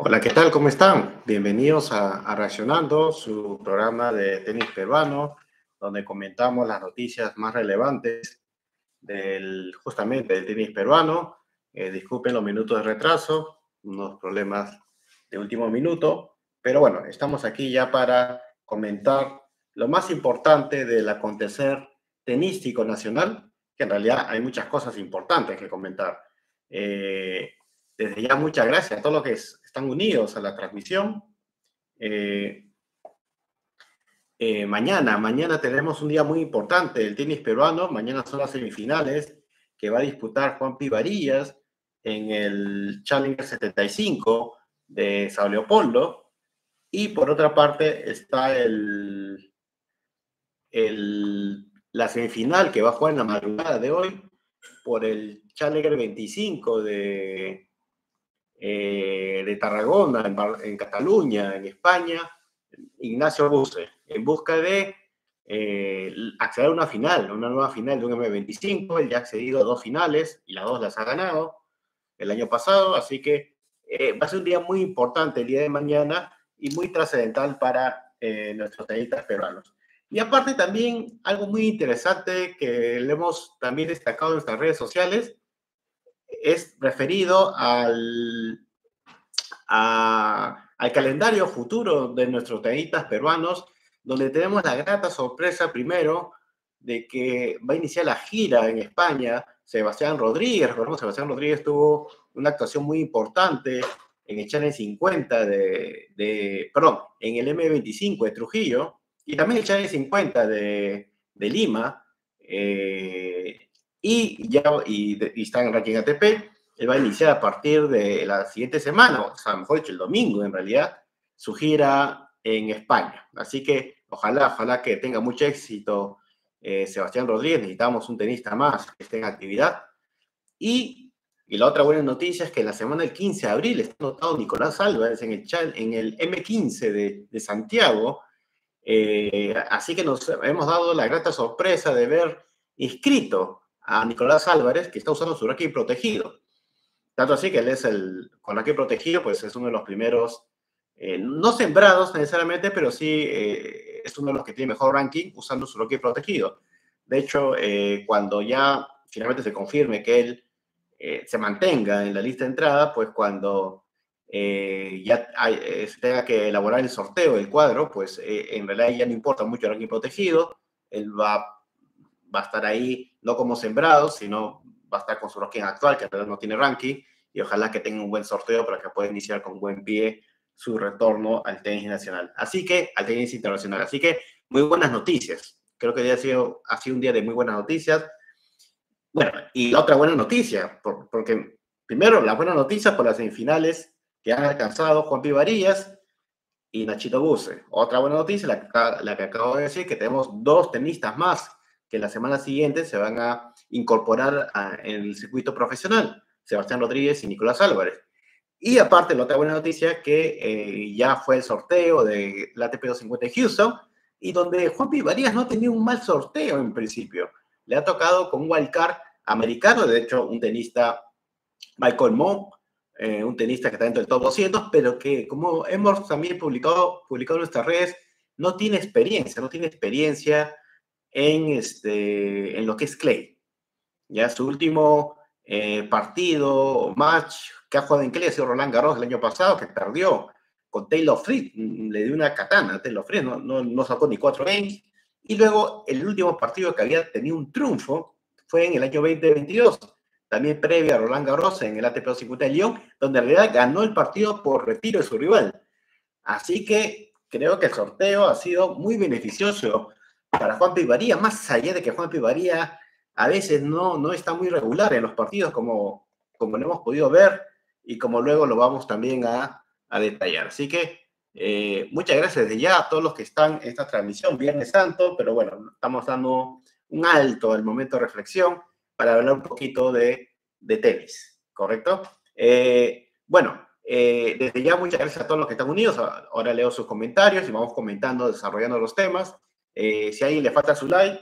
Hola, ¿qué tal? ¿Cómo están? Bienvenidos a Reaccionando, su programa de tenis peruano, donde comentamos las noticias más relevantes justamente del tenis peruano. Disculpen los minutos de retraso, unos problemas de último minuto, pero bueno, estamos aquí ya para comentar lo más importante del acontecer tenístico nacional, que en realidad hay muchas cosas importantes que comentar. Desde ya muchas gracias a todos los que están unidos a la transmisión. Mañana tenemos un día muy importante del tenis peruano. Mañana son las semifinales que va a disputar Juanpi Varillas en el Challenger 75 de Sao Leopoldo. Y por otra parte está la semifinal que va a jugar en la madrugada de hoy por el Challenger 25 de Tarragona, en Cataluña, en España, Ignacio Buse, en busca de acceder a una final, una nueva final de un M25. Él ya ha accedido a dos finales y las dos las ha ganado el año pasado, así que va a ser un día muy importante el día de mañana y muy trascendental para nuestros tenistas peruanos. Y aparte también algo muy interesante que le hemos también destacado en nuestras redes sociales es referido al calendario futuro de nuestros tenistas peruanos, donde tenemos la grata sorpresa primero de que va a iniciar la gira en España Sebastián Rodríguez. Recordemos, Sebastián Rodríguez tuvo una actuación muy importante en el Challenger 50 perdón, en el M25 de Trujillo, y también el Challenger 50 de Lima, y está en ranking ATP. Él va a iniciar a partir de la siguiente semana, o sea, mejor dicho, el domingo en realidad, su gira en España. Así que ojalá que tenga mucho éxito Sebastián Rodríguez. Necesitamos un tenista más que esté en actividad. Y la otra buena noticia es que la semana del 15 de abril está anotado Nicolás Álvarez en el M15 de Santiago. Así que nos hemos dado la grata sorpresa de ver inscrito a Nicolás Álvarez, que está usando su racket protegido. Tanto así que él es con racket protegido, pues es uno de los primeros, no sembrados necesariamente, pero sí es uno de los que tiene mejor ranking usando su racket protegido. De hecho, cuando ya finalmente se confirme que él se mantenga en la lista de entrada, pues cuando se tenga que elaborar el sorteo del cuadro, pues en realidad ya no importa mucho el ranking protegido. Él va a estar ahí, no como sembrado, sino va a estar con su ranking actual, que en realidad no tiene ranking, y ojalá que tenga un buen sorteo para que pueda iniciar con buen pie su retorno al tenis internacional. Así que, muy buenas noticias. Creo que hoy ha sido un día de muy buenas noticias. Bueno, y la otra buena noticia, porque primero, las buenas noticias por las semifinales que han alcanzado Juanpi Varillas y Nachito Buse. Otra buena noticia, la que acabo de decir, que tenemos dos tenistas más que la semana siguiente se van a incorporar en el circuito profesional, Sebastián Rodríguez y Nicolás Álvarez. Y aparte, la otra buena noticia, que ya fue el sorteo de la ATP 250 de Houston, y donde Juanpi Varillas no tenía un mal sorteo en principio. Le ha tocado con un wildcard americano, de hecho, un tenista, Michael Mmoh, un tenista que está dentro del top 200, pero que, como hemos también publicado en nuestras redes, no tiene experiencia en lo que es clay. Ya su último partido o match que ha jugado en clay ha sido Roland Garros el año pasado, que perdió con Taylor Fritz, le dio una katana a Taylor Fritz, no sacó ni 4 games, y luego el último partido que había tenido un triunfo fue en el año 2022, también previo a Roland Garros, en el ATP 250 de Lyon, donde en realidad ganó el partido por retiro de su rival. Así que creo que el sorteo ha sido muy beneficioso para Juanpi Varillas, más allá de que Juanpi Varillas a veces no está muy regular en los partidos, como lo hemos podido ver, y como luego lo vamos también a detallar. Así que muchas gracias desde ya a todos los que están en esta transmisión, Viernes Santo, pero bueno, estamos dando un alto al momento de reflexión para hablar un poquito de tenis, ¿correcto? Desde ya muchas gracias a todos los que están unidos. Ahora leo sus comentarios y vamos comentando, desarrollando los temas. Si a alguien le falta su like,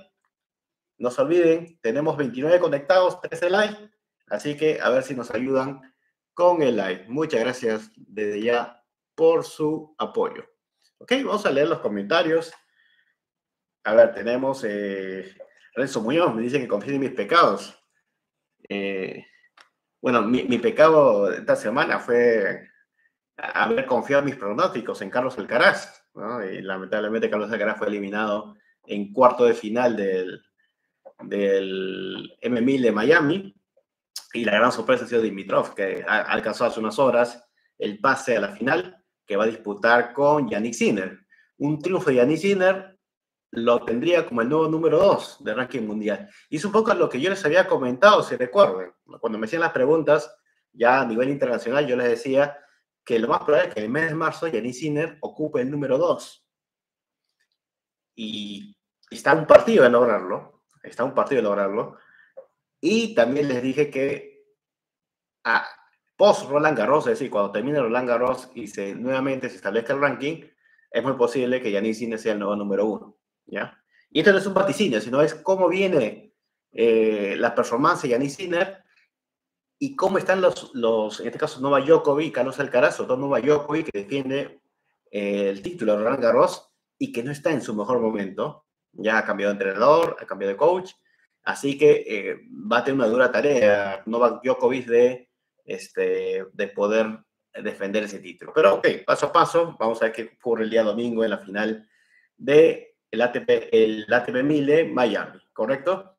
no se olviden, tenemos 29 conectados, 13 likes, así que a ver si nos ayudan con el like. Muchas gracias desde ya por su apoyo. Ok, vamos a leer los comentarios. A ver, tenemos Renzo Muñoz, me dice que confiese en mis pecados. Bueno, mi pecado esta semana fue haber confiado en mis pronósticos en Carlos Alcaraz, ¿no? Y lamentablemente Carlos Alcaraz fue eliminado en cuarto de final del M1000 de Miami, y la gran sorpresa ha sido Dimitrov, que alcanzó hace unas horas el pase a la final, que va a disputar con Jannik Sinner. Un triunfo de Jannik Sinner lo tendría como el nuevo número 2 del ranking mundial. Y es un poco lo que yo les había comentado, si recuerden. Cuando me hacían las preguntas, ya a nivel internacional, yo les decía que lo más probable es que el mes de marzo Jannik Sinner ocupe el número 2. Y está un partido de lograrlo. Está un partido de lograrlo. Y también les dije que post Roland Garros, es decir, cuando termine Roland Garros y nuevamente se establezca el ranking, es muy posible que Jannik Sinner sea el nuevo número 1, ¿ya? Y esto no es un vaticinio, sino es cómo viene la performance de Jannik Sinner y cómo están en este caso, Novak Djokovic y Carlos Alcaraz, sobre todo Novak Djokovic, que defiende el título de Roland Garros y que no está en su mejor momento. Ya ha cambiado de entrenador, ha cambiado de coach, así que va a tener una dura tarea Novak Djokovic de poder defender ese título. Pero ok, paso a paso, vamos a ver qué ocurre el día domingo en la final del ATP 1000 de Miami, ¿correcto?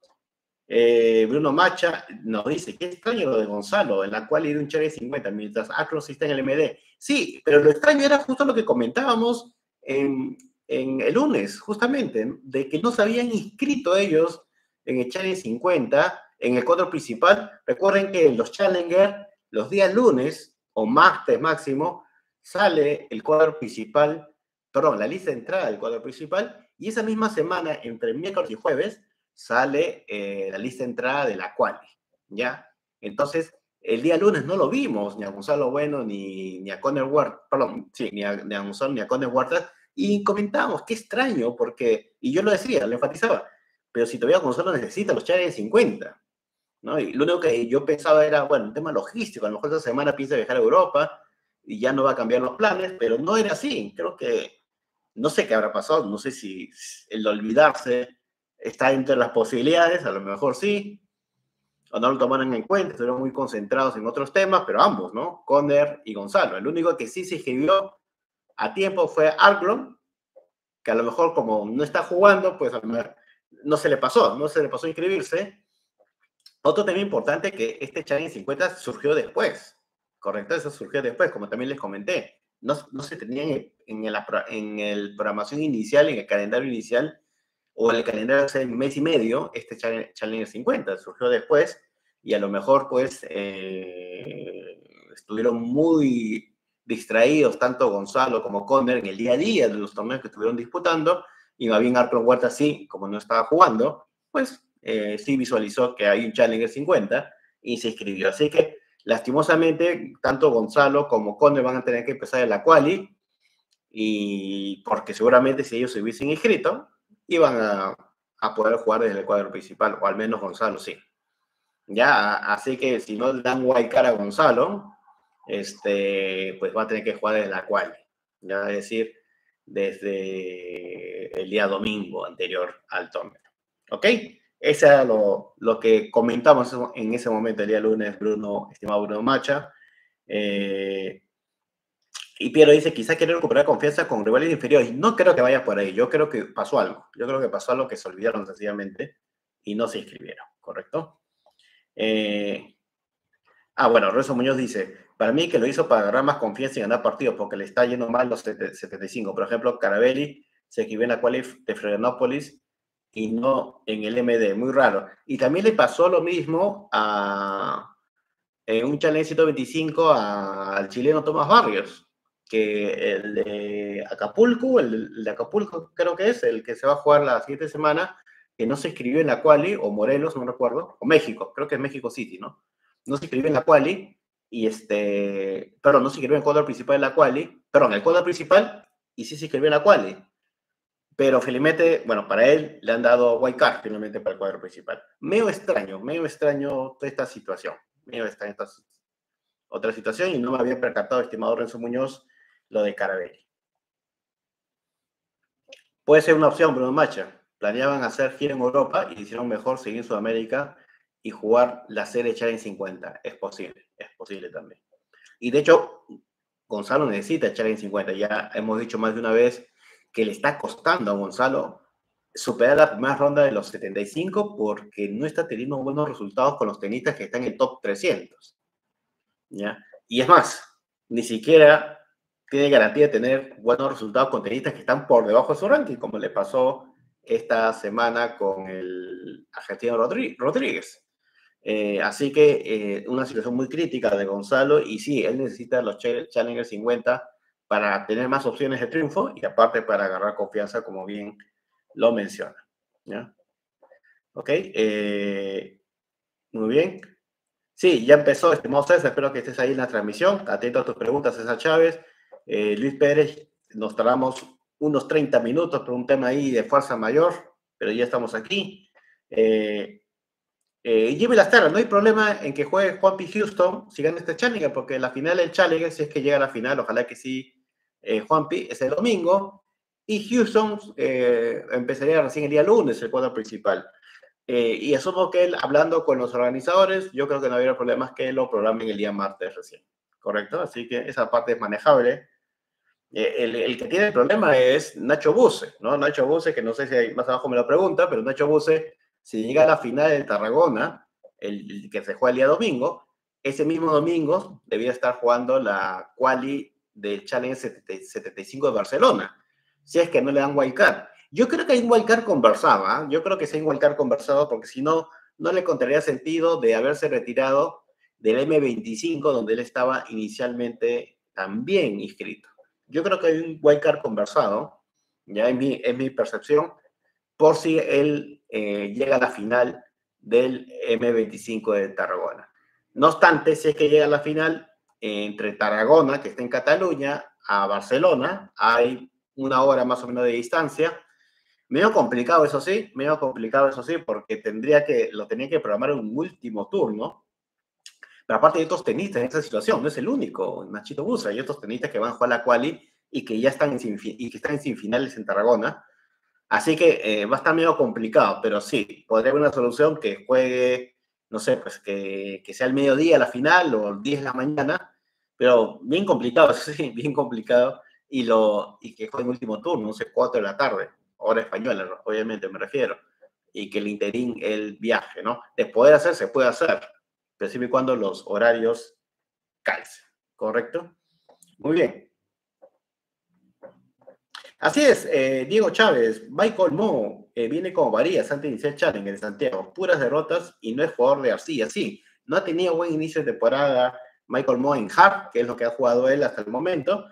Bruno Macha nos dice, qué extraño lo de Gonzalo, en la cual iba un Challenger 50, mientras Akros está en el MD. Sí, pero lo extraño era justo lo que comentábamos en el lunes, justamente, de que no se habían inscrito ellos en el Challenger 50, en el cuadro principal. Recuerden que los Challenger, los días lunes o martes máximo, sale el cuadro principal, perdón, la lista de entrada del cuadro principal, y esa misma semana, entre miércoles y jueves, sale la lista de entrada de la quali, ¿ya? Entonces, el día lunes no lo vimos, ni a Gonzalo Bueno, ni a Conner Huertas, perdón, sí, ni a Gonzalo, ni a Conner Huertas, y comentábamos, qué extraño, porque, y yo lo decía, lo enfatizaba, pero si todavía Gonzalo necesita los Challenger 50, ¿no? Y lo único que yo pensaba era, bueno, un tema logístico, a lo mejor esta semana piensa viajar a Europa y ya no va a cambiar los planes, pero no era así. Creo que, no sé qué habrá pasado, no sé si el olvidarse está entre las posibilidades, a lo mejor sí, o no lo tomaron en cuenta, estuvieron muy concentrados en otros temas, pero ambos, ¿no? Conner y Gonzalo. El único que sí se inscribió a tiempo fue Arklon, que a lo mejor como no está jugando, pues a lo mejor no se le pasó inscribirse. Otro tema importante que este Challenger 50 surgió después, ¿correcto? Eso surgió después, como también les comenté. No se tenía en el programación inicial, en el calendario inicial, o en el calendario hace un mes y medio, este Challenger 50 surgió después, y a lo mejor, pues, estuvieron muy distraídos, tanto Gonzalo como Conner, en el día a día de los torneos que estuvieron disputando, y más bien Arklon Huerta, sí, como no estaba jugando, pues, sí visualizó que hay un Challenger 50 y se inscribió. Así que, lastimosamente, tanto Gonzalo como Conner van a tener que empezar en la quali, y porque seguramente si ellos se hubiesen inscrito, iban a poder jugar desde el cuadro principal, o al menos Gonzalo sí. Ya, así que si no dan guay cara a Gonzalo, pues va a tener que jugar desde la quali, ya, es decir, desde el día domingo anterior al torneo. ¿Ok? Eso era lo que comentamos en ese momento, el día lunes, estimado Bruno Macha. Y Piero dice, quizás quiere recuperar confianza con rivales inferiores. No creo que vaya por ahí. Yo creo que pasó algo. Yo creo que pasó algo, que se olvidaron sencillamente y no se inscribieron, ¿correcto? Bueno, Renzo Muñoz dice, para mí que lo hizo para agarrar más confianza y ganar partidos, porque le está yendo mal los 75. Por ejemplo, Carabelli se inscribió en la quali de Florianópolis y no en el MD, muy raro. Y también le pasó lo mismo en un Challenger 125 al chileno Tomás Barrios, que el de Acapulco, creo que es, el que se va a jugar la siguiente semana, que no se inscribió en la quali, o Morelos, no recuerdo, o México, creo que es México City, ¿no? No se inscribió en la quali, y perdón, no se inscribió en el cuadro principal de la quali, perdón, en el cuadro principal, y sí se inscribió en la quali. Pero felizmente, bueno, para él le han dado white card finalmente para el cuadro principal. Medio extraño toda esta situación. otra situación y no me había percatado, estimado Renzo Muñoz, lo de Carabelli. Puede ser una opción, Bruno Macha. Planeaban hacer gira en Europa y hicieron mejor seguir Sudamérica y jugar la serie Challenge 50. Es posible también. Y de hecho, Gonzalo necesita Challenge 50. Ya hemos dicho más de una vez que le está costando a Gonzalo superar la primera ronda de los 75 porque no está teniendo buenos resultados con los tenistas que están en el top 300. ¿Ya? Y es más, ni siquiera tiene garantía de tener buenos resultados con tenistas que están por debajo de su ranking, como le pasó esta semana con el argentino Rodríguez. Así que una situación muy crítica de Gonzalo, y sí, él necesita los Challenger 50 para tener más opciones de triunfo y aparte para agarrar confianza, como bien lo menciona. ¿Ya? Ok, muy bien. Sí, ya empezó, estimado César, espero que estés ahí en la transmisión, atento a tus preguntas, César Chávez. Luis Pérez, nos tardamos unos 30 minutos por un tema ahí de fuerza mayor, pero ya estamos aquí. Jimmy Lasterra, no hay problema en que juegue Juanpi Houston si gana este Challenger, porque la final del Challenger, si es que llega a la final, ojalá que sí, Juanpi, es el domingo, y Houston empezaría recién el día lunes, el cuadro principal. Y asumo que él, hablando con los organizadores, yo creo que no habría problemas que lo programen el día martes recién, ¿correcto? Así que esa parte es manejable. El que tiene el problema es Nacho Buse, ¿no? Nacho Buse, que no sé si hay, más abajo me lo pregunta, pero Nacho Buse, si llega a la final de Tarragona, el que se juega el día domingo, ese mismo domingo debía estar jugando la quali del Challenger 75 de Barcelona, si es que no le dan wildcard. Yo creo que hay un wildcard conversado, ¿eh? Yo creo que sí hay un wildcard conversado, porque si no, no le encontraría sentido de haberse retirado del M25, donde él estaba inicialmente también inscrito. Yo creo que hay un wildcard conversado, ya es mi percepción, por si él llega a la final del M25 de Tarragona. No obstante, si es que llega a la final, entre Tarragona, que está en Cataluña, a Barcelona, hay una hora más o menos de distancia. Medio complicado eso sí, porque lo tenía que programar en un último turno. Pero aparte hay otros tenistas en esa situación, no es el único, Nachito Busa, hay otros tenistas que van a jugar la quali y que ya están en semifinales en Tarragona. Así que va a estar medio complicado, pero sí, podría haber una solución que juegue, no sé, pues que sea el mediodía la final o 10 de la mañana, pero bien complicado, sí, bien complicado, y que juegue en último turno, no sé, 4 de la tarde, hora española, obviamente me refiero, y que el interín, el viaje, ¿no? De poder hacer, se puede hacer, pero siempre y cuando los horarios calcen, ¿correcto? Muy bien. Así es, Diego Chávez, Michael Mmoh viene como varillas antes de iniciar el Challenger de Santiago, puras derrotas y no es jugador de arcilla, sí, no ha tenido buen inicio de temporada Michael Mmoh en hard, que es lo que ha jugado él hasta el momento,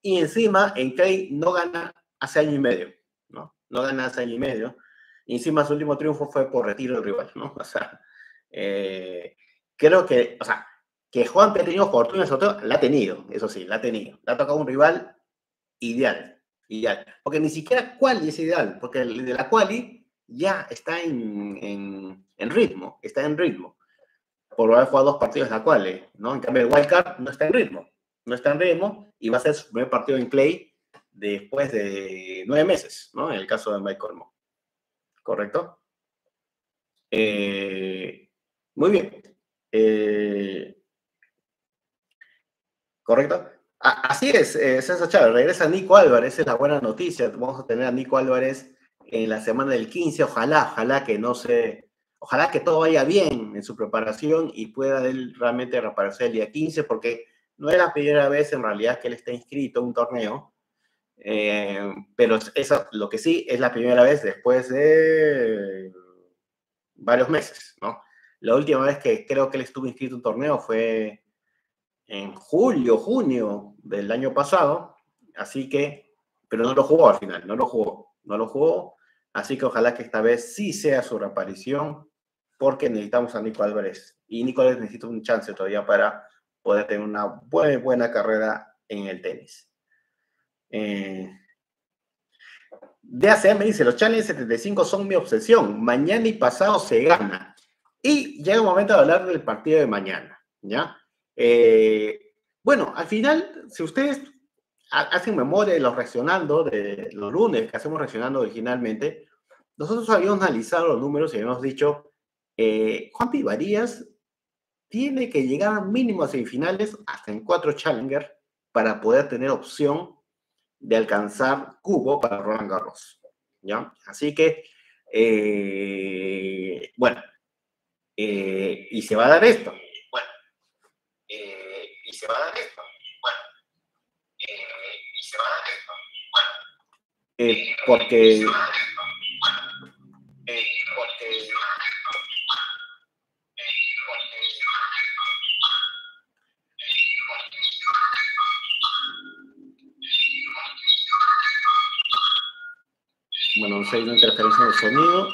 y encima en clay no gana hace año y medio, ¿no? No gana hace año y medio, y encima su último triunfo fue por retiro del rival, ¿no? O sea, creo que, o sea, que Juanpi ha tenido fortuna, la ha tenido, eso sí, la ha tenido. Le ha tocado un rival ideal, ideal. Porque ni siquiera quali es ideal, porque el de la quali ya está en ritmo, está en ritmo. Por haber jugado 2 partidos la quali, ¿no? En cambio el wildcard no está en ritmo, no está en ritmo y va a ser su primer partido en clay después de 9 meses, ¿no? En el caso de Michael Mmoh. ¿Correcto? Muy bien. ¿Correcto? Así es, César Chávez, regresa Nico Álvarez, esa es la buena noticia, vamos a tener a Nico Álvarez en la semana del 15, ojalá que todo vaya bien en su preparación y pueda él realmente reaparecer el día 15, porque no es la primera vez en realidad que él está inscrito en un torneo, pero eso, lo que sí es la primera vez después de varios meses, ¿no? La última vez que creo que él estuvo inscrito en un torneo fue en julio, junio del año pasado, así que, pero no lo jugó al final, no lo jugó, así que ojalá que esta vez sí sea su reaparición, porque necesitamos a Nico Álvarez, y Nico Álvarez necesita un chance todavía para poder tener una buena carrera en el tenis. DACM dice, los Challenger 75 son mi obsesión, mañana y pasado se gana. Y llega el momento de hablar del partido de mañana, ¿ya? Bueno, al final, si ustedes hacen memoria de los reaccionando de los lunes que hacemos reaccionando originalmente, nosotros habíamos analizado los números y habíamos dicho, Juanpi Varillas tiene que llegar mínimo a semifinales hasta en 4 Challenger para poder tener opción de alcanzar cubo para Roland Garros, ¿ya? Así que, bueno, y se va a dar esto. Bueno, y se va a dar esto. Bueno, y se va a dar esto. Bueno, porque... Bueno, no hay una interferencia del sonido.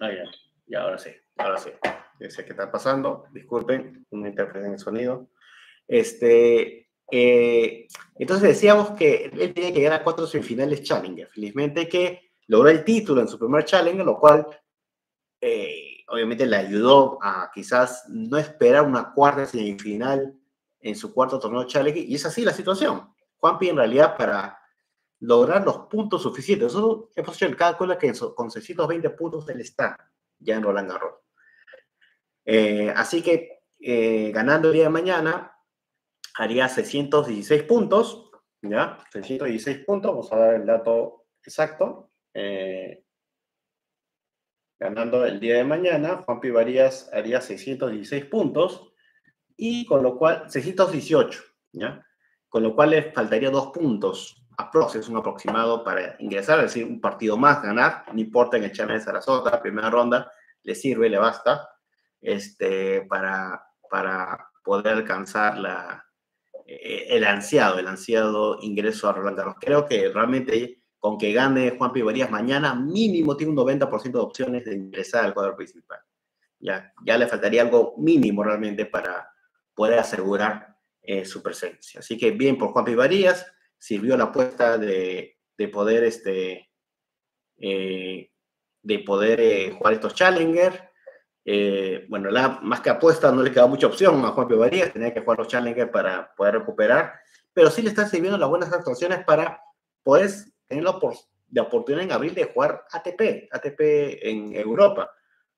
Ah, ya. Ya, ahora sí. Ahora sí. Ya sé qué está pasando. Disculpen, una interferencia del sonido. Entonces decíamos que él tenía que llegar a 4 semifinales Challenger. Felizmente que logró el título en su primer Challenger, lo cual... obviamente le ayudó a quizás no esperar una cuarta semifinal en su cuarto torneo Challenger, y es así la situación. Juanpi, en realidad, para lograr los puntos suficientes, nosotros hemos hecho el cálculo que con 620 puntos él está ya en Roland Garros. Así que ganando el día de mañana haría 616 puntos, ¿ya? 616 puntos, vamos a dar el dato exacto. Ganando el día de mañana, Juanpi Varillas haría 616 puntos, y con lo cual, 618, ¿ya? Con lo cual le faltaría 2 puntos, es un aproximado para ingresar, es decir, un partido más ganar, no importa en el Challenger de Sarasota, primera ronda, le sirve, le basta, para poder alcanzar el ansiado ingreso a Roland Garros. Creo que realmente... con que gane Juanpi Varillas mañana, mínimo tiene un 90% de opciones de ingresar al cuadro principal. Ya le faltaría algo mínimo realmente para poder asegurar su presencia. Así que bien por Juanpi Varillas, sirvió la apuesta de poder jugar estos Challenger. Bueno, más que apuesta no le queda mucha opción a Juanpi Varillas, tenía que jugar los Challenger para poder recuperar, pero sí le están sirviendo las buenas actuaciones para poder... tener la oportunidad en abril de jugar ATP en Europa.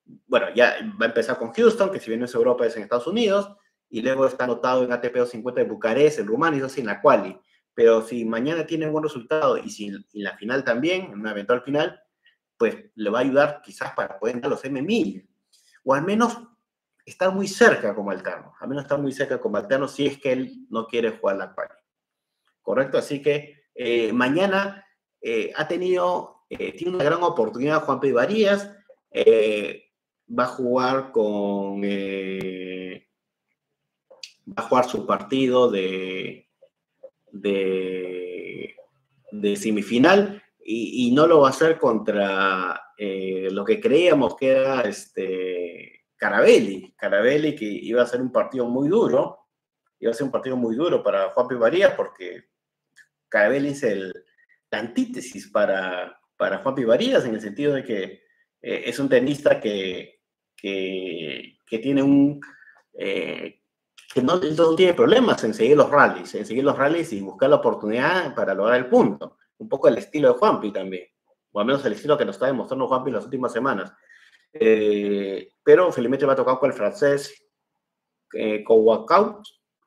Bueno, ya va a empezar con Houston, que si bien no es Europa, es en Estados Unidos, y luego está anotado en ATP 250 de Bucarest, en Rumania, y eso sí, en la quali. Pero si mañana tiene un buen resultado, y si en la final también, en una eventual final, pues le va a ayudar quizás para poder entrar a los M1000, o al menos estar muy cerca como Altano, si es que él no quiere jugar la quali. ¿Correcto? Así que mañana... tiene una gran oportunidad Juanpi Varillas, va a jugar con va a jugar su partido de semifinal, y no lo va a hacer contra lo que creíamos que era Carabelli, que iba a ser un partido muy duro para Juanpi Varillas, porque Carabelli es la antítesis para Juanpi Varillas, en el sentido de que es un tenista que tiene que no tiene problemas en seguir los rallies, y buscar la oportunidad para lograr el punto. Un poco el estilo de Juanpi también, o al menos el estilo que nos está demostrando Juanpi en las últimas semanas. Pero felizmente va a tocar con el francés Kouakao,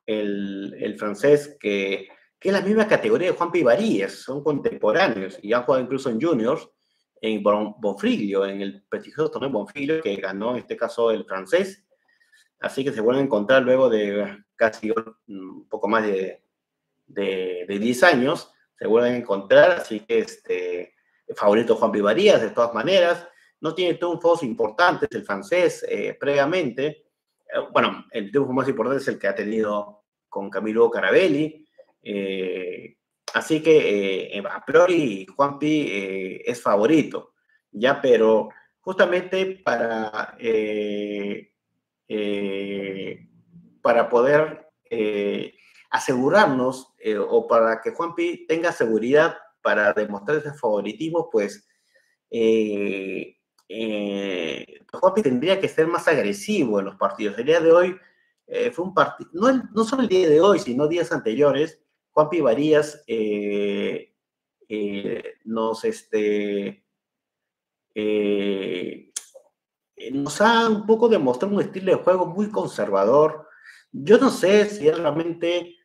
el francés que es la misma categoría de Juanpi Varillas, son contemporáneos, y han jugado incluso en juniors, en Bonfiglio, en el prestigioso torneo Bonfiglio, que ganó en este caso el francés. Así que se vuelven a encontrar luego de casi un poco más de 10 años, se vuelven a encontrar, así que favorito Juanpi Varillas, de todas maneras, no tiene triunfos importantes el francés previamente. Bueno, el triunfo más importante es el que ha tenido con Camilo Carabelli. Así que a priori Juanpi es favorito, ya, pero justamente para poder asegurarnos o para que Juanpi tenga seguridad para demostrar ese favoritismo, pues Juanpi tendría que ser más agresivo en los partidos. El día de hoy fue un partido, no solo el día de hoy, sino días anteriores, Juanpi Varillas nos ha un poco demostrado un estilo de juego muy conservador. Yo no sé si él realmente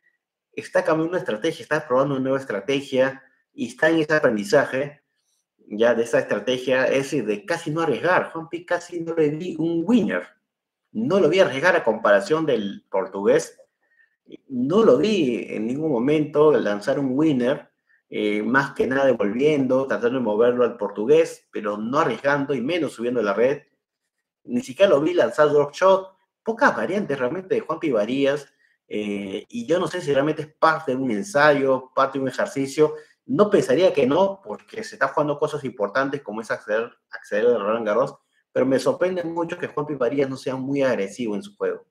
está cambiando una estrategia, está probando una nueva estrategia y está en ese aprendizaje ya de esa estrategia, es decir, de casi no arriesgar. Juanpi casi no le vi un winner. No lo vi arriesgar a comparación del portugués. No lo vi en ningún momento lanzar un winner, más que nada devolviendo, tratando de moverlo al portugués, pero no arriesgando y menos subiendo la red. Ni siquiera lo vi lanzar drop shot. Pocas variantes realmente de Juanpi Varillas. Y yo no sé si realmente es parte de un ensayo, parte de un ejercicio. No pensaría que no, porque se está jugando cosas importantes como es acceder a Roland Garros, pero me sorprende mucho que Juanpi Varillas no sea muy agresivo en su juego.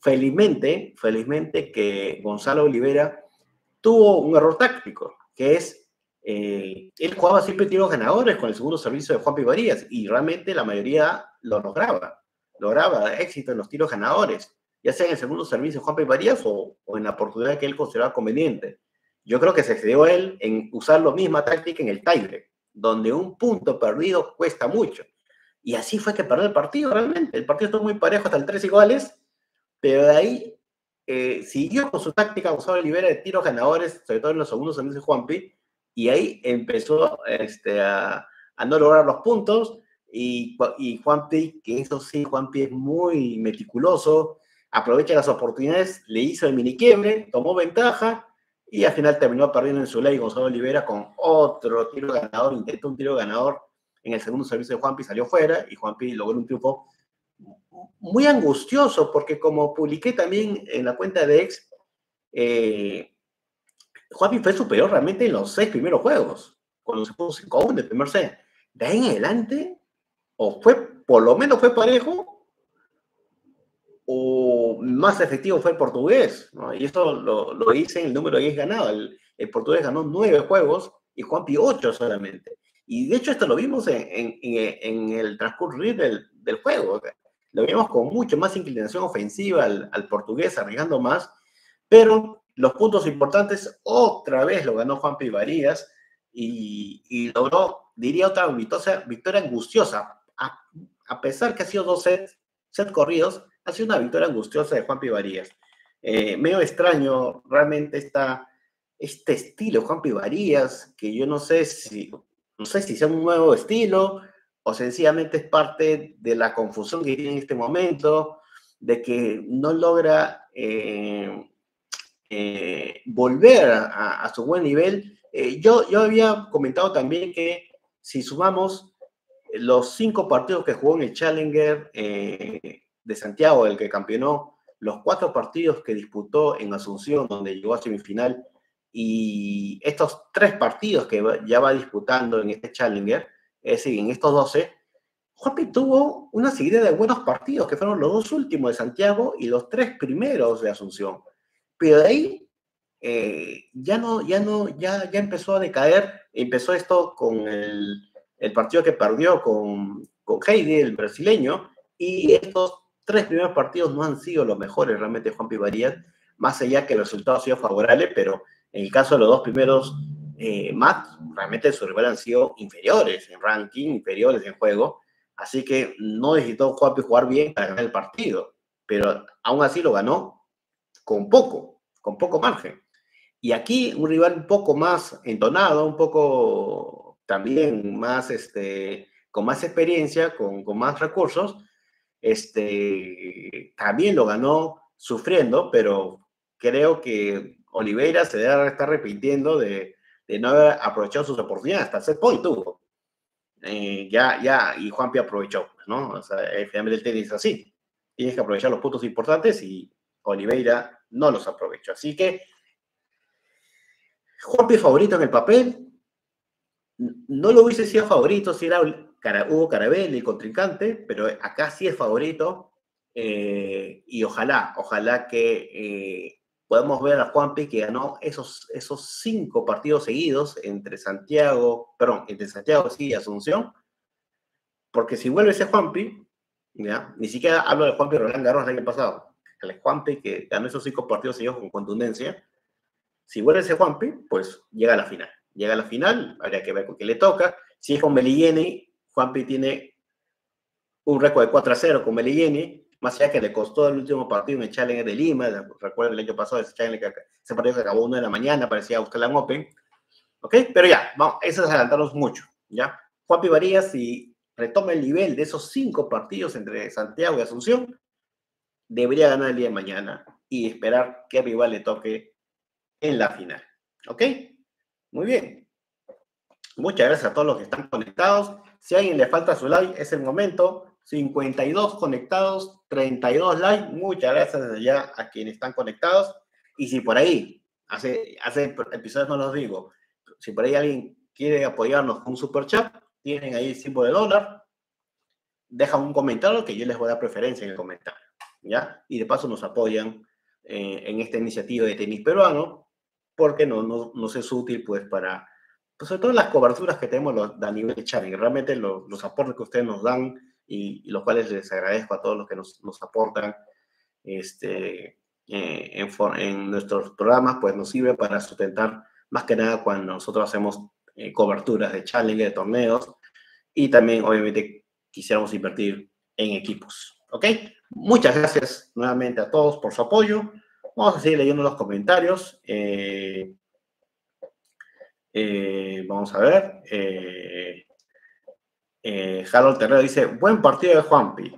Felizmente que Gonzalo Olivera tuvo un error táctico, que es, él jugaba siempre tiros ganadores con el segundo servicio de Juanpi Varillas, y realmente la mayoría lo lograba éxito en los tiros ganadores, ya sea en el segundo servicio de Juanpi Varillas o en la oportunidad que él consideraba conveniente. Yo creo que se excedió él en usar la misma táctica en el tiebreak, donde un punto perdido cuesta mucho. Y así fue que perdió el partido realmente. El partido estuvo muy parejo hasta el 3 iguales, pero de ahí siguió con su táctica Gonzalo Olivera de tiros ganadores, sobre todo en los segundos en ese Juanpi, y ahí empezó a no lograr los puntos. Y Juanpi, que eso sí, Juanpi es muy meticuloso, aprovecha las oportunidades, le hizo el mini quiebre, tomó ventaja, y al final terminó perdiendo en su ley Gonzalo Olivera con otro tiro ganador, intentó un tiro ganador en el segundo servicio de Juanpi, salió fuera, y Juanpi logró un triunfo muy angustioso, porque como publiqué también en la cuenta de X, Juanpi fue superior realmente en los 6 primeros juegos, cuando se puso 5-1 de primer set. De ahí en adelante, por lo menos fue parejo, o más efectivo fue el portugués, ¿no? Y esto lo hice en el número 10 ganado. El portugués ganó 9 juegos y Juanpi 8 solamente. Y de hecho esto lo vimos en el transcurrir del juego. Lo vimos con mucho más inclinación ofensiva al portugués, arriesgando más, pero los puntos importantes otra vez lo ganó Juanpi Varillas y logró, diría, otra victoria angustiosa. A pesar que ha sido 2 sets corridos, ha sido una victoria angustiosa de Juanpi Varillas. Medio extraño realmente este estilo Juanpi Varillas, que yo no sé si sea un nuevo estilo o sencillamente es parte de la confusión que tiene en este momento, de que no logra volver a su buen nivel. Yo había comentado también que si sumamos los 5 partidos que jugó en el Challenger de Santiago, el que campeonó, los 4 partidos que disputó en Asunción, donde llegó a semifinal, y estos 3 partidos que ya va disputando en este Challenger, es decir, en estos 12, Juanpi tuvo una serie de buenos partidos, que fueron los 2 últimos de Santiago y los 3 primeros de Asunción. Pero de ahí ya empezó a decaer. Empezó esto con el partido que perdió con Heidi, el brasileño, y estos 3 primeros partidos no han sido los mejores realmente de Juanpi Varillas, más allá que el resultado ha sido favorable, pero en el caso de los 2 primeros match, realmente sus rivales han sido inferiores en ranking, inferiores en juego, así que no necesitó Juanpi jugar bien para ganar el partido, pero aún así lo ganó con poco margen. Y aquí un rival un poco más entonado, un poco también más, con más experiencia, con más recursos, también lo ganó sufriendo, pero creo que Olivera se debe estar arrepintiendo de no haber aprovechado sus oportunidades. Hasta el set point tuvo. Y Juanpi aprovechó, ¿no? O sea, finalmente el tenis es así. Tienes que aprovechar los puntos importantes y Olivera no los aprovechó. Así que Juanpi favorito en el papel. No lo hubiese sido favorito si era Hugo Carabelli, el contrincante, pero acá sí es favorito, y ojalá que podamos ver a Juanpi, que ganó esos 5 partidos seguidos entre Santiago y Asunción, Porque si vuelve ese Juanpi, ¿ya? Ni siquiera hablo del Juanpi Roland Garros el año pasado, el Juanpi que ganó esos 5 partidos seguidos con contundencia. Si vuelve ese Juanpi, pues llega a la final. Llega a la final, habría que ver con qué le toca. Si es con Melligeni, Juanpi tiene un récord de 4-0 con Melligeni, más allá que le costó el último partido en el Challenger de Lima. Recuerdo el año pasado, ese partido que acabó 1 de la mañana, parecía Australian Open. ¿Ok? Pero ya, vamos, eso es adelantarnos mucho, ¿ya? Juanpi Varillas, si retoma el nivel de esos 5 partidos entre Santiago y Asunción, debería ganar el día de mañana y esperar que el rival le toque en la final. ¿Ok? Muy bien. Muchas gracias a todos los que están conectados. Si a alguien le falta su like, es el momento. 52 conectados, 32 likes. Muchas gracias desde ya a quienes están conectados. Y si por ahí, hace episodios no los digo, si por ahí alguien quiere apoyarnos con un super chat, tienen ahí el símbolo de dólar. Deja un comentario que yo les voy a dar preferencia en el comentario, ¿ya? Y de paso nos apoyan en esta iniciativa de tenis peruano, porque nos es útil, pues, para, pues, sobre todo las coberturas que tenemos a nivel de Challenger. Realmente los aportes que ustedes nos dan, y los cuales les agradezco a todos los que nos aportan en nuestros programas, pues nos sirve para sustentar más que nada cuando nosotros hacemos coberturas de Challenger, de torneos, y también obviamente quisiéramos invertir en equipos, ¿ok? Muchas gracias nuevamente a todos por su apoyo. Vamos a seguir leyendo los comentarios. Vamos a ver. Harold Terrero dice, buen partido de Juanpi.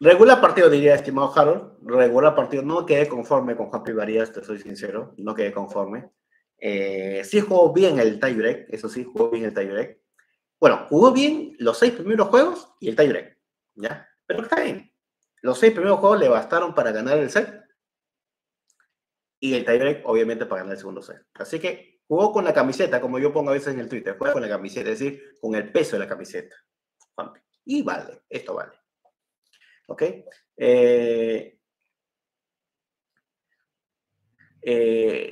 Regular partido, diría, estimado Harold. Regular partido. No quedé conforme con Juanpi Varillas, te soy sincero. No quedé conforme. Sí jugó bien el tiebreak. Eso sí, jugó bien el tiebreak. Bueno, jugó bien los 6 primeros juegos y el tiebreak, ¿ya? Pero está bien. Los 6 primeros juegos le bastaron para ganar el set. Y el tiebreak, obviamente, para ganar el segundo set. Así que jugó con la camiseta, como yo pongo a veces en el Twitter, juega con la camiseta, es decir, con el peso de la camiseta, Juanpi. Y vale, esto vale. ¿Ok?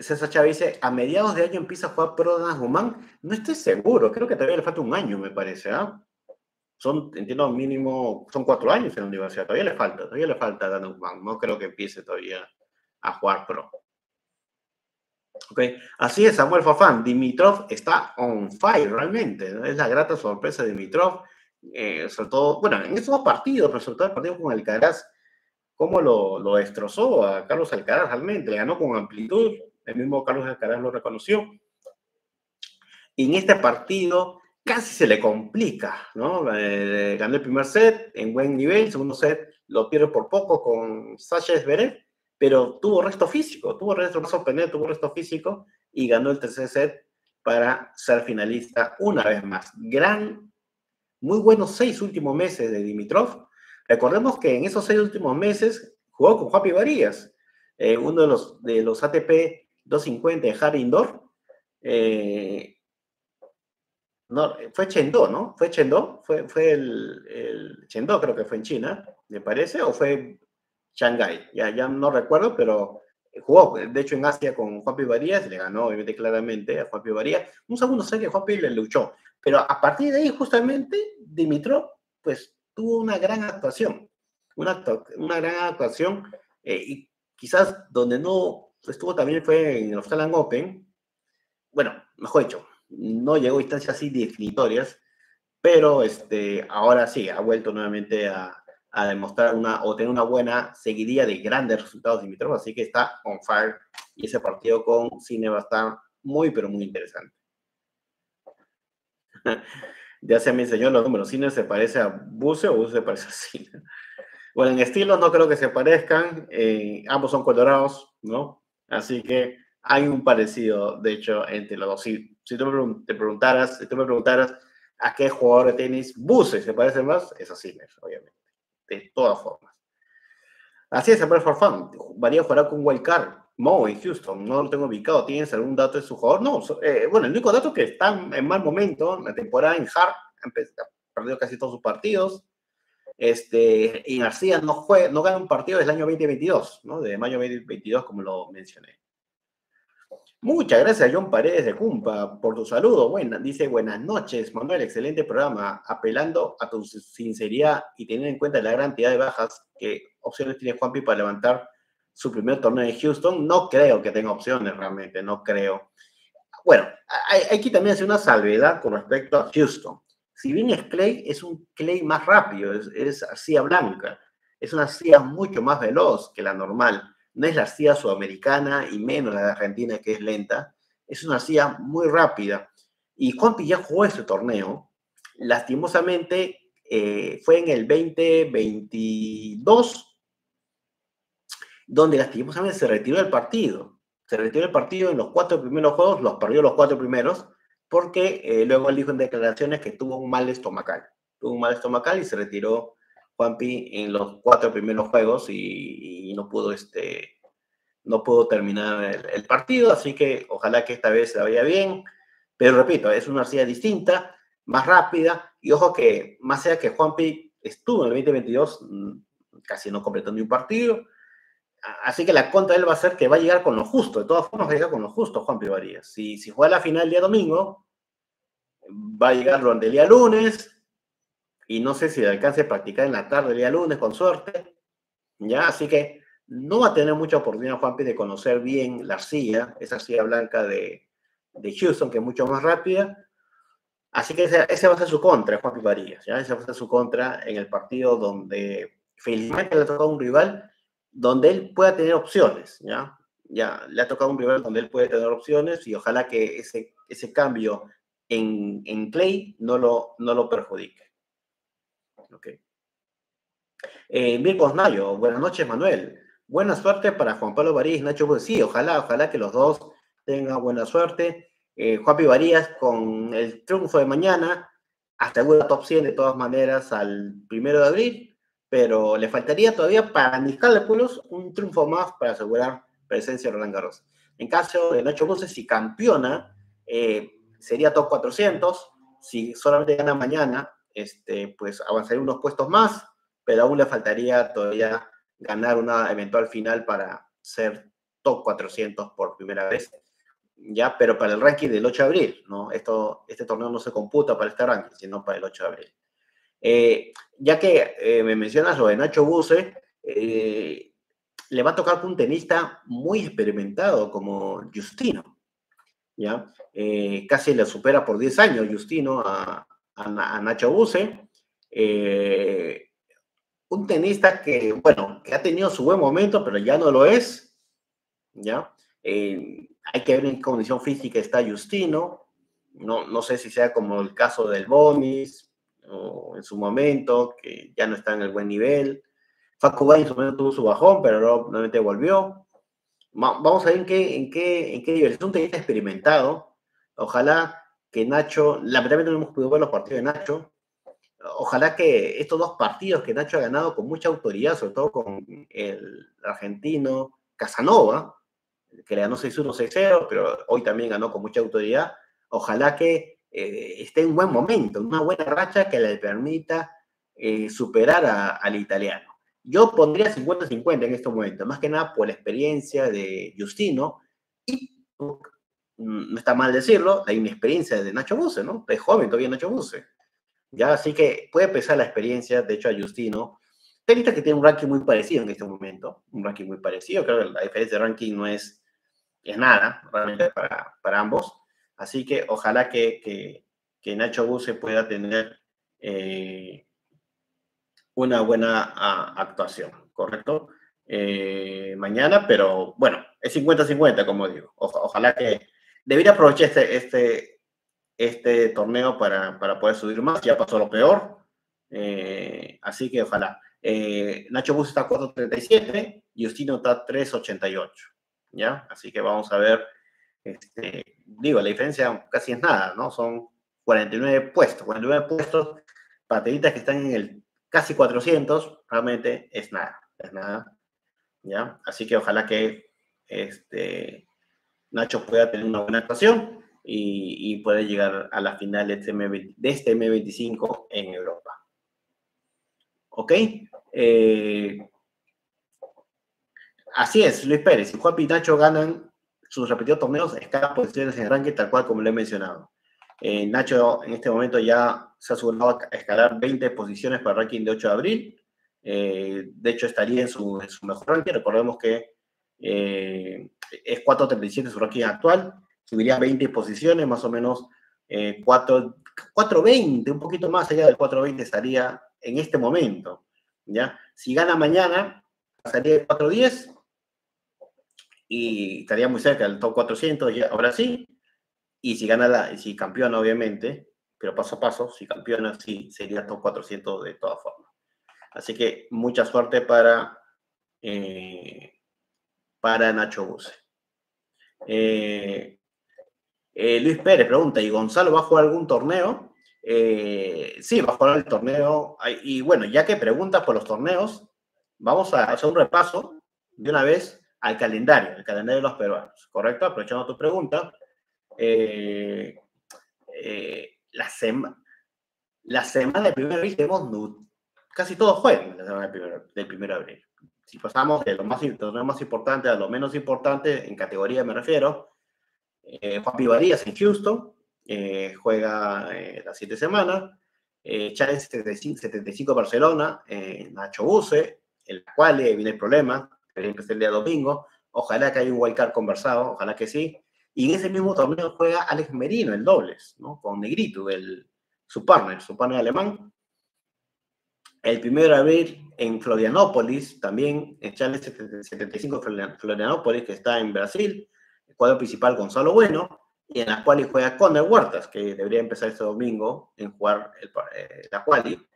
César Chávez dice, a mediados de año empieza a jugar Prodan Guzmán. No estoy seguro, creo que todavía le falta 1 año, me parece, ¿ah? Entiendo, mínimo, son 4 años en la universidad, todavía le falta a Dan Guzmán, no creo que empiece todavía a jugar pro. Okay. Así es, Samuel Fafán. Dimitrov está on fire realmente, ¿no? Es la grata sorpresa de Dimitrov, sobre todo, bueno, en estos 2 partidos, pero sobre todo el partido con Alcaraz, cómo lo destrozó a Carlos Alcaraz realmente, le ganó con amplitud, el mismo Carlos Alcaraz lo reconoció. Y en este partido casi se le complica, ¿no? Ganó el primer set en buen nivel, el segundo set lo pierde por poco con Sánchez Beret, pero tuvo resto físico, tuvo resto físico y ganó el tercer set para ser finalista una vez más. Muy buenos 6 últimos meses de Dimitrov. Recordemos que en esos 6 últimos meses jugó con Juanpi Varillas, uno de los ATP 250 de hard indoor. No, fue Chengdu, ¿no? Fue Chengdu, fue el Chengdu, creo que fue en China, me parece, o fue Shanghái, ya no recuerdo, pero jugó, de hecho, en Asia con Juanpi Varillas, le ganó, obviamente, claramente a Juanpi Varillas. Un segundo set que Juanpi le luchó, pero a partir de ahí, justamente, Dimitrov, pues, tuvo una gran actuación, y quizás donde no estuvo también fue en el Australian Open. Bueno, mejor dicho, no llegó a instancias así definitorias, pero ahora sí, ha vuelto nuevamente a demostrar o tener una buena seguidilla de grandes resultados de Dimitrov, así que está on fire, y ese partido con Sinner va a estar muy, pero muy interesante. Ya se me enseñó los números, Sinner se parece a Buse o Buse se parece a Sinner. Bueno, en estilo no creo que se parezcan, ambos son colorados, ¿no? Así que hay un parecido, de hecho, entre los dos. Si tú me preguntaras a qué jugador de tenis Buse se parece más, es a Sinner, obviamente. De todas formas. Así es, siempre for fun. Varía jugará con Wildcard Mmoh en Houston. No lo tengo ubicado. ¿Tienes algún dato de su jugador? No. Bueno, el único dato que está en mal momento, la temporada en Hart, ha perdido casi todos sus partidos. Y García no gana un partido desde el año 2022, ¿no? De mayo 2022, como lo mencioné. Muchas gracias, John Paredes de Cumpa, por tu saludo. Bueno, dice, buenas noches, Manuel, excelente programa, apelando a tu sinceridad y teniendo en cuenta la gran cantidad de bajas que opciones tiene Juanpi para levantar su primer torneo en Houston. No creo que tenga opciones, realmente, no creo. Bueno, hay que también hacer una salvedad con respecto a Houston. Si bien es clay, es un clay más rápido, es arcilla blanca, es una arcilla mucho más veloz que la normal. No es la arcilla sudamericana y menos la de Argentina, que es lenta. Es una arcilla muy rápida. Y Juanpi ya jugó este torneo. Lastimosamente, fue en el 2022, donde lastimosamente se retiró del partido. Se retiró del partido en los 4 primeros juegos, los perdió los 4 primeros, porque luego él dijo en declaraciones que tuvo un mal estomacal. Tuvo un mal estomacal y se retiró Juanpi en los 4 primeros juegos y no pudo, no pudo terminar el partido, así que ojalá que esta vez se vaya bien. Pero repito, es una arcilla distinta, más rápida, y ojo que más sea que Juanpi estuvo en el 2022, casi no completó ni un partido, así que la contra de él va a ser que va a llegar con lo justo. De todas formas va a llegar con lo justo Juanpi Varillas. Si juega la final el día domingo, va a llegar durante el día lunes, y no sé si le alcance a practicar en la tarde el día lunes, con suerte, ¿ya? Así que no va a tener mucha oportunidad Juanpi de conocer bien la arcilla, esa arcilla blanca de Houston, que es mucho más rápida. Así que ese va a ser su contra, Juanpi Varillas, ¿ya? Ese va a ser su contra en el partido donde felizmente le ha tocado un rival donde él pueda tener opciones, ¿ya? Ya le ha tocado un rival donde él puede tener opciones, y ojalá que ese cambio en clay no lo perjudique. Okay. Mirko Osnayo, buenas noches, Manuel. Buena suerte para Juan Pablo Varillas y Ignacio Buse. Sí, ojalá que los dos tengan buena suerte. Juanpi Varillas, con el triunfo de mañana, asegura top 100 de todas maneras al 1 de abril, pero le faltaría todavía, para mis cálculos, un triunfo más para asegurar presencia de Roland Garros. En caso de Ignacio Buse, si campeona, sería top 400. Si solamente gana mañana, pues avanzaría unos puestos más, pero aún le faltaría todavía ganar una eventual final para ser top 400 por primera vez, ya, pero para el ranking del 8 de abril, ¿no? Este torneo no se computa para este ranking, sino para el 8 de abril. Ya que me mencionas lo de Nacho Buse, le va a tocar con un tenista muy experimentado como Giustino, ¿ya? Casi le supera por 10 años Giustino a Nacho Buse, un tenista que, bueno, que ha tenido su buen momento, pero ya no lo es, ¿ya? Hay que ver en qué condición física está Giustino. No sé si sea como el caso del Bonis, o en su momento, que ya no está en el buen nivel. Facubá en su momento tuvo su bajón, pero luego nuevamente volvió. Vamos a ver en qué nivel. Es un tenista experimentado, ojalá que Nacho, lamentablemente no hemos podido ver los partidos de Nacho, ojalá que estos dos partidos que Nacho ha ganado con mucha autoridad, sobre todo con el argentino Casanova, que le ganó 6-1, 6-0, pero hoy también ganó con mucha autoridad, ojalá que esté en un buen momento, una buena racha que le permita superar al italiano. Yo pondría 50-50 en estos momentos, más que nada por la experiencia de Giustino y, no está mal decirlo, la inexperiencia de Nacho Buse, ¿no? Es joven todavía Nacho Buse, ¿ya? Así que puede pesar la experiencia, de hecho, a Giustino. Tenista que tiene un ranking muy parecido en este momento, un ranking muy parecido, creo que la diferencia de ranking no es nada, realmente, para ambos. Así que ojalá que Nacho Buse pueda tener una buena actuación, ¿correcto? Mañana, pero bueno, es 50-50, como digo. Ojalá que debería aprovechar este torneo para poder subir más. Ya pasó lo peor. Así que ojalá. Nacho Buse está a 4.37 y Giustino está a 3.88. ¿Ya? Así que vamos a ver. Digo, la diferencia casi es nada, ¿no? Son 49 puestos. 49 puestos para tenistas que están en el casi 400. Realmente es nada. Es nada. ¿Ya? Así que ojalá que Nacho pueda tener una buena actuación y pueda llegar a la final de este M25 en Europa. ¿Ok? Así es, Luis Pérez. Si Juanpi y Nacho ganan, sus repetidos torneos escalas posiciones en el ranking, tal cual como le he mencionado. Nacho en este momento ya se ha asegurado a escalar 20 posiciones para el ranking de 8 de abril. De hecho, estaría en su mejor ranking. Recordemos que es 4.37 su ranking actual. Subiría 20 posiciones, más o menos 4.20, un poquito más allá del 4.20 estaría en este momento, ¿ya? Si gana mañana, pasaría de 4.10 y estaría muy cerca del top 400, ya, ahora sí. Y si gana, si campeona, obviamente, pero paso a paso, si campeona, sí, sería top 400 de todas formas. Así que mucha suerte para Nacho Buse. Luis Pérez pregunta, ¿y Gonzalo va a jugar algún torneo? Sí, va a jugar el torneo. Y bueno, ya que preguntas por los torneos, vamos a hacer un repaso de una vez al calendario, el calendario de los peruanos, ¿correcto? Aprovechando tu pregunta, la semana del 1 de abril tenemos casi todos juegan la semana del 1 de abril. Si pasamos de lo más importante a lo menos importante, en categoría me refiero, Juanpi Varillas en Houston, juega la 7 semana, Challenger 75 Barcelona, Nacho Buse, el cual viene el problema, que es el día domingo, ojalá que haya un wildcard conversado, ojalá que sí, y en ese mismo torneo juega Alex Merino, el dobles, ¿no? Con Negritu, su partner alemán. El 1 de abril en Florianópolis, también en Challenger 75 Florianópolis, que está en Brasil, el cuadro principal Gonzalo Bueno, y en la quali juega Conner Huertas, que debería empezar este domingo en jugar la quali.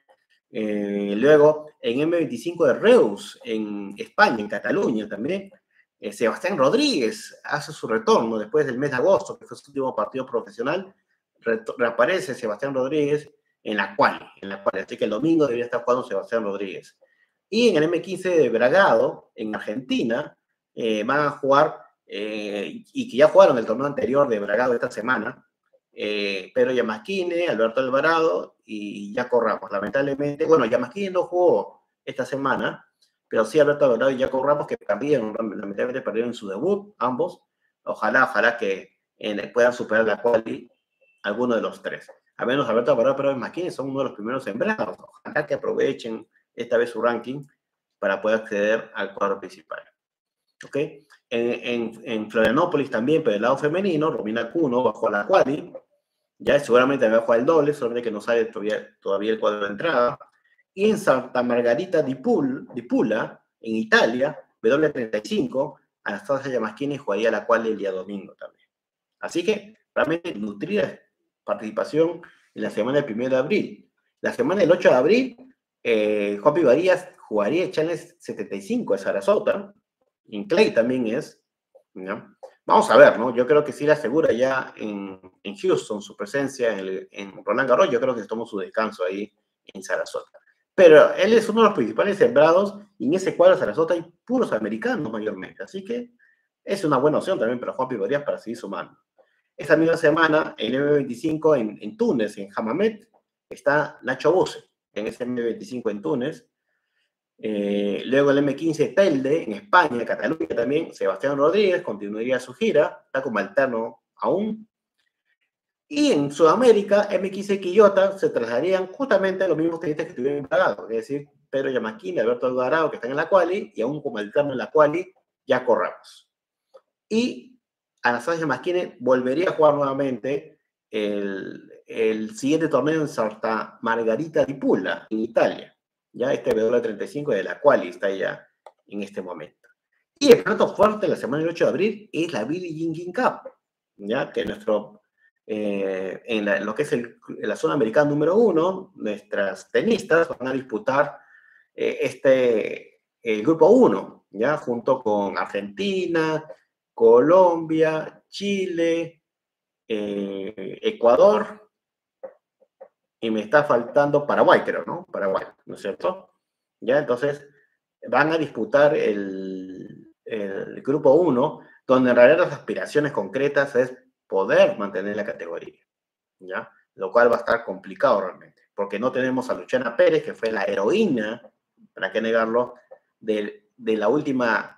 Luego, en M25 de Reus, en España, en Cataluña también, Sebastián Rodríguez hace su retorno después del mes de agosto, que fue su último partido profesional. Reaparece Sebastián Rodríguez en la cual, así que el domingo debería estar jugando Sebastián Rodríguez. Y en el M15 de Bragado, en Argentina, van a jugar, y que ya jugaron el torneo anterior de Bragado esta semana, Pedro Iamachkine, Alberto Alvarado y Jaco Ramos. Lamentablemente, bueno, Iamachkine no jugó esta semana, pero sí Alberto Alvarado y Jaco Ramos, que lamentablemente perdieron su debut, ambos. Ojalá que puedan superar la quali alguno de los tres. A menos Alberto Alvarado, pero Iamachkine son uno de los primeros sembrados. Ojalá que aprovechen esta vez su ranking para poder acceder al cuadro principal. ¿Ok? En Florianópolis también, pero del lado femenino, Romina Ccuno va a jugar la quali. Ya seguramente va a jugar el doble, solamente que no sale todavía el cuadro de entrada. Y en Santa Margarita di Pula, en Italia, W35, Anastasia Iamachkine jugaría la cual el día domingo también. Así que, realmente, nutrida participación en la semana del 1 de abril. La semana del 8 de abril, Juanpi Varillas jugaría el Challenge 75 de Sarasota, en Clay también es, ¿no? Vamos a ver, ¿no? Yo creo que sí le asegura ya en Houston su presencia en Roland Garros. Yo creo que se tomó su descanso ahí en Sarasota. Pero él es uno de los principales sembrados y en ese cuadro Sarasota hay puros americanos mayormente. Así que es una buena opción también para Juanpi Varillas para seguir sumando. Esta misma semana, el M25 en Túnez, en Hammamet, está Nacho Buse en ese M25 en Túnez. Luego el M15 Telde, en España, Cataluña también, Sebastián Rodríguez continuaría su gira, está como alterno aún. Y en Sudamérica, M15 Quillota, se trasladarían justamente a los mismos tenistas que estuvieron impagados, es decir, Pedro Iamachkine, Alberto Alvarado, que están en la quali, y aún como alterno en la quali, ya corramos. Y Anastasia Iamachkine volvería a jugar nuevamente el siguiente torneo en Santa Margarita di Pula, en Italia. Ya este W35 de la quali está ya en este momento. Y el plato fuerte la semana del 8 de abril es la Billie Jean King Cup, ya que en lo que es la zona americana número 1, nuestras tenistas van a disputar el grupo 1, ya junto con Argentina, Colombia, Chile, Ecuador. Y me está faltando Paraguay, creo, ¿no? Paraguay, ¿no es cierto? Ya, entonces, van a disputar el grupo 1, donde en realidad las aspiraciones concretas es poder mantener la categoría, ¿ya? Lo cual va a estar complicado realmente, porque no tenemos a Lucciana Perez, que fue la heroína, para qué negarlo, de la última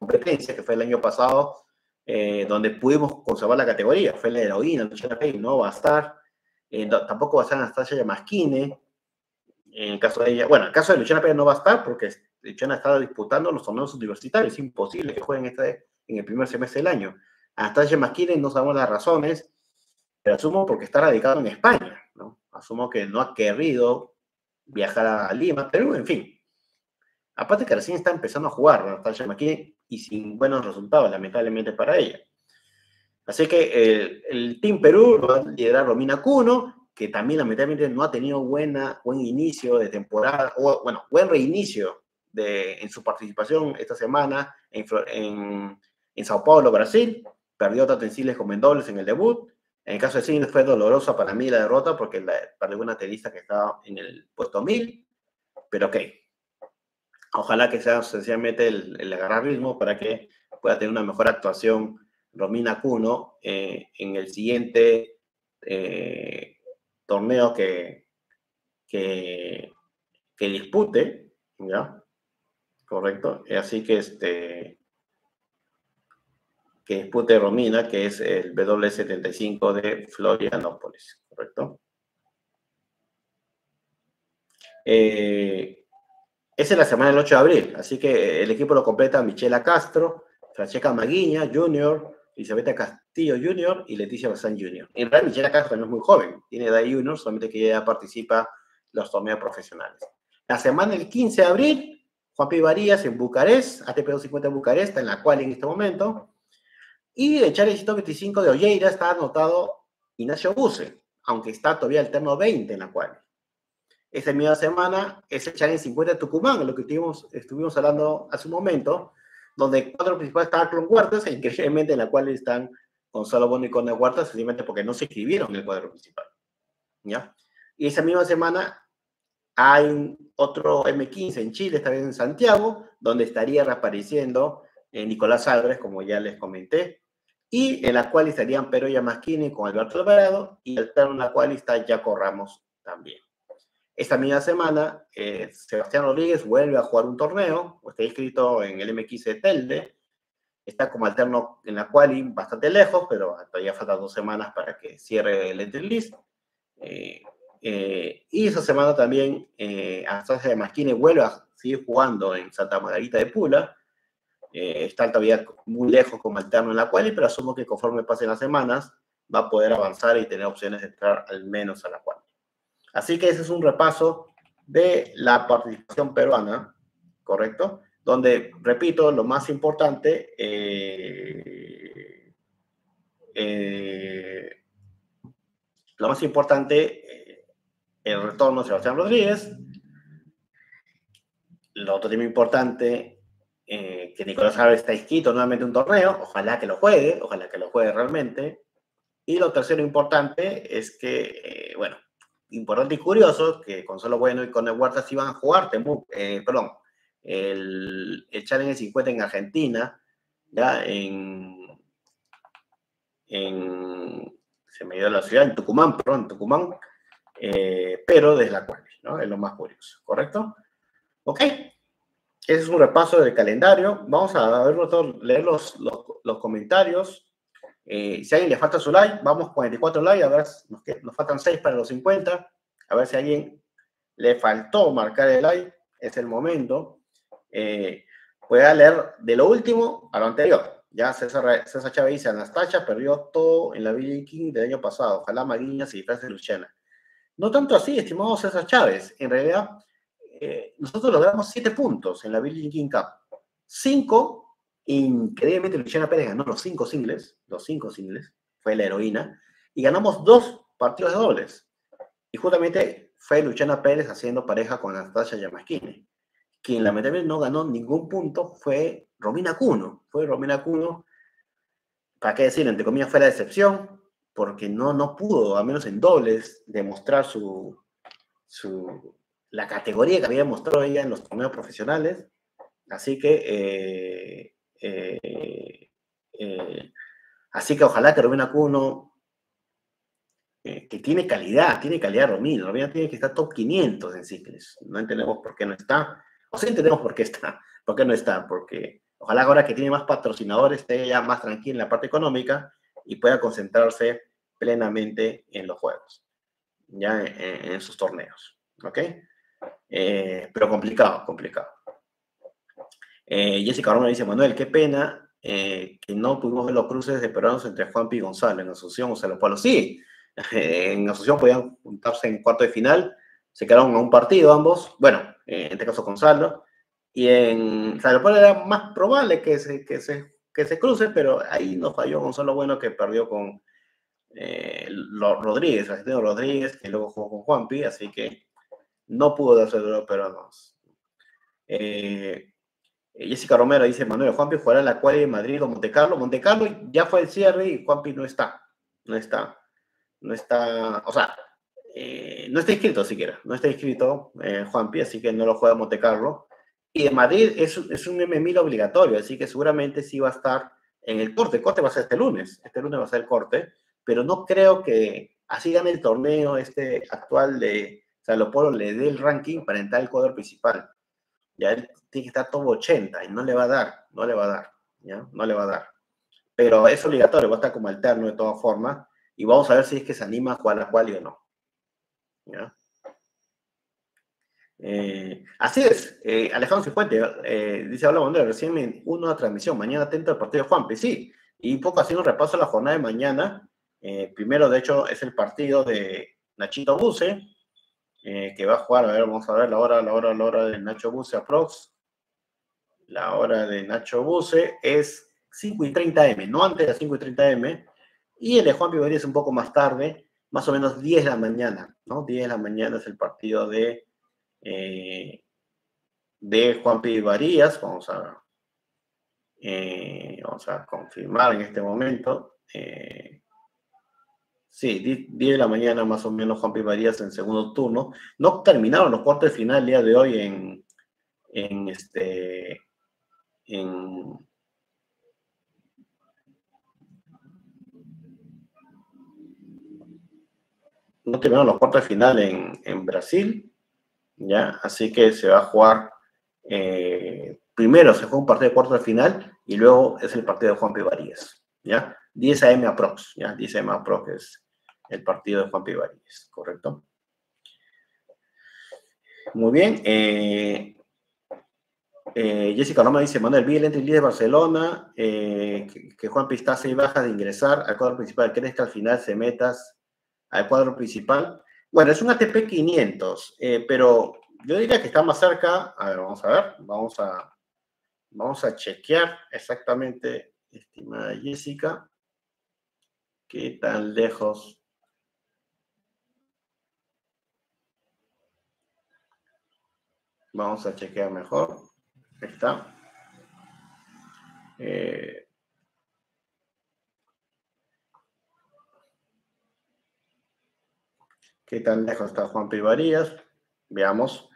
competencia, que fue el año pasado, donde pudimos conservar la categoría. Fue la heroína, Lucciana Perez no va a estar, tampoco va a estar Anastasia Iamachkine. En el caso de ella, bueno, en el caso de Lucciana Perez no va a estar porque Lucciana está disputando los torneos universitarios, es imposible que jueguen en el primer semestre del año. Anastasia Iamachkine no sabemos las razones, pero asumo porque está radicado en España, ¿no? Asumo que no ha querido viajar a Lima, Perú, en fin. Aparte que recién está empezando a jugar Anastasia Iamachkine y sin buenos resultados, lamentablemente para ella. Así que el Team Perú lo va a liderar Romina Ccuno, que también lamentablemente no ha tenido buen inicio de temporada, o bueno, buen reinicio en su participación esta semana en Sao Paulo, Brasil. Perdió tanto en Siles como en dobles en el debut. En el caso de Sinner fue dolorosa para mí la derrota porque perdió una tenista que estaba en el puesto 1000, pero ok. Ojalá que sea sencillamente el agarrar ritmo para que pueda tener una mejor actuación Romina Ccuno en el siguiente torneo que dispute, ¿ya? Correcto. Así que que dispute Romina, que es el W75 de Florianópolis, ¿correcto? Esa es la semana del 8 de abril, así que el equipo lo completa Michela Castro, Francesca Maguiña Jr., Elizabeth Castillo Jr. y Leticia Bazán Jr. En realidad Michela Castro no es muy joven, tiene edad junior, solamente que ella participa en los torneos profesionales. La semana del 15 de abril, Juanpi Varillas en Bucarest, ATP 250 en Bucarest, en la cual en este momento... Y el Challenger 125 de Olleira está anotado Ignacio Buse, aunque está todavía alterno 20 en la cual. Esta misma semana es el Challenger 50 de Tucumán, lo que estuvimos hablando hace un momento, donde cuatro principales están Conner Huertas, e increíblemente en la cual están Gonzalo Bueno y Conner Huertas, simplemente porque no se inscribieron en el cuadro principal, ¿ya? Y esa misma semana hay otro M15 en Chile, esta vez en Santiago, donde estaría reapareciendo Nicolás Álvarez, como ya les comenté, y en la cual estarían Pero Iamachkine con Alberto Alvarado, y en la cual está Jaco Ramos también. Esta misma semana, Sebastián Rodríguez vuelve a jugar un torneo, está inscrito en el M15 de Telde, está como alterno en la cual bastante lejos, pero todavía faltan 2 semanas para que cierre el entry list. Y esa semana también, Anastasia Iamachkine vuelve a seguir jugando en Santa Margarita de Pula. Está todavía muy lejos como alterno en la quali, pero asumo que conforme pasen las semanas va a poder avanzar y tener opciones de entrar al menos a la quali. Así que ese es un repaso de la participación peruana, ¿correcto? Donde, repito, lo más importante el retorno de Sebastián Rodríguez. Lo otro tema importante, que Nicolás Álvarez está inscrito nuevamente en un torneo, ojalá que lo juegue realmente. Y lo tercero importante es que, bueno, importante y curioso, que Gonzalo Bueno y Conner Huertas iban a jugar el Challenger 50 en Argentina, ya se me dio la ciudad, en Tucumán, perdón, en Tucumán, pero desde la cual, ¿no? Es lo más curioso, ¿correcto? Ok. Ese es un repaso del calendario. Vamos a leer los comentarios. Si a alguien le falta su like, vamos 44 likes. A ver, nos faltan 6 para los 50. A ver si a alguien le faltó marcar el like. Es el momento. Voy a leer de lo último a lo anterior. Ya César Chávez dice, Anastasia perdió todo en la Billie King del año pasado. Ojalá Maguiña se disfrace de Luciana. No tanto así, estimado César Chávez. En realidad... nosotros logramos 7 puntos en la Billie Jean Cup. 5, increíblemente Lucciana Perez ganó los 5 singles, fue la heroína, y ganamos 2 partidos de dobles. Y justamente fue Lucciana Perez haciendo pareja con Anastasia Iamachkine. Quien lamentablemente no ganó ningún punto fue Romina Ccuno. ¿Para qué decir? Entre comillas fue la decepción, porque no pudo, al menos en dobles, demostrar la categoría que había demostrado ella en los torneos profesionales. Así que ojalá que Romina Ccuno, que tiene calidad Romina tiene que estar top 500 en singles. No entendemos por qué no está, porque Ojalá ahora que tiene más patrocinadores esté ya más tranquila en la parte económica y pueda concentrarse plenamente en los juegos, ya en sus torneos, ¿ok? Pero complicado, complicado. Jessica Romero dice, Manuel, qué pena que no pudimos ver los cruces de peruanos entre Juanpi y Gonzalo en Asunción o Sao Leopoldo. Sí, en Asunción podían juntarse en cuarto de final, se quedaron a un partido ambos, bueno, en este caso Gonzalo, y en Sao Leopoldo era más probable que se cruce, pero ahí nos falló Gonzalo Bueno, que perdió con Rodríguez, Sebastián Rodríguez, que luego jugó con Juanpi, así que no pudo darse duro, pero no. Jessica Romero dice, Manuel, Juanpi jugará en la cual en Madrid o Monte Carlo. Monte Carlo ya fue el cierre y Juanpi no está, o sea, no está inscrito siquiera, no está inscrito Juanpi, así que no lo juega Monte Carlo. Y de Madrid es un M1000 obligatorio, así que seguramente sí va a estar en el corte. El corte va a ser este lunes va a ser el corte, pero no creo que así gane el torneo este actual de Sao Leopoldo le dé el ranking para entrar al cuadro principal. Ya él tiene que estar top 80 y no le va a dar. Pero es obligatorio, va a estar como alterno de todas formas y vamos a ver si es que se anima a jugar la quali o no. ¿Ya? Así es, Alejandro Cifuente dice, hola Manuel, recién me uno a la transmisión, mañana atento al partido de Juanpi, sí, y poco así un repaso a la jornada de mañana. Primero, de hecho, es el partido de Nachito Buse, que va a jugar, a ver, vamos a ver la hora de Nacho Buse aprox. La hora de Nacho Buse es 5:30 AM, no antes de las 5:30 AM, y el de Juanpi Varillas es un poco más tarde, más o menos 10 de la mañana, ¿no? 10 de la mañana es el partido de Juanpi Varillas. Vamos a confirmar en este momento. Sí, 10 de la mañana más o menos Juanpi Varillas en segundo turno. No terminaron los cuartos de final el día de hoy no terminaron los cuartos de final en Brasil, ¿ya? Así que se va a jugar, primero se juega un partido de cuartos de final y luego es el partido de Juanpi Varillas, ¿ya? 10 a.m. aprox, ¿ya? 10 a.m. aprox es el partido de Juanpi Varillas, ¿correcto? Muy bien. Jessica Loma dice, Manuel, vi el entry de Barcelona, que Juanpi está a 6 bajas de ingresar al cuadro principal. ¿Crees que al final se metas al cuadro principal? Bueno, es un ATP 500, pero yo diría que está más cerca. A ver, vamos a chequear exactamente, estimada Jessica, qué tan lejos. Vamos a chequear mejor. Ahí está. ¿Qué tan lejos está Juanpi Varillas? Veamos.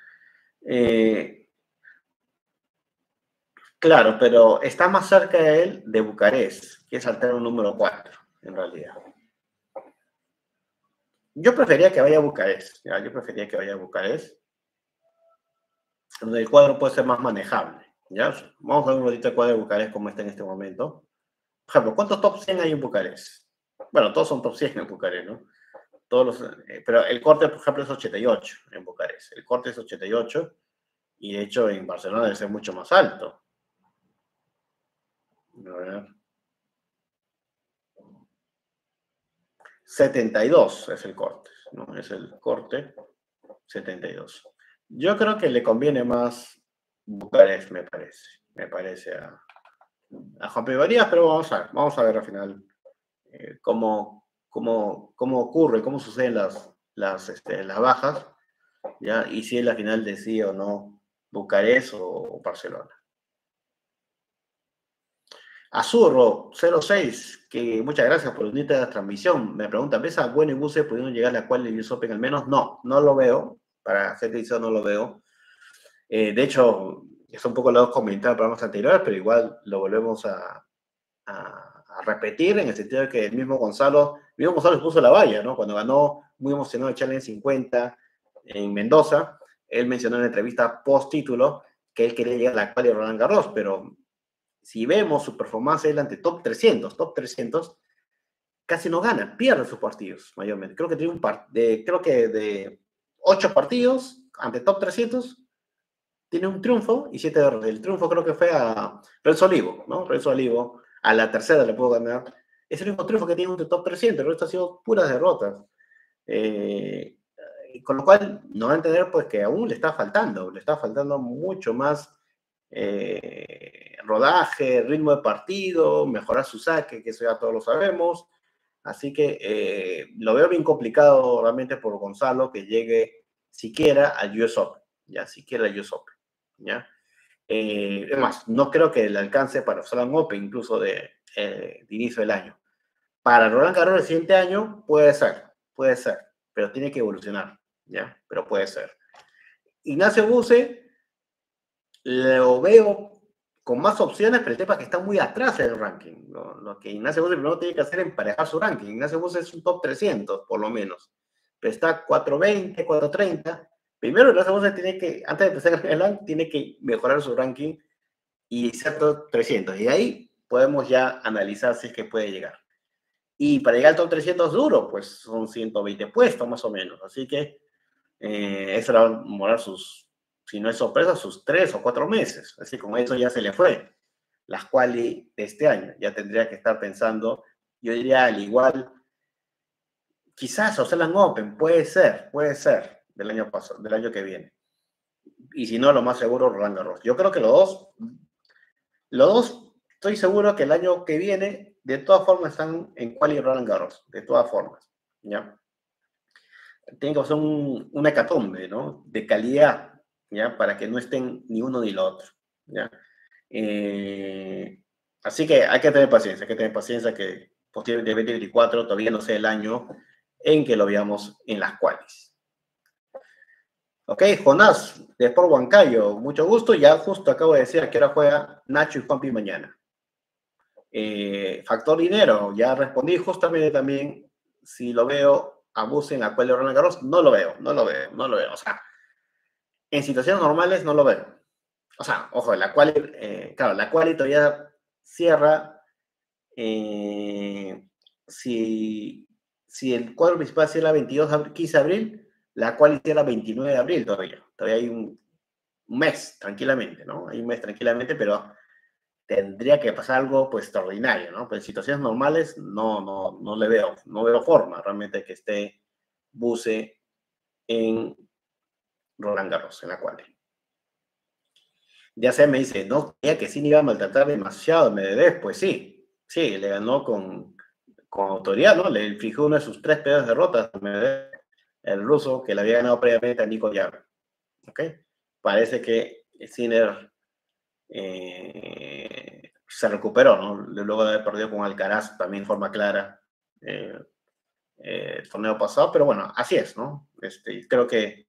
Claro, pero está más cerca de él de Bucarest, que es alterno número 4, en realidad. Yo prefería que vaya a Bucarest. ¿Ya? Yo prefería que vaya a Bucarest, donde el cuadro puede ser más manejable. ¿Ya? Vamos a ver un ratito el cuadro de Bucarest como está en este momento. Por ejemplo, ¿cuántos top 100 hay en Bucarest? Bueno, todos son top 100 en Bucarest, ¿no? Pero el corte, por ejemplo, es 88 en Bucarest. El corte es 88 y, de hecho, en Barcelona debe ser mucho más alto. A ver. 72 es el corte, ¿no? Es el corte 72. Yo creo que le conviene más Bucarest, me parece a Juanpi Varillas, pero vamos a ver al final cómo ocurre, cómo suceden las bajas, ¿ya? Y si en la final decide o no Bucarest o Barcelona. Azurro 06, que muchas gracias por unirte a la transmisión. Me pregunta, ¿ves a Bueno y Buse pudieron llegar a la cual el US Open al menos? No, no lo veo. Para ser sincero, no lo veo. De hecho, es un poco lo hemos comentado en programas anteriores, pero igual lo volvemos a repetir, en el sentido de que el mismo Gonzalo puso la valla, ¿no? Cuando ganó, muy emocionado el Challenger 50 en Mendoza, él mencionó en la entrevista post-título que él quería llegar a la cual de Roland Garros, pero si vemos su performance delante top 300, casi no gana, pierde sus partidos mayormente. Creo que tiene de 8 partidos ante top 300, tiene un triunfo y 7 derrotas. El triunfo creo que fue a Renzo Olivo, ¿no? Renzo Olivo a la tercera le pudo ganar. Es el único triunfo que tiene un top 300, el resto ha sido puras derrotas. Con lo cual nos va a entender pues que aún le está faltando mucho más rodaje, ritmo de partido, mejorar su saque, que eso ya todos lo sabemos. Así que lo veo bien complicado realmente por Gonzalo que llegue siquiera al US Open, ya, siquiera al US Open, ya. Es más, no creo que le alcance para Australian Open, incluso de inicio del año. Para Roland Garros el siguiente año puede ser, pero tiene que evolucionar, ya, pero puede ser. Ignacio Buse lo veo con más opciones, pero el tema es que está muy atrás del ranking. Lo que Ignacio Buse primero tiene que hacer es emparejar su ranking. Ignacio Buse es un top 300, por lo menos. Pero está 420, 430. Primero, Ignacio Buse tiene que, antes de empezar el ranking, tiene que mejorar su ranking y ser top 300. Y de ahí podemos ya analizar si es que puede llegar. Y para llegar al top 300 duro, pues son 120 puestos, más o menos. Así que eso va a demorar sus, si no es sorpresa, sus 3 o 4 meses. Así como eso ya se le fue. Las quali de este año. Ya tendría que estar pensando, yo diría al igual, quizás Australian Open, puede ser, del año que viene. Y si no, lo más seguro, Roland Garros. Yo creo que los dos, estoy seguro que el año que viene, de todas formas, están en quali y Roland Garros. De todas formas, ¿ya? Tienen que hacer una hecatombe, ¿no? De calidad. ¿Ya? Para que no estén ni uno ni lo otro, ¿ya? Así que hay que tener paciencia que posiblemente 2024 todavía no sea el año en que lo veamos en las qualis. Ok, Jonás, de Sport Huancayo, mucho gusto. Ya justo acabo de decir a qué hora juega Nacho y Juanpi mañana. Factor dinero, ya respondí justamente también, si lo veo a Buse en la cual de Roland Garros, no lo veo, o sea, en situaciones normales no lo veo. O sea, ojo, la quali todavía cierra. Si el cuadro principal cierra 15 de abril, la quali cierra 29 de abril todavía. Todavía hay un mes tranquilamente, ¿no? Hay un mes tranquilamente, pero tendría que pasar algo pues extraordinario, ¿no? Pero en situaciones normales no le veo. No veo forma realmente que esté Buse en Roland Garros, en la cual ya se me dice, no creía que sí iba a maltratar demasiado a Medvedev. Pues sí, le ganó con autoridad, ¿no? Le infligió una de sus 3 peores derrotas a Medvedev, el ruso, que le había ganado previamente a Nicolás. ¿Ok? Parece que Sinner se recuperó, ¿no? Luego de haber perdido con Alcaraz, también de forma clara, el torneo pasado, pero bueno, así es, ¿no? Creo que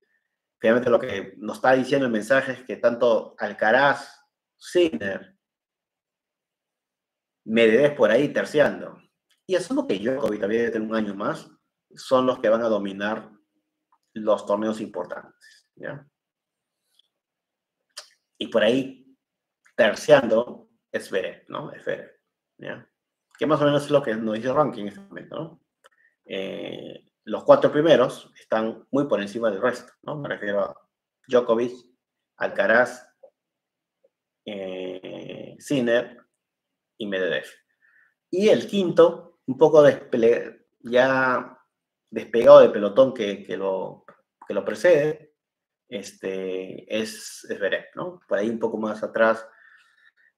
finalmente lo que nos está diciendo el mensaje es que tanto Alcaraz, Sinner, Medvedev por ahí terciando, y asumo que Djokovic también debe tener un año más, son los que van a dominar los torneos importantes, ¿ya? Y por ahí terciando es Zverev, ¿no? Es Zverev, ¿ya? Que más o menos es lo que nos dice el ranking en este momento, ¿no? Los 4 primeros están muy por encima del resto, ¿no? Me refiero a Djokovic, Alcaraz, Sinner y Medvedev. Y el quinto, un poco ya despegado del pelotón que lo precede, es Zverev, ¿no? Por ahí un poco más atrás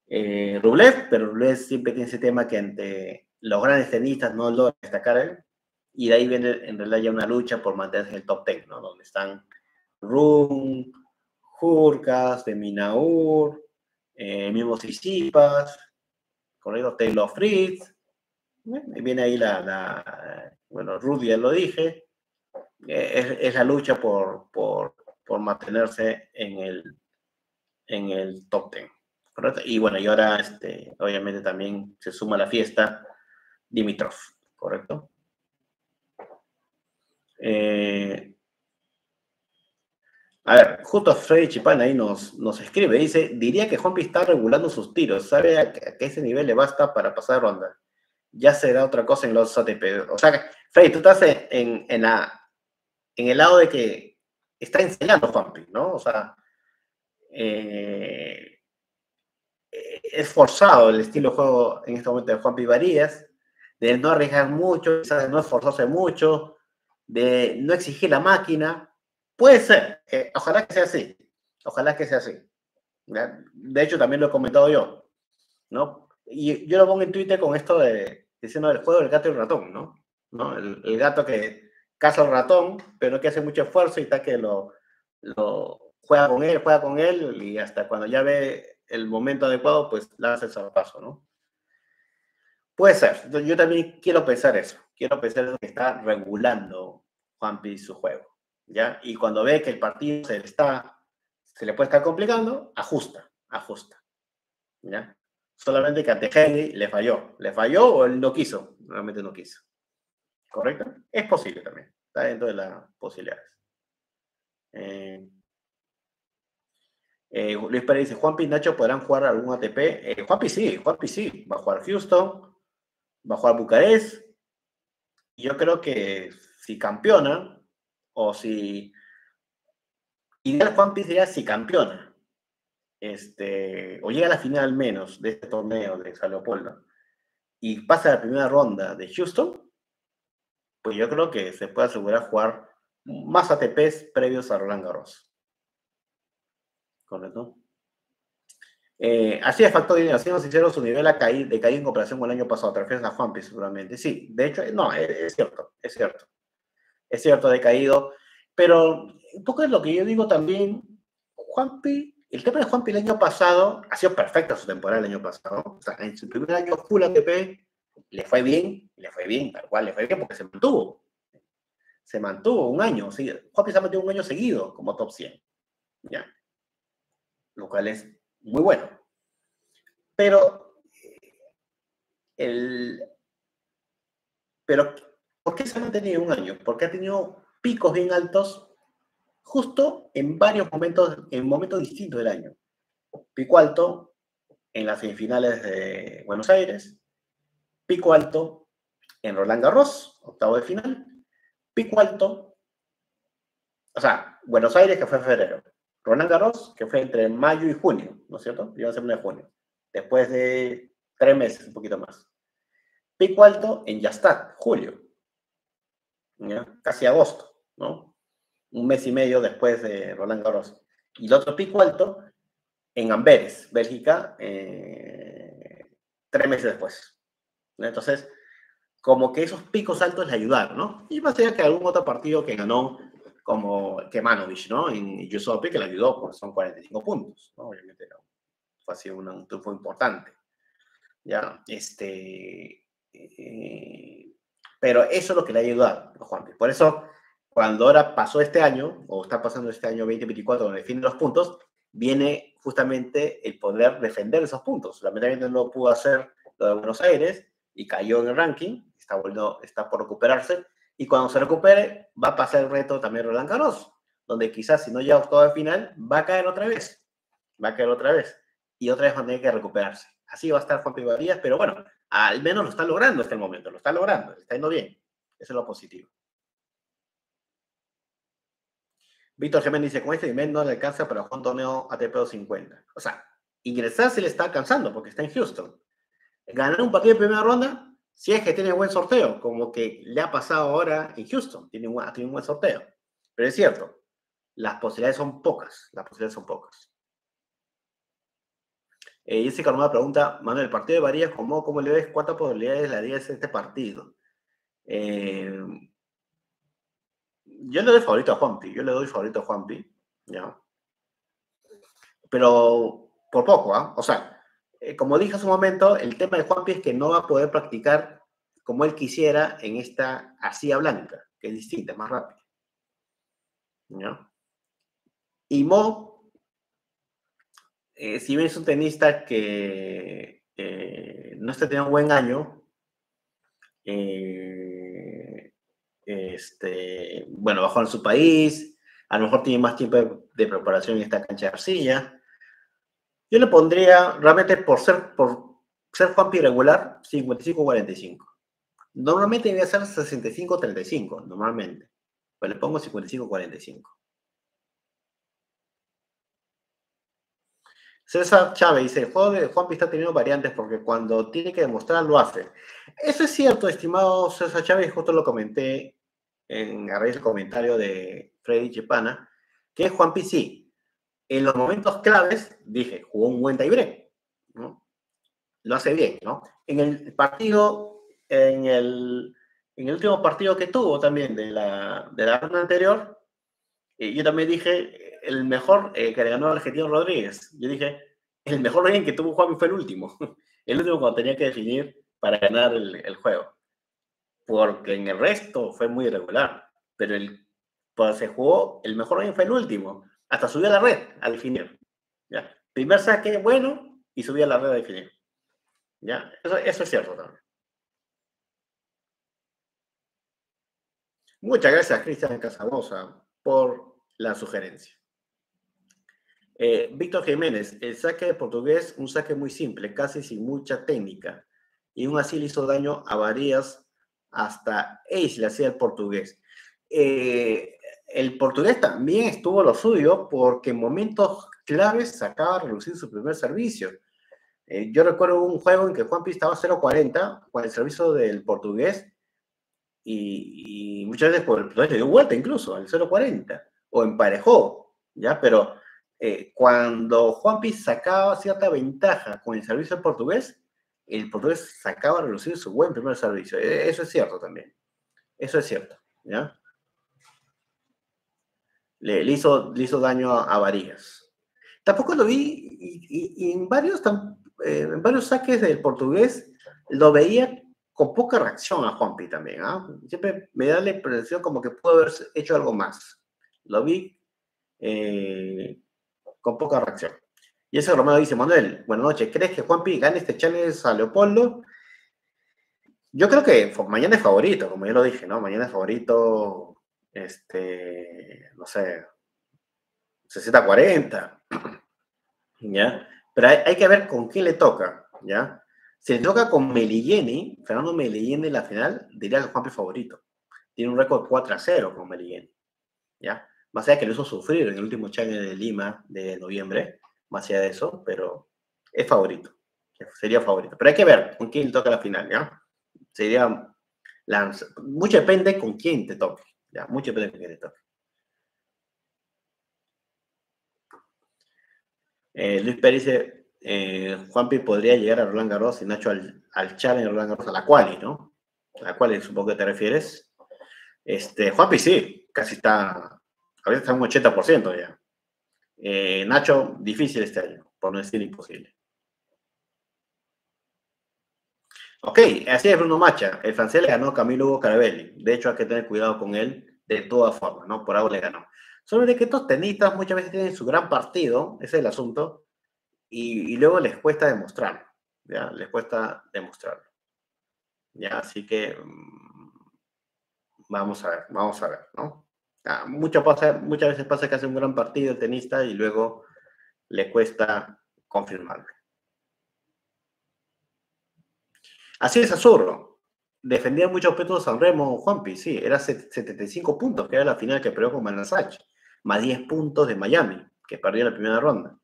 Rublev, pero Rublev siempre tiene ese tema que ante los grandes tenistas no logra destacar él. Y de ahí viene, en realidad, ya una lucha por mantenerse en el top 10, ¿no? Donde están Rune, Hurkacz, Deminaur, mismo Tsitsipas, corrido Taylor Fritz. Y viene ahí bueno, Rudy ya lo dije. Es la lucha por mantenerse en el top 10, ¿correcto? Y bueno, y ahora, obviamente, también se suma a la fiesta Dimitrov, ¿correcto? A ver, justo Freddy Chipán ahí nos escribe, dice, diría que Juanpi está regulando sus tiros, sabe que ese nivel le basta para pasar ronda. Ya será otra cosa en los ATP. O sea, Freddy, tú estás en el lado de que está enseñando Juanpi, ¿no? O sea, es forzado el estilo de juego en este momento de Juanpi Varillas, de no arriesgar mucho, quizás de no esforzarse mucho, de no exigir la máquina. Puede ser, ojalá que sea así, ojalá que sea así. De hecho, también lo he comentado yo, ¿no? Y yo lo pongo en Twitter con esto de diciendo el juego del gato y el ratón, ¿no? El gato que caza al ratón, pero que hace mucho esfuerzo y está que lo juega con él, y hasta cuando ya ve el momento adecuado, pues lanza el zarpazo, ¿no? Puede ser, yo también quiero pensar eso que está regulando Juanpi su juego. ¿Ya? Y cuando ve que el partido se le puede estar complicando, ajusta, ¿ya? Solamente que ante Henry le falló o él no quiso, realmente no quiso, ¿correcto? Es posible también, está dentro de las posibilidades. Luis Pérez dice, Juanpi y Nacho podrán jugar algún ATP. Juanpi sí, va a jugar Houston, va a jugar Bucarest, y yo creo que si campeona, o si ideal Juanpi sería si campeona o llega a la final al menos de este torneo de Sao Leopoldo y pasa a la primera ronda de Houston, pues yo creo que se puede asegurar jugar más ATPs previos a Roland Garros, ¿correcto? Así de facto, siendo sincero, su nivel ha caído, decaído en comparación con el año pasado. Te refieres a Juanpi seguramente, sí, de hecho, no, es cierto. Es cierto, decaído, pero un poco es lo que yo digo también. Juanpi, el tema de Juanpi el año pasado, ha sido perfecta su temporada el año pasado. O sea, en su primer año full ATP le fue bien, tal cual, le fue bien porque se mantuvo. Se mantuvo un año, ¿sí? Juanpi se ha mantenido un año seguido como top 100, ¿ya? Lo cual es muy bueno. Pero ¿por qué se ha mantenido un año? Porque ha tenido picos bien altos justo en varios momentos, en momentos distintos del año. Pico alto en las semifinales de Buenos Aires, pico alto en Roland Garros, octavo de final, pico alto, o sea, Buenos Aires que fue en febrero, Roland Garros que fue entre mayo y junio, ¿no es cierto? Iba a ser 1 de junio, después de 3 meses, un poquito más. Pico alto en Yastad, julio. ¿Ya? Casi agosto, ¿no? 1 mes y medio después de Roland Garros. Y el otro pico alto en Amberes, Bélgica, 3 meses después. ¿No? Entonces, como que esos picos altos le ayudaron, ¿no? Y más allá que algún otro partido que ganó, como Kemanovich, ¿no? En US Open, que le ayudó, porque son 45 puntos, ¿no? Obviamente, no. Fue así un triunfo importante. ¿Ya? Pero eso es lo que le ha ayudado a Juanpi. Por eso, cuando ahora pasó este año, o está pasando este año 2024, donde define los puntos, viene justamente el poder defender esos puntos. Lamentablemente no pudo hacer lo de Buenos Aires y cayó en el ranking, está por recuperarse, y cuando se recupere va a pasar el reto también Roland Garros, donde quizás si no llega todo al final, va a caer otra vez, y otra vez va a tener que recuperarse. Así va a estar Juanpi Varillas, pero bueno, al menos lo está logrando hasta el momento, está yendo bien. Eso es lo positivo. Víctor Gemen dice, con este nivel no le alcanza para jugar un torneo ATP 250. O sea, ingresar sí le está alcanzando porque está en Houston. Ganar un partido de primera ronda, si es que tiene buen sorteo, como que le ha pasado ahora en Houston, tiene un buen sorteo. Pero es cierto, las posibilidades son pocas. Jessica Armada pregunta, Manuel, el partido de Varillas, ¿cómo le ves? ¿Cuántas probabilidades le darías a este partido? Yo le doy favorito a Juanpi, ¿ya? Pero por poco, ¿ah? O sea, como dije hace un momento, el tema de Juanpi es que no va a poder practicar como él quisiera en esta arcilla blanca, que es distinta, más rápida, ¿ya? Y Mo, si bien es un tenista que no está teniendo un buen año, bueno, bajó en su país, A lo mejor tiene más tiempo de preparación en esta cancha de arcilla. Yo le pondría, realmente por ser Juanpi regular, 55-45. Normalmente debe ser 65-35, normalmente. Pues le pongo 55-45. César Chávez dice, el juego de Juanpi está teniendo variantes porque cuando tiene que demostrar lo hace. Eso es cierto, estimado César Chávez, justo lo comenté a raíz del comentario de Freddy Chipana, que Juanpi sí, en los momentos claves, dije, jugó un buen tiebreak, ¿no? Lo hace bien, ¿no? En el partido, en el último partido que tuvo también de la ronda anterior, yo también dije, el mejor que le ganó al argentino Rodríguez. Yo dije, el mejor bien que tuvo Juanpi fue el último. El último cuando tenía que definir para ganar el juego. Porque en el resto fue muy irregular. Pero cuando se jugó, el mejor bien fue el último. Hasta subió a la red a definir. ¿Ya? Primer saque bueno y subió a la red a definir. ¿Ya? Eso es cierto también. Muchas gracias, Cristian Casabosa, por la sugerencia. Víctor Jiménez, el saque de portugués, un saque muy simple, casi sin mucha técnica. Y aún así le hizo daño a Varillas, hasta Ace le hacía el portugués. El portugués también estuvo lo suyo porque en momentos claves sacaba a relucir su primer servicio. Yo recuerdo un juego en que Juanpi estaba 0-40 con el servicio del portugués y muchas veces por el portugués le dio vuelta incluso al 0-40 o emparejó, ¿ya? Pero cuando Juanpi sacaba cierta ventaja con el servicio del portugués, el portugués sacaba a relucir su buen primer servicio. Eso es cierto también. Eso es cierto, ¿ya? Le hizo daño a Varillas. Tampoco lo vi, y en varios saques del portugués lo veía con poca reacción a Juanpi también, ¿eh? Siempre me da la impresión como que pudo haber hecho algo más. Lo vi con poca reacción. Y ese Romero dice, Manuel, buenas noches, ¿crees que Juanpi gane este Challenger Sao Leopoldo? Yo creo que mañana es favorito, como yo lo dije, ¿no? Mañana es favorito, no sé, 60-40, ¿ya? Pero hay que ver con qué le toca, ¿ya? Si le toca con Melligeni, Fernando Melligeni en la final, diría que Juanpi es favorito. Tiene un récord 4-0 con Melligeni, ¿ya? Más allá que lo hizo sufrir en el último Challenger de Lima de noviembre, más allá de eso, pero es favorito. Sería favorito. Pero hay que ver con quién le toca la final, ¿ya? Sería... mucho depende con quién te toque, ¿ya? Mucho depende con quién te toque. Luis Pérez dice, Juanpi podría llegar a Roland Garros y Nacho al Challenger Roland Garros, a la quali, ¿no? A la quali supongo que te refieres. Juanpi sí, casi está... Ahorita está un 80% ya. Nacho, difícil este año, por no decir imposible. Ok, así es Bruno Macha. El francés le ganó a Camilo Carabelli. De hecho, hay que tener cuidado con él de todas formas, ¿no? Por algo le ganó. Solo de que estos tenistas muchas veces tienen su gran partido, ese es el asunto, y luego les cuesta demostrarlo, ¿ya? Les cuesta demostrarlo. ¿Ya? Así que vamos a ver, ¿no? Muchas veces pasa que hace un gran partido el tenista y luego le cuesta confirmarlo. Así es, Azurro. Defendía muchos puntos Sanremo Juanpi, sí, era 75 puntos, que era la final que perdió con Manasach, más 10 puntos de Miami, que perdió la primera ronda.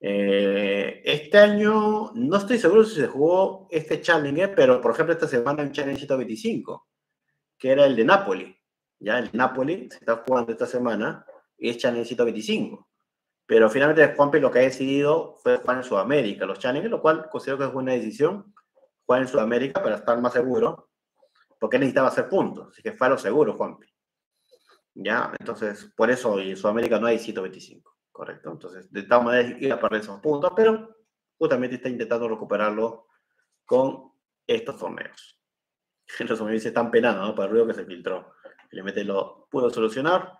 Este año, no estoy seguro si se jugó este Challenger, pero por ejemplo esta semana un Challenger 75, que era el de Nápoles. Ya el Napoli se está jugando esta semana y es Challenger 125. Pero finalmente Juanpi lo que ha decidido fue jugar en Sudamérica, los Challengers, lo cual considero que es buena decisión, jugar en Sudamérica para estar más seguro, porque necesitaba hacer puntos, así que fue a lo seguro Juanpi. Ya, entonces, por eso en Sudamérica no hay 125, correcto. Entonces, de tal manera iba a perder esos puntos, pero justamente está intentando recuperarlo con estos torneos. Los torneos se están penando, ¿no? Por el ruido que se filtró. Simplemente lo pudo solucionar.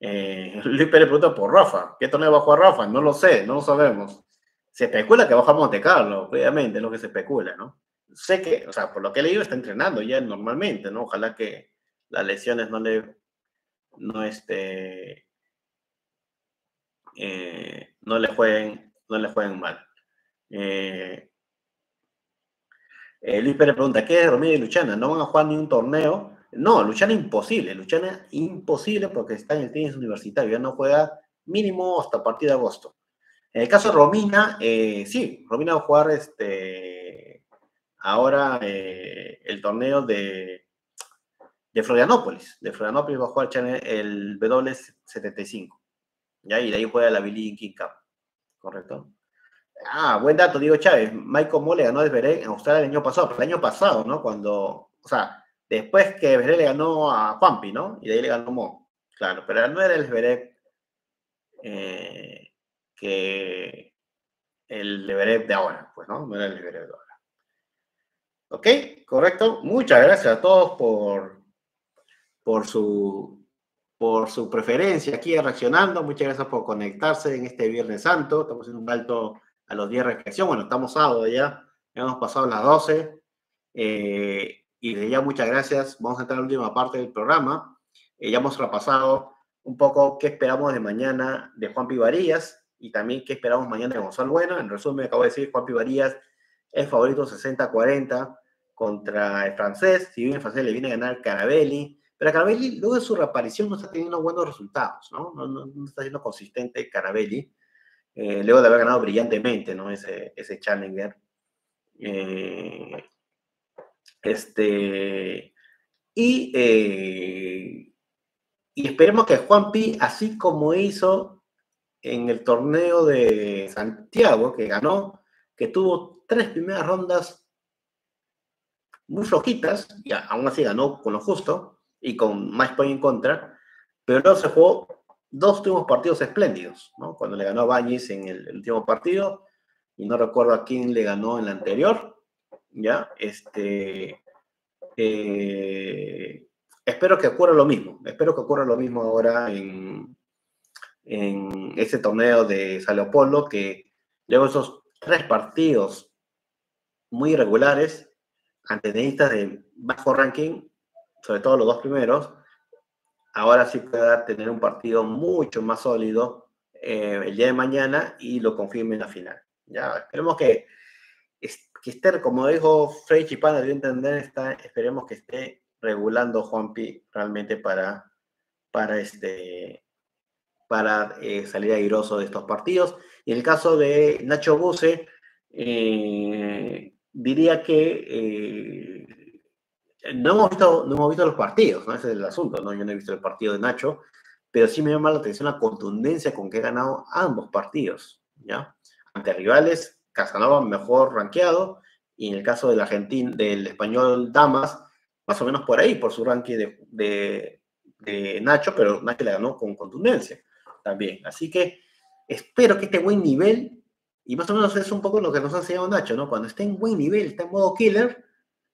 Luis Pérez pregunta por Rafa. ¿Qué torneo va a jugar Rafa? No lo sé, no lo sabemos. Se especula que baja a Monte Carlo, obviamente, es lo que se especula, ¿no? Sé que, o sea, por lo que he leído, está entrenando ya normalmente, ¿no? Ojalá que las lesiones no le no le jueguen mal. Luis Pérez pregunta, ¿qué es Romina y Lucciana? ¿No van a jugar ni un torneo? No, Lucciana imposible porque está en el tenis universitario, ya no juega mínimo hasta a partir de agosto. En el caso de Romina, sí, Romina va a jugar ahora el torneo de Florianópolis. De Florianópolis va a jugar el W75. ¿Ya? Y de ahí juega la Billie King Cup. ¿Correcto? Ah, buen dato, Diego Chávez. Michael Mmoh le ganó a Zverev en Australia el año pasado. Pero el año pasado, ¿no? Cuando, o sea, después que Zverev le ganó a Juanpi, ¿no? Y de ahí le ganó Mmoh. Claro, pero no era el Zverev de ahora, pues, ¿no? No era el Zverev de ahora. ¿Ok? Correcto. Muchas gracias a todos por su preferencia aquí reaccionando. Muchas gracias por conectarse en este Viernes Santo. Estamos en un alto a los 10 de reacción. Bueno, estamos sábado ya. Ya hemos pasado las 12. Y desde ya muchas gracias. Vamos a entrar a la última parte del programa. Ya hemos repasado un poco qué esperamos de mañana de Juanpi Varillas y también qué esperamos mañana de Gonzalo Bueno. En resumen, acabo de decir, Juanpi Varillas es favorito 60-40 contra el francés. Si bien el francés le viene a ganar Carabelli, pero Carabelli luego de su reaparición no está teniendo buenos resultados, ¿no? No está siendo consistente Carabelli, luego de haber ganado brillantemente, ¿no? Ese Challenger. Y esperemos que Juanpi, así como hizo en el torneo de Santiago, que ganó, que tuvo 3 primeras rondas muy flojitas, y aún así ganó con lo justo, y con match point en contra, pero luego se jugó 2 últimos partidos espléndidos, ¿no? Cuando le ganó a Bañez en el último partido, y no recuerdo a quién le ganó en la anterior, ¿ya? Espero que ocurra lo mismo, ahora en ese torneo de Sao Leopoldo, que luego esos 3 partidos muy irregulares ante tenistas de bajo ranking, sobre todo los 2 primeros, ahora sí pueda tener un partido mucho más sólido el día de mañana y lo confirme en la final. Ya, esperemos que esté, como dijo Frei Chipana, de entender, esperemos que esté regulando Juanpi realmente para salir airoso de estos partidos. Y en el caso de Nacho Buse, diría que no hemos visto los partidos, ¿no? Ese es el asunto, ¿no? Yo no he visto el partido de Nacho, pero sí me llama la atención la contundencia con que he ganado ambos partidos, ¿ya? Ante rivales, Casanova mejor rankeado, y en el caso del argentino, del español Damas, más o menos por ahí, por su ranking de Nacho, pero Nacho le ganó con contundencia también. Así que espero que este buen nivel, y más o menos es un poco lo que nos ha enseñado Nacho, ¿no? Cuando esté en buen nivel, está en modo killer,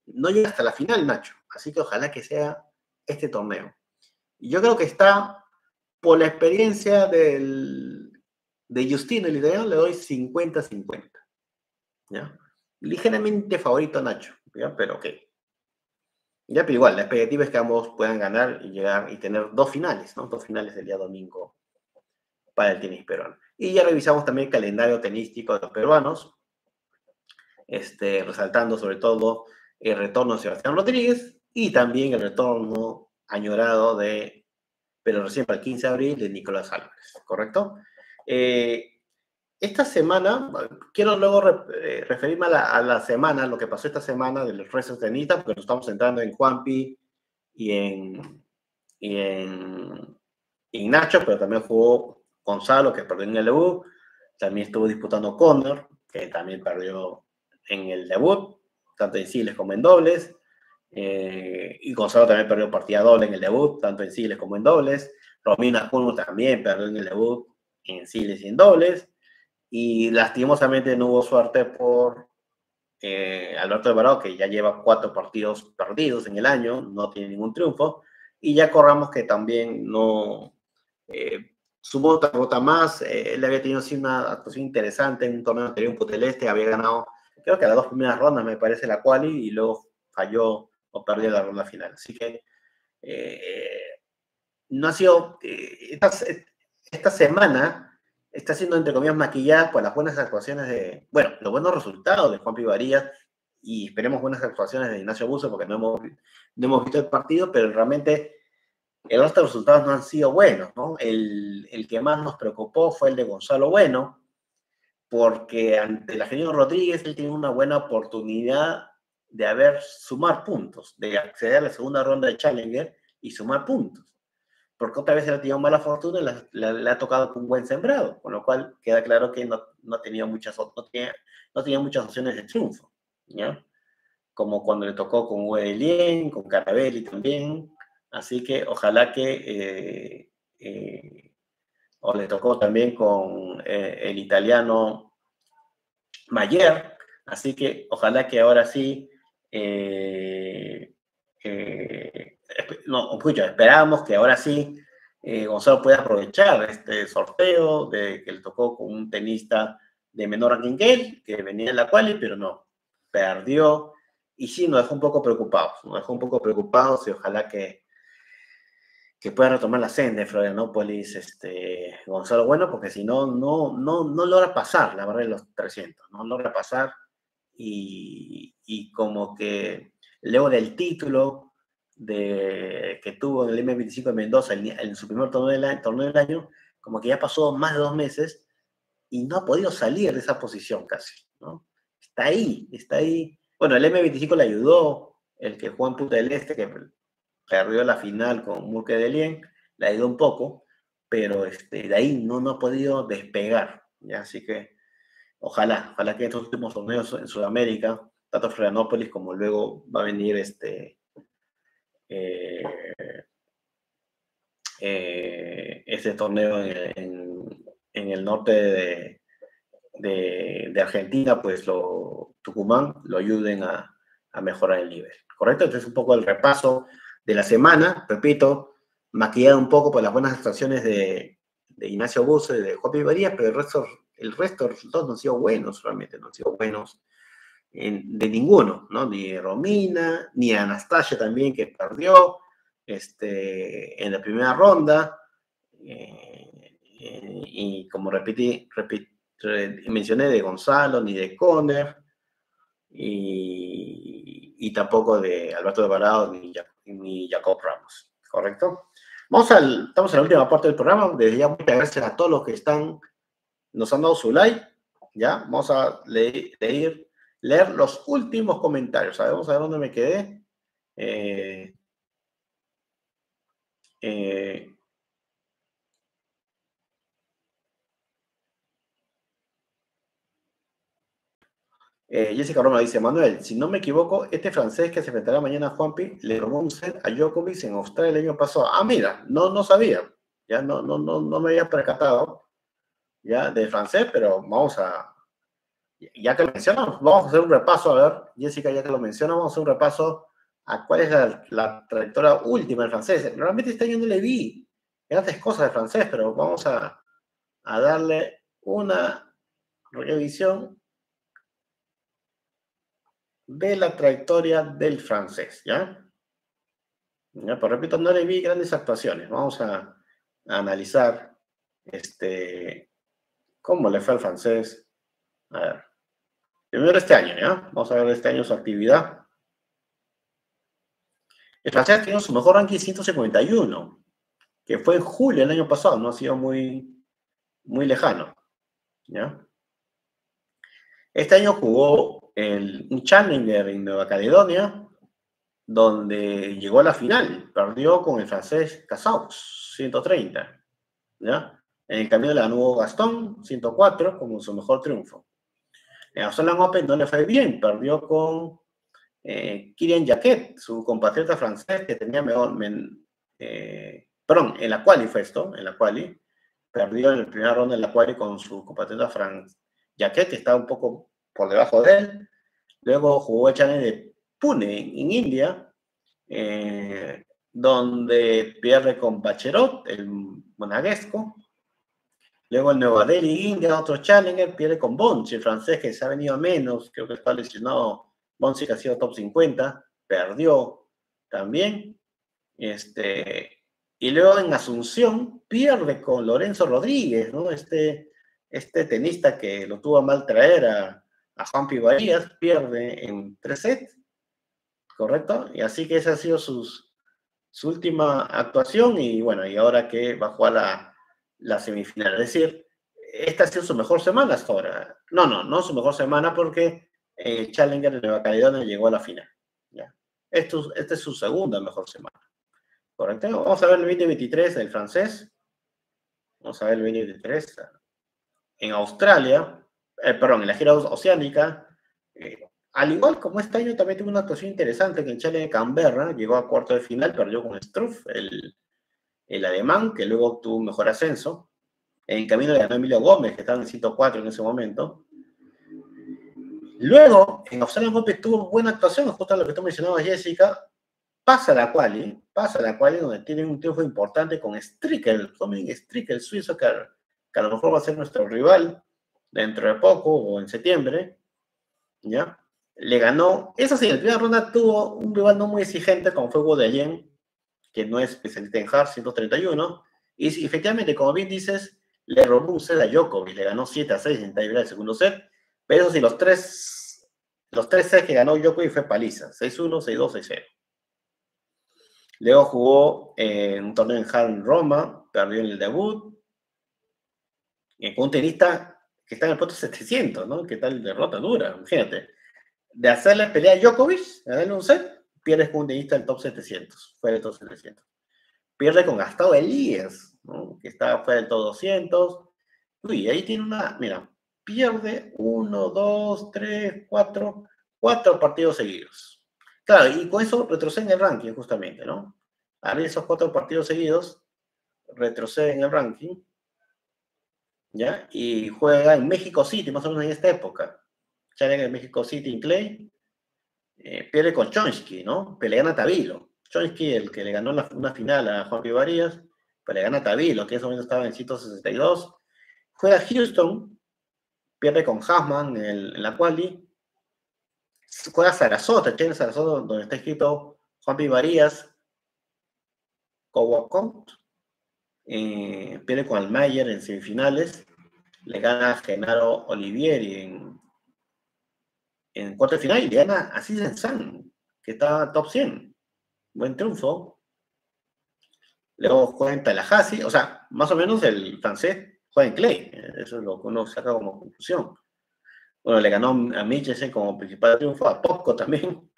no llega hasta la final Nacho. Así que ojalá que sea este torneo. Y yo creo que está, por la experiencia de Giustino, el italiano, le doy 50-50. ¿Ya? Ligeramente favorito a Nacho, ¿ya? Pero ok. Ya, pero igual, la expectativa es que ambos puedan ganar y llegar y tener 2 finales, ¿no? 2 finales del día domingo para el tenis peruano. Y ya revisamos también el calendario tenístico de los peruanos, resaltando sobre todo el retorno de Sebastián Rodríguez y también el retorno añorado pero recién para el 15 de abril, de Nicolás Álvarez, ¿correcto? Esta semana, quiero luego referirme a la semana, lo que pasó esta semana de los restos de tenistas, porque nos estamos centrando en Juanpi y en Ignacio, pero también jugó Gonzalo, que perdió en el debut, también estuvo disputando Conner, que también perdió en el debut, tanto en singles como en dobles, y Gonzalo también perdió partida doble en el debut, tanto en singles como en dobles, Romina Ccuno también perdió en el debut, en singles y en dobles, y lastimosamente no hubo suerte por Alberto Alvarado, que ya lleva 4 partidos perdidos en el año, no tiene ningún triunfo, y ya corramos que también no sumó otra gota más. Él había tenido sí una actuación interesante en un torneo anterior en Bucarest, había ganado creo que a las 2 primeras rondas, me parece, la quali, y luego falló o perdió la ronda final. Así que no ha sido, esta semana está siendo, entre comillas, maquillada por las buenas actuaciones de, bueno, los buenos resultados de Juanpi Varillas, y esperemos buenas actuaciones de Ignacio Buse, porque no hemos visto el partido, pero realmente los otros resultados no han sido buenos, ¿no? El que más nos preocupó fue el de Gonzalo Bueno, porque ante el Jannik Rodríguez él tiene una buena oportunidad de sumar puntos, de acceder a la segunda ronda de Challenger y sumar puntos, porque otra vez él ha tenido mala fortuna y le ha tocado con un buen sembrado, con lo cual queda claro que no tenía muchas opciones de triunfo, ¿ya? Como cuando le tocó con Huelien, con Carabelli también, así que ojalá que o le tocó también con el italiano Mayer, así que ojalá que ahora sí, esperamos que ahora sí Gonzalo pueda aprovechar este sorteo que le tocó con un tenista de menor ranking que él, que venía en la quali, pero no, perdió, y sí, nos dejó un poco preocupados, y ojalá que pueda retomar la senda de Florianópolis, Gonzalo Bueno, porque si no logra pasar la barrera de los 300, no logra pasar, y como que luego del título que tuvo en el M25 en Mendoza, en su primer torneo del año, como que ya pasó más de 2 meses, y no ha podido salir de esa posición casi, ¿no? Está ahí, bueno, el M25 le ayudó, el que jugó en Punta del Este, que perdió la final con Murquedelien, le ayudó un poco, pero de ahí no ha podido despegar, ¿ya? Así que ojalá que estos últimos torneos en Sudamérica, tanto Florianópolis como luego va a venir este torneo en el norte de Argentina, pues Tucumán lo ayuden a mejorar el nivel, ¿correcto? Entonces un poco el repaso de la semana, repito, maquillado un poco por las buenas actuaciones de Ignacio Buse y de Juanpi Varillas, pero el resto de resultados no han sido buenos, realmente no han sido buenos de ninguno, ¿no? Ni de Romina, ni de Anastasia también, que perdió en la primera ronda, y como mencioné, de Gonzalo, ni de Conner, y tampoco de Alberto Alvarado, ni Jacob Ramos, ¿correcto? Estamos en la última parte del programa. Desde ya, muchas gracias a todos los que nos han dado su like, ¿ya? Vamos a leer los últimos comentarios. Vamos a ver dónde me quedé. Jessica Roma dice: Manuel, si no me equivoco, este francés que se enfrentará mañana a Juanpi le robó un set a Djokovic en Australia el año pasado. Ah, mira, no sabía, ya no me había percatado ya del francés, pero ya que lo mencionamos, vamos a hacer un repaso. A ver, Jessica, ya que lo mencionamos, vamos a hacer un repaso a cuál es la trayectoria última del francés. Realmente este año no le vi grandes cosas del francés, pero vamos a darle una revisión de la trayectoria del francés, ¿ya? Pero repito, no le vi grandes actuaciones. Vamos a analizar cómo le fue al francés. A ver, primero este año, ¿ya? Vamos a ver este año su actividad. El francés tiene su mejor ranking 151, que fue en julio del año pasado, no ha sido muy, muy lejano, ¿ya? Este año jugó un Challenger en Nueva Caledonia, donde llegó a la final, perdió con el francés Casaux, 130, ¿ya? En el camino le ganó Gastón, 104, como su mejor triunfo. En Australian Open no le fue bien, perdió con Kyrian Jacquet, su compatriota francés, que tenía en la quali fue esto, en la quali, perdió en la primera ronda en la quali con su compatriota francés Jacquet, que estaba un poco por debajo de él. Luego jugó el Challenger de Pune, en India, donde pierde con Bacherot, el monegasco. Luego en Nueva Delhi, India, otro Challenger, pierde con Bonzi, el francés, que se ha venido a menos, creo que está lesionado. Bonzi, que ha sido top 50, perdió también. Y luego en Asunción pierde con Lorenzo Rodríguez, ¿no? Este tenista que lo tuvo a mal traer a Juanpi Varillas, pierde en 3 sets, ¿correcto? Y así que esa ha sido su última actuación, y bueno, y ahora que va a jugar la semifinal. Es decir, esta ha sido su mejor semana hasta ahora. No su mejor semana, porque Challenger de Nueva Caledonia llegó a la final. ¿Ya? Esta es su segunda mejor semana. Correcto. Vamos a ver el 2023 del francés. Vamos a ver el 2023 en Australia, perdón, en la gira oceánica. Al igual como este año, también tuvo una actuación interesante que en Challenger de Canberra llegó a cuarto de final, perdió con Struff, el alemán, que luego obtuvo un mejor ascenso. En camino le ganó Emilio Gómez, que estaba en 104 en ese momento. Luego, en Australia Open tuvo buena actuación, justo a lo que tú mencionabas, Jessica. Pasa la quali, donde tiene un triunfo importante con Strickel, Tommy Strickel, suizo, que a lo mejor va a ser nuestro rival dentro de poco, o en septiembre, ¿ya? Le ganó, eso sí, en la primera ronda tuvo un rival no muy exigente, como fue Wodelien, que no es especialista en hard, 131, y efectivamente, como bien dices, le robó un set a Djokovic, le ganó 7-6 en tiebreak el segundo set, pero eso sí, los tres sets que ganó Djokovic fue paliza, 6-1, 6-2, 6-0. Luego jugó un torneo en hard en Roma, perdió en el debut, con un tenista que está en el puesto 700, ¿no? ¿Qué tal derrota dura? Imagínate. De hacer la pelea a Djokovic, ganarle un set, pierdes con un tenista del top 700, fuera del top 700. Pierde con Gastón Elías, ¿no? Que está fuera del top 200. Uy, ahí tiene una, mira, pierde 1, 2, 3, 4, 4 partidos seguidos. Claro, y con eso retrocede en el ranking, justamente, ¿no? Al ver esos 4 partidos seguidos, retrocede en el ranking, ¿ya? Y juega en México City, más o menos en esta época. Sale en México City en Clay, pierde con Chomsky, ¿no? Pero le gana a Tabilo. Chomsky, el que le ganó una final a Juanpi Varillas, pero le gana a Tabilo, que en ese momento estaba en 162. Juega Houston, pierde con Hasman en la quali. Juega Sarasota, tiene Sarasota, donde está escrito Juanpi Varillas, Kowakont, pierde con Almayer en semifinales, le gana a Genaro Olivieri en cuarto de final, y le gana a Cisen San, que está top 100, buen triunfo. Luego juega en Tallahassee, o sea, más o menos el francés juega en Clay, eso es lo que uno saca como conclusión. Bueno, le ganó a Mitchell como principal triunfo, a Popko también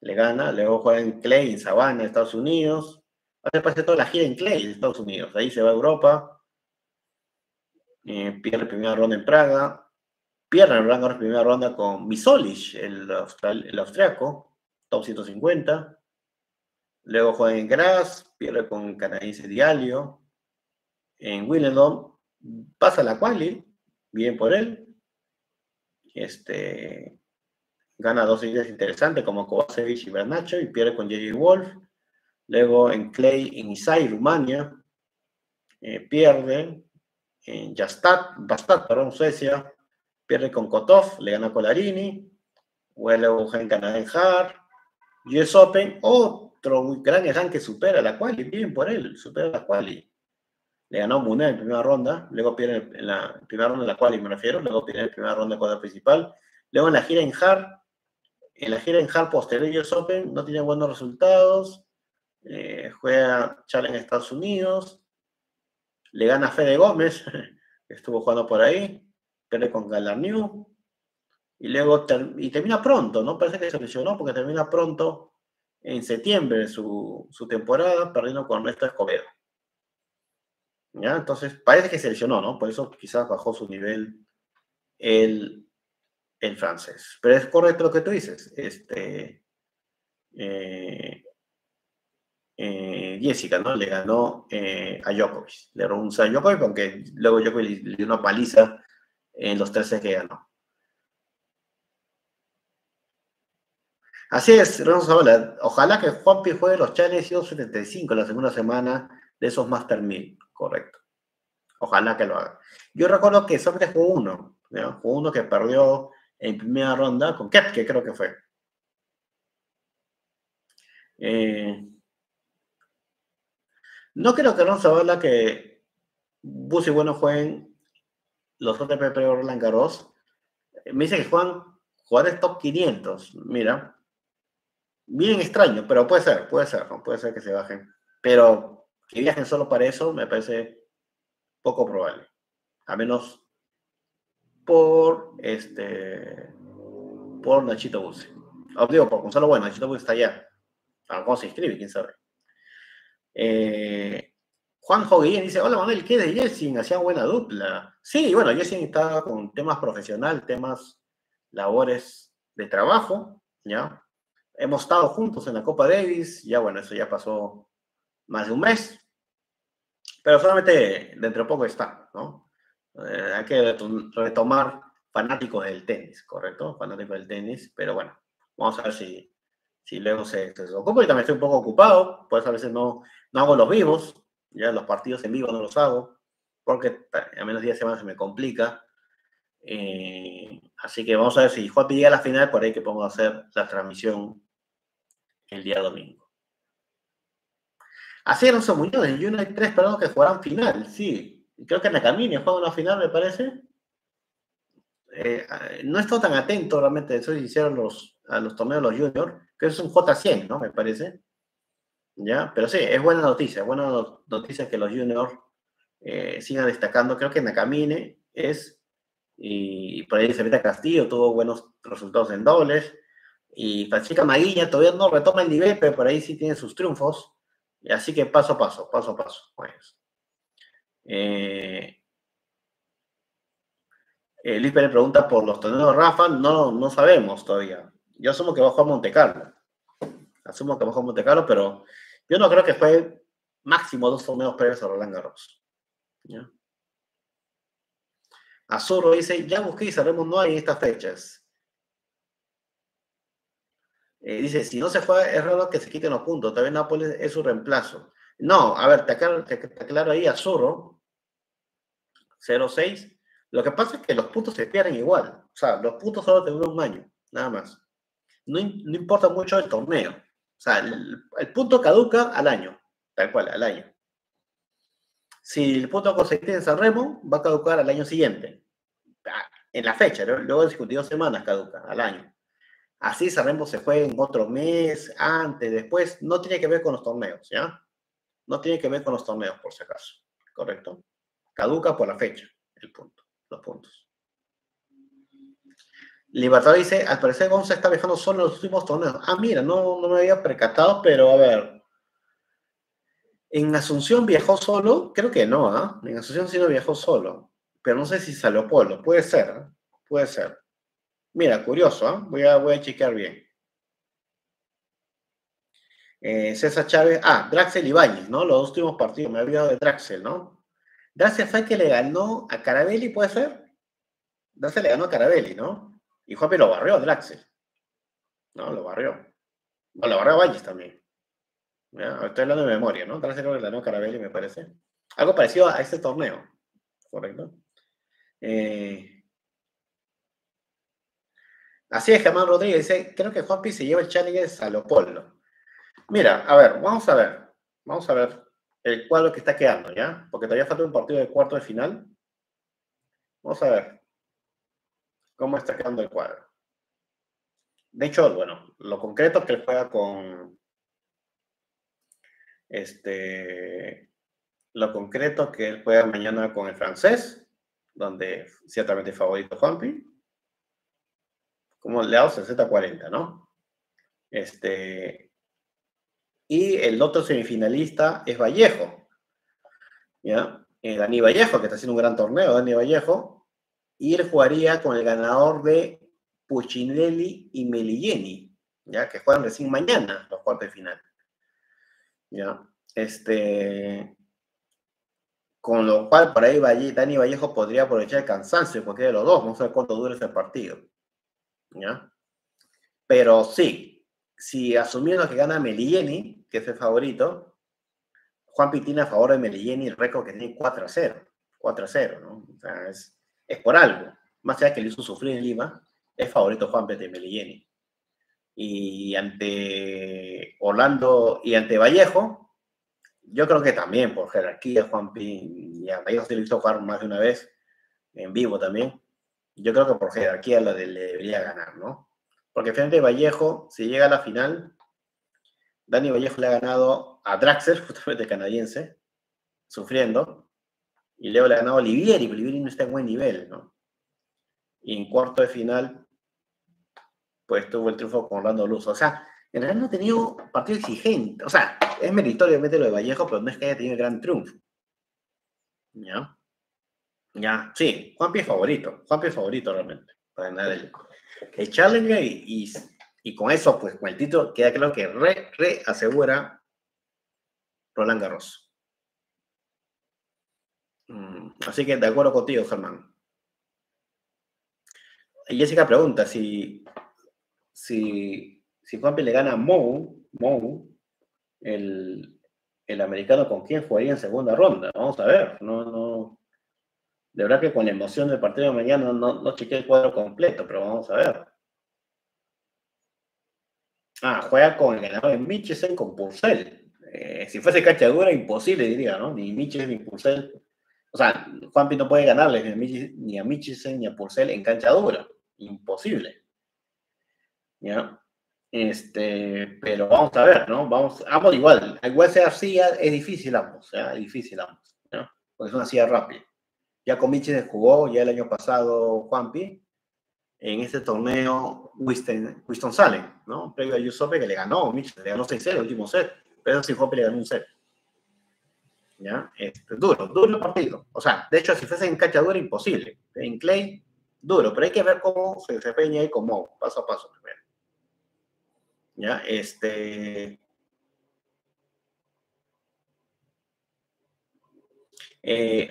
le gana, luego juega en Clay, en Savannah, Estados Unidos, hace parte de toda la gira en Clay, de Estados Unidos, ahí se va a Europa, pierde primera ronda en Praga, pierde en Roland Garros primera ronda con Misolic, el austriaco, top 150, luego juega en Graz, pierde con el canadiense Diallo, en Wimbledon, pasa la quali, bien por él, gana 2 series interesantes como Kovacevic y Bernacho, y pierde con J.J. Wolf. Luego en Clay, en Isai, Rumania, pierde en Bastat, Suecia, pierde con Kotov, le gana Colarini, luego en Canadá en Hart, US Open, otro gran gran que supera la quali, bien por él, supera la quali. Le ganó Muné en primera ronda, luego pierde en la primera ronda de la quali, me refiero, luego pierde en la primera ronda de cuadra principal, luego en la gira en Hart, posterior a US Open, no tiene buenos resultados, juega Challenger en Estados Unidos, le gana a Fede Gómez, que estuvo jugando por ahí, pierde con Gallarnew, y luego termina pronto, ¿no? Parece que se lesionó porque termina pronto en septiembre su temporada, perdiendo con Ernesto Escobedo. ¿Ya? Entonces, parece que se lesionó, ¿no? Por eso quizás bajó su nivel el francés. Pero es correcto lo que tú dices, Jessica, ¿no? Le ganó a Djokovic. Le robó un set a Djokovic, aunque luego Djokovic le dio una paliza en los 13 que ganó. Así es, Renzo. Ojalá que Juanpi juegue los Challenger 75 la segunda semana de esos Master 1000. Correcto. Ojalá que lo haga. Yo recuerdo que solamente jugó uno, ¿no? Jugó uno que perdió en primera ronda con Kep, que creo que fue. No creo que Alonso habla que Buse y Bueno jueguen los ATP Pro Roland Garros. Me dice que juegan jugadores top 500. Mira. Bien extraño, pero puede ser. No puede ser que se bajen. Pero que viajen solo para eso me parece poco probable. A menos por Nachito Buse. Os digo, por Gonzalo Bueno. Nachito Buse está allá. ¿Cómo se inscribe? ¿Quién sabe? Juan Joguillén dice, hola Manuel, ¿qué de Yeltsin? Hacían buena dupla. Sí, bueno, Yeltsin está con temas profesionales, temas labores de trabajo, ¿ya? Hemos estado juntos en la Copa Davis, ya bueno, eso ya pasó más de un mes, pero solamente dentro de poco está, ¿no? Hay que retomar fanáticos del tenis, ¿correcto? Fanáticos del tenis, pero bueno, vamos a ver si luego se ocupa. Y también estoy un poco ocupado, pues a veces no hago los vivos, ya los partidos en vivo no los hago, porque a menos días de semana se me complica. Así que vamos a ver si Juanpi llega a la final, por ahí que podemos hacer la transmisión el día domingo. Así Alonso Muñoz, en Juno hay 3 perdón, que jugarán final, sí. Creo que Nakamine juega una final, me parece. No he estado tan atento, realmente, soy sincero, a los torneos de los juniors, que es un J100, ¿no? Me parece. ¿Ya? Pero sí, es buena noticia que los juniors sigan destacando. Creo que Nakamine es, y por ahí se mete a Castillo, tuvo buenos resultados en dobles, y Francisca Maguilla todavía no retoma el nivel, pero por ahí sí tiene sus triunfos, así que paso a paso. Pues. Luis Pérez pregunta por los torneos de Rafa, no sabemos todavía. Yo asumo que va a jugar Montecarlo. Pero yo no creo que fue máximo 2 torneos previos a Roland Garros. ¿Ya? Azurro dice, ya busqué y sabemos no hay en estas fechas. Dice, si no se juega, es raro que se quiten los puntos. También Nápoles es su reemplazo. No, a ver, te aclaro ahí, Azurro. 0-6. Lo que pasa es que los puntos se pierden igual. O sea, los puntos solo te duran un año, nada más. No importa mucho el torneo. O sea, el punto caduca al año. Tal cual, al año. Si el punto conseguiste en San Remo, va a caducar al año siguiente. En la fecha, ¿no? Luego de 52 semanas caduca, al año. Así San Remo se juega en otro mes, antes, después. No tiene que ver con los torneos, ¿ya? No tiene que ver con los torneos, por si acaso. ¿Correcto? Caduca por la fecha, el punto, los puntos. Libertador dice, al parecer Gonza está viajando solo en los últimos torneos. Ah, mira, no me había percatado, pero a ver. ¿En Asunción viajó solo? Creo que no, ¿ah? En Asunción sí no viajó solo. Pero no sé si Sao Leopoldo. Puede ser, ¿eh? Puede ser. Mira, curioso, ¿ah? ¿Eh? Voy a chequear bien. César Chávez. Ah, Draxel Ibáñez, ¿no? Los últimos partidos. Me había olvidado de Draxel, ¿no? Draxel fue el que le ganó a Carabelli, ¿puede ser? Draxel le ganó a Carabelli, ¿no? Y Juanpi lo barrió a Draxel. No, lo barrió. No, lo barrió a Valles también. Ya, estoy hablando de memoria, ¿no? Draxel lo ganó a Carabelli, me parece. Algo parecido a este torneo. ¿Correcto? Así es, Germán Rodríguez dice, creo que Juanpi se lleva el Challenger de Sao Leopoldo. Mira, a ver, vamos a ver el cuadro que está quedando, ¿ya? Porque todavía falta un partido de cuarto de final. Vamos a ver. ¿Cómo está quedando el cuadro? De hecho, bueno, lo concreto es que él juega con... Lo concreto que él juega mañana con el francés, donde ciertamente es favorito Juanpi. Como le hago 60-40, ¿no? Y el otro semifinalista es Vallejo. ¿Ya? Dani Vallejo, que está haciendo un gran torneo, Dani Vallejo. Y él jugaría con el ganador de Puccinelli y Meligeni, ya que juegan recién mañana los cuartos de final. ¿Ya? Con lo cual, por ahí Dani Vallejo podría aprovechar el cansancio de cualquiera de los dos. No sé cuánto dura ese partido. ¿Ya? Pero sí, si asumiendo que gana Meligeni, que es el favorito, Juanpi tiene a favor de Meligeni el récord que tiene 4-0. 4-0, ¿no? O sea, es por algo. Más allá que le hizo sufrir en Lima, es favorito Juanpi de Meligeni. Y ante Vallejo, Yo creo que también por jerarquía, Juanpi, y a Mayo se lo hizo jugar más de una vez en vivo también. Yo creo que por jerarquía lo le debería ganar, ¿no? Porque frente a Vallejo, si llega a la final, Dani Vallejo le ha ganado a Draxler, justamente canadiense, sufriendo, y luego le ha ganado a Olivieri, pero Olivieri no está en buen nivel, ¿no? Y en cuarto de final, pues tuvo el triunfo con Orlando Luz. O sea, en realidad no ha tenido partido exigente. O sea, es meritorio, obviamente, lo de Vallejo, pero no es que haya tenido gran triunfo. ¿Ya? Ya, sí, Juanpi es favorito. Juanpi es favorito realmente para ganar el Challenger y con eso, pues, con el título, queda claro que asegura Roland Garros. Así que de acuerdo contigo, Germán. Jessica pregunta si Juanpi le gana a Mmoh, el americano, ¿con quién jugaría en segunda ronda? Vamos a ver, no. De verdad que con la emoción del partido de mañana no chequeé el cuadro completo, pero vamos a ver. Ah, juega con el ganador de Mitchell con Purcell. Si fuese cachadura, imposible, diría, ¿no? Ni Mitchell ni Purcell. O sea, Juanpi no puede ganarles ni a Mitchell ni a Purcell en cancha dura. Imposible. ¿Ya? Pero vamos a ver, ¿no? Ambos igual. Igual sea silla, es difícil ambos, ¿ya? Es difícil ambos, ¿no? Porque es una silla rápida. Ya con Mitchell jugó ya el año pasado Juanpi en este torneo Houston sale, ¿no? Previo a US Open que le ganó Mitchell, le ganó 6-0 el último set. Pero si Juanpi le ganó un set. ¿Ya? Duro el partido. O sea, de hecho, si fuese en cancha dura, imposible. En clay, duro. Pero hay que ver cómo se desempeña y cómo, paso a paso primero. ¿Ya?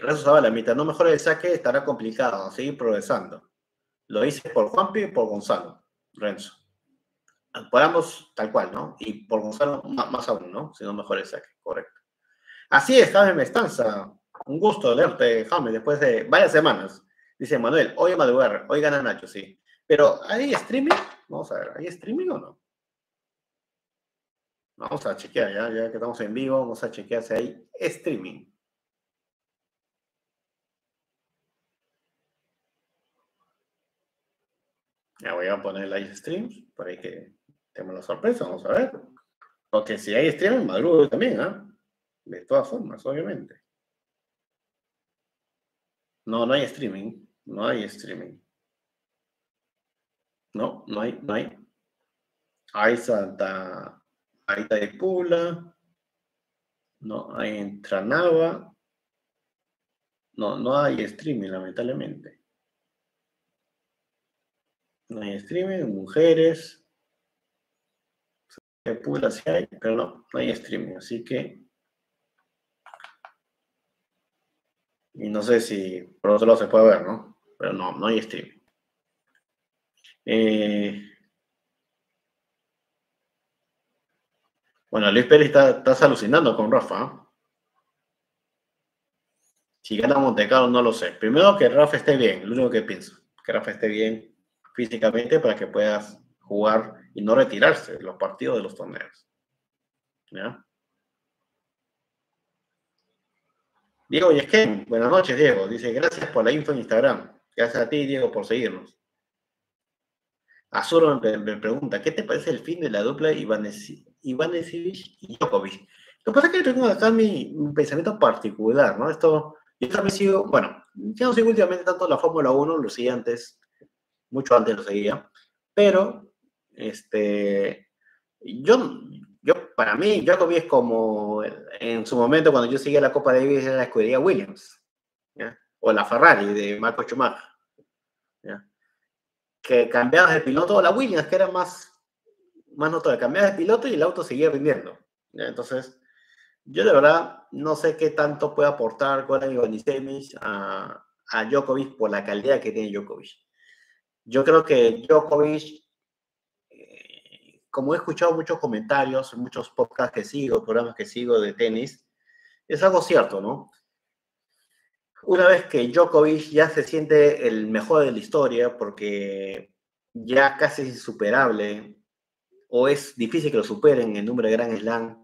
Resuelva la mitad. No mejora el saque, estará complicado. Seguir progresando. Lo hice por Juanpi y por Gonzalo. Renzo. Por ambos, tal cual, ¿no? Y por Gonzalo, más aún, ¿no? Si no mejora el saque, correcto. Así es, Jaime Mestanza. Un gusto leerte, Jaime, después de varias semanas. Dice Manuel, hoy a madrugar, hoy gana Nacho, sí. Pero, ¿hay streaming? Vamos a ver, ¿hay streaming o no? Vamos a chequear, ya que estamos en vivo, vamos a chequear si hay streaming. Ya voy a poner live streams, por ahí que tenemos la sorpresa, vamos a ver. Porque si hay streaming, madrugo también, ¿ah? ¿Eh? De todas formas, obviamente. No hay streaming. No hay streaming. No hay. Hay Santa... Ahí está de Pula. No hay en Tranava. No hay streaming, lamentablemente. No hay streaming, mujeres. De Pula sí hay, pero no hay streaming, así que... Y no sé si por otro lado se puede ver, ¿no? Pero no hay streaming. Bueno, Luis Pérez estás alucinando con Rafa. Si gana Montecarlo, no lo sé. Primero que Rafa esté bien, lo único que pienso. Que Rafa esté bien físicamente para que puedas jugar y no retirarse de los partidos de los torneos. ¿Ya? Diego Yesquén, buenas noches, Diego. Dice, gracias por la info en Instagram. Gracias a ti, Diego, por seguirnos. Azuro me pregunta, ¿qué te parece el fin de la dupla Ivanecevich y Djokovic? Lo que pasa es que yo tengo acá mi pensamiento particular, ¿no? Esto, yo también sigo, bueno, yo no sigo últimamente tanto la Fórmula 1, lo seguía antes, mucho antes lo seguía, pero, para mí, Djokovic es como en su momento cuando yo seguía la Copa Davis en la escudería Williams, ¿ya? O la Ferrari de Marco Schumacher, ¿ya? Que cambiabas de piloto, o la Williams, que era más notable, cambiabas de piloto y el auto seguía rindiendo, ¿ya? Entonces, yo de verdad no sé qué tanto puede aportar Goran Ivanišević a Djokovic por la calidad que tiene Djokovic. Yo creo que Djokovic, como he escuchado muchos comentarios, muchos podcasts que sigo, programas que sigo de tenis, es algo cierto, ¿no? Una vez que Djokovic ya se siente el mejor de la historia, porque ya casi es insuperable, o es difícil que lo superen en el número de Grand Slam,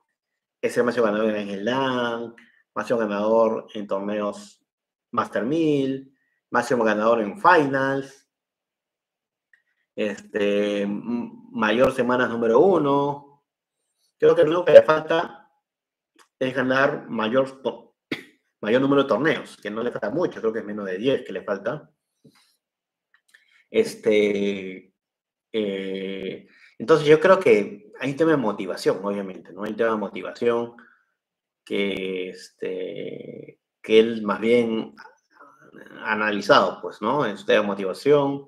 es el máximo ganador en Slam, máximo ganador en torneos Master 1000, máximo ganador en Finals, mayor semanas número 1. Creo que lo único que le falta es ganar mayor número de torneos, que no le falta mucho, creo que es menos de 10 que le falta. Entonces yo creo que hay un tema de motivación, obviamente, ¿no? Hay un tema de motivación que, que él más bien ha analizado, pues, ¿no? Es un tema de motivación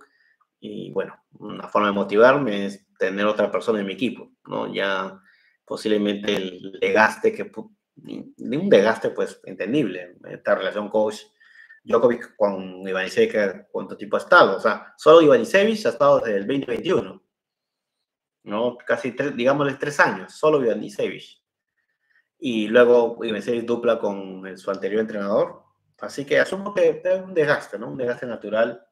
y, bueno, una forma de motivarme es tener otra persona en mi equipo, ¿no? Ya posiblemente el desgaste que... un desgaste, pues, entendible. Esta relación coach Djokovic con Ivanishevich, ¿cuánto tiempo ha estado? O sea, solo Ivanishevich ha estado desde el 2021, ¿no? Casi, digámosle, 3 años, solo Ivanishevich. Y luego Ivanishevich dupla con su anterior entrenador. Así que asumo que es un desgaste, ¿no? Un desgaste natural.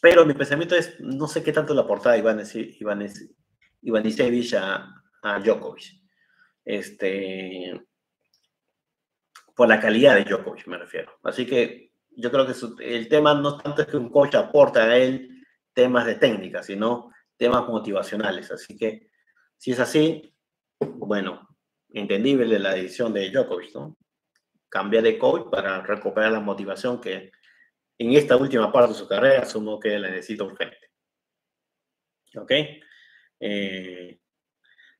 Pero mi pensamiento es, no sé qué tanto le aportaba Ivanishevich a Djokovic. Por la calidad de Djokovic, me refiero. Así que yo creo que el tema no tanto es que un coach aporta a él temas de técnica, sino temas motivacionales. Así que, si es así, bueno, entendible la decisión de Djokovic, ¿no? Cambiar de coach para recuperar la motivación que en esta última parte de su carrera asumo que la necesita urgente. ¿Ok?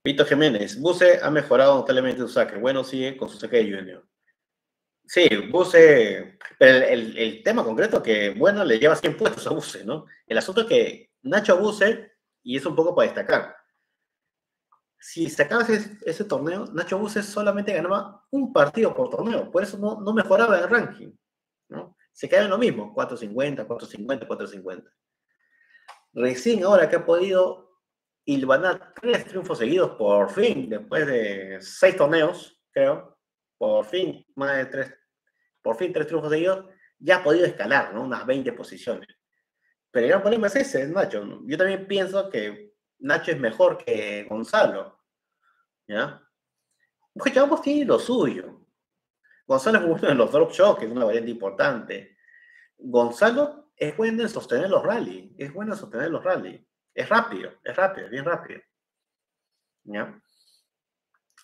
Vito Jiménez, Buse ha mejorado notablemente su saque. Bueno, sigue con su saque de Junior. Sí, Buse, pero el tema concreto es que, bueno, le lleva 100 puestos a Buse, ¿no? El asunto es que Nacho Buse, y es un poco para destacar, si sacaba ese torneo, Nacho Buse solamente ganaba un partido por torneo, por eso no mejoraba el ranking, ¿no? Se quedaba en lo mismo, 450, 450, 450. Recién ahora que ha podido hilvanar 3 triunfos seguidos, por fin, después de 6 torneos, creo, por fin, más de 3, por fin 3 triunfos seguidos, ya ha podido escalar, ¿no? Unas 20 posiciones. Pero el gran problema es ese, Nacho. Yo también pienso que Nacho es mejor que Gonzalo, ¿ya? Porque ambos tienen lo suyo. Gonzalo es bueno en los drop shots, que es una variante importante. Gonzalo es bueno en sostener los rally, es bueno en sostener los rally. Es rápido, bien rápido. ¿Ya?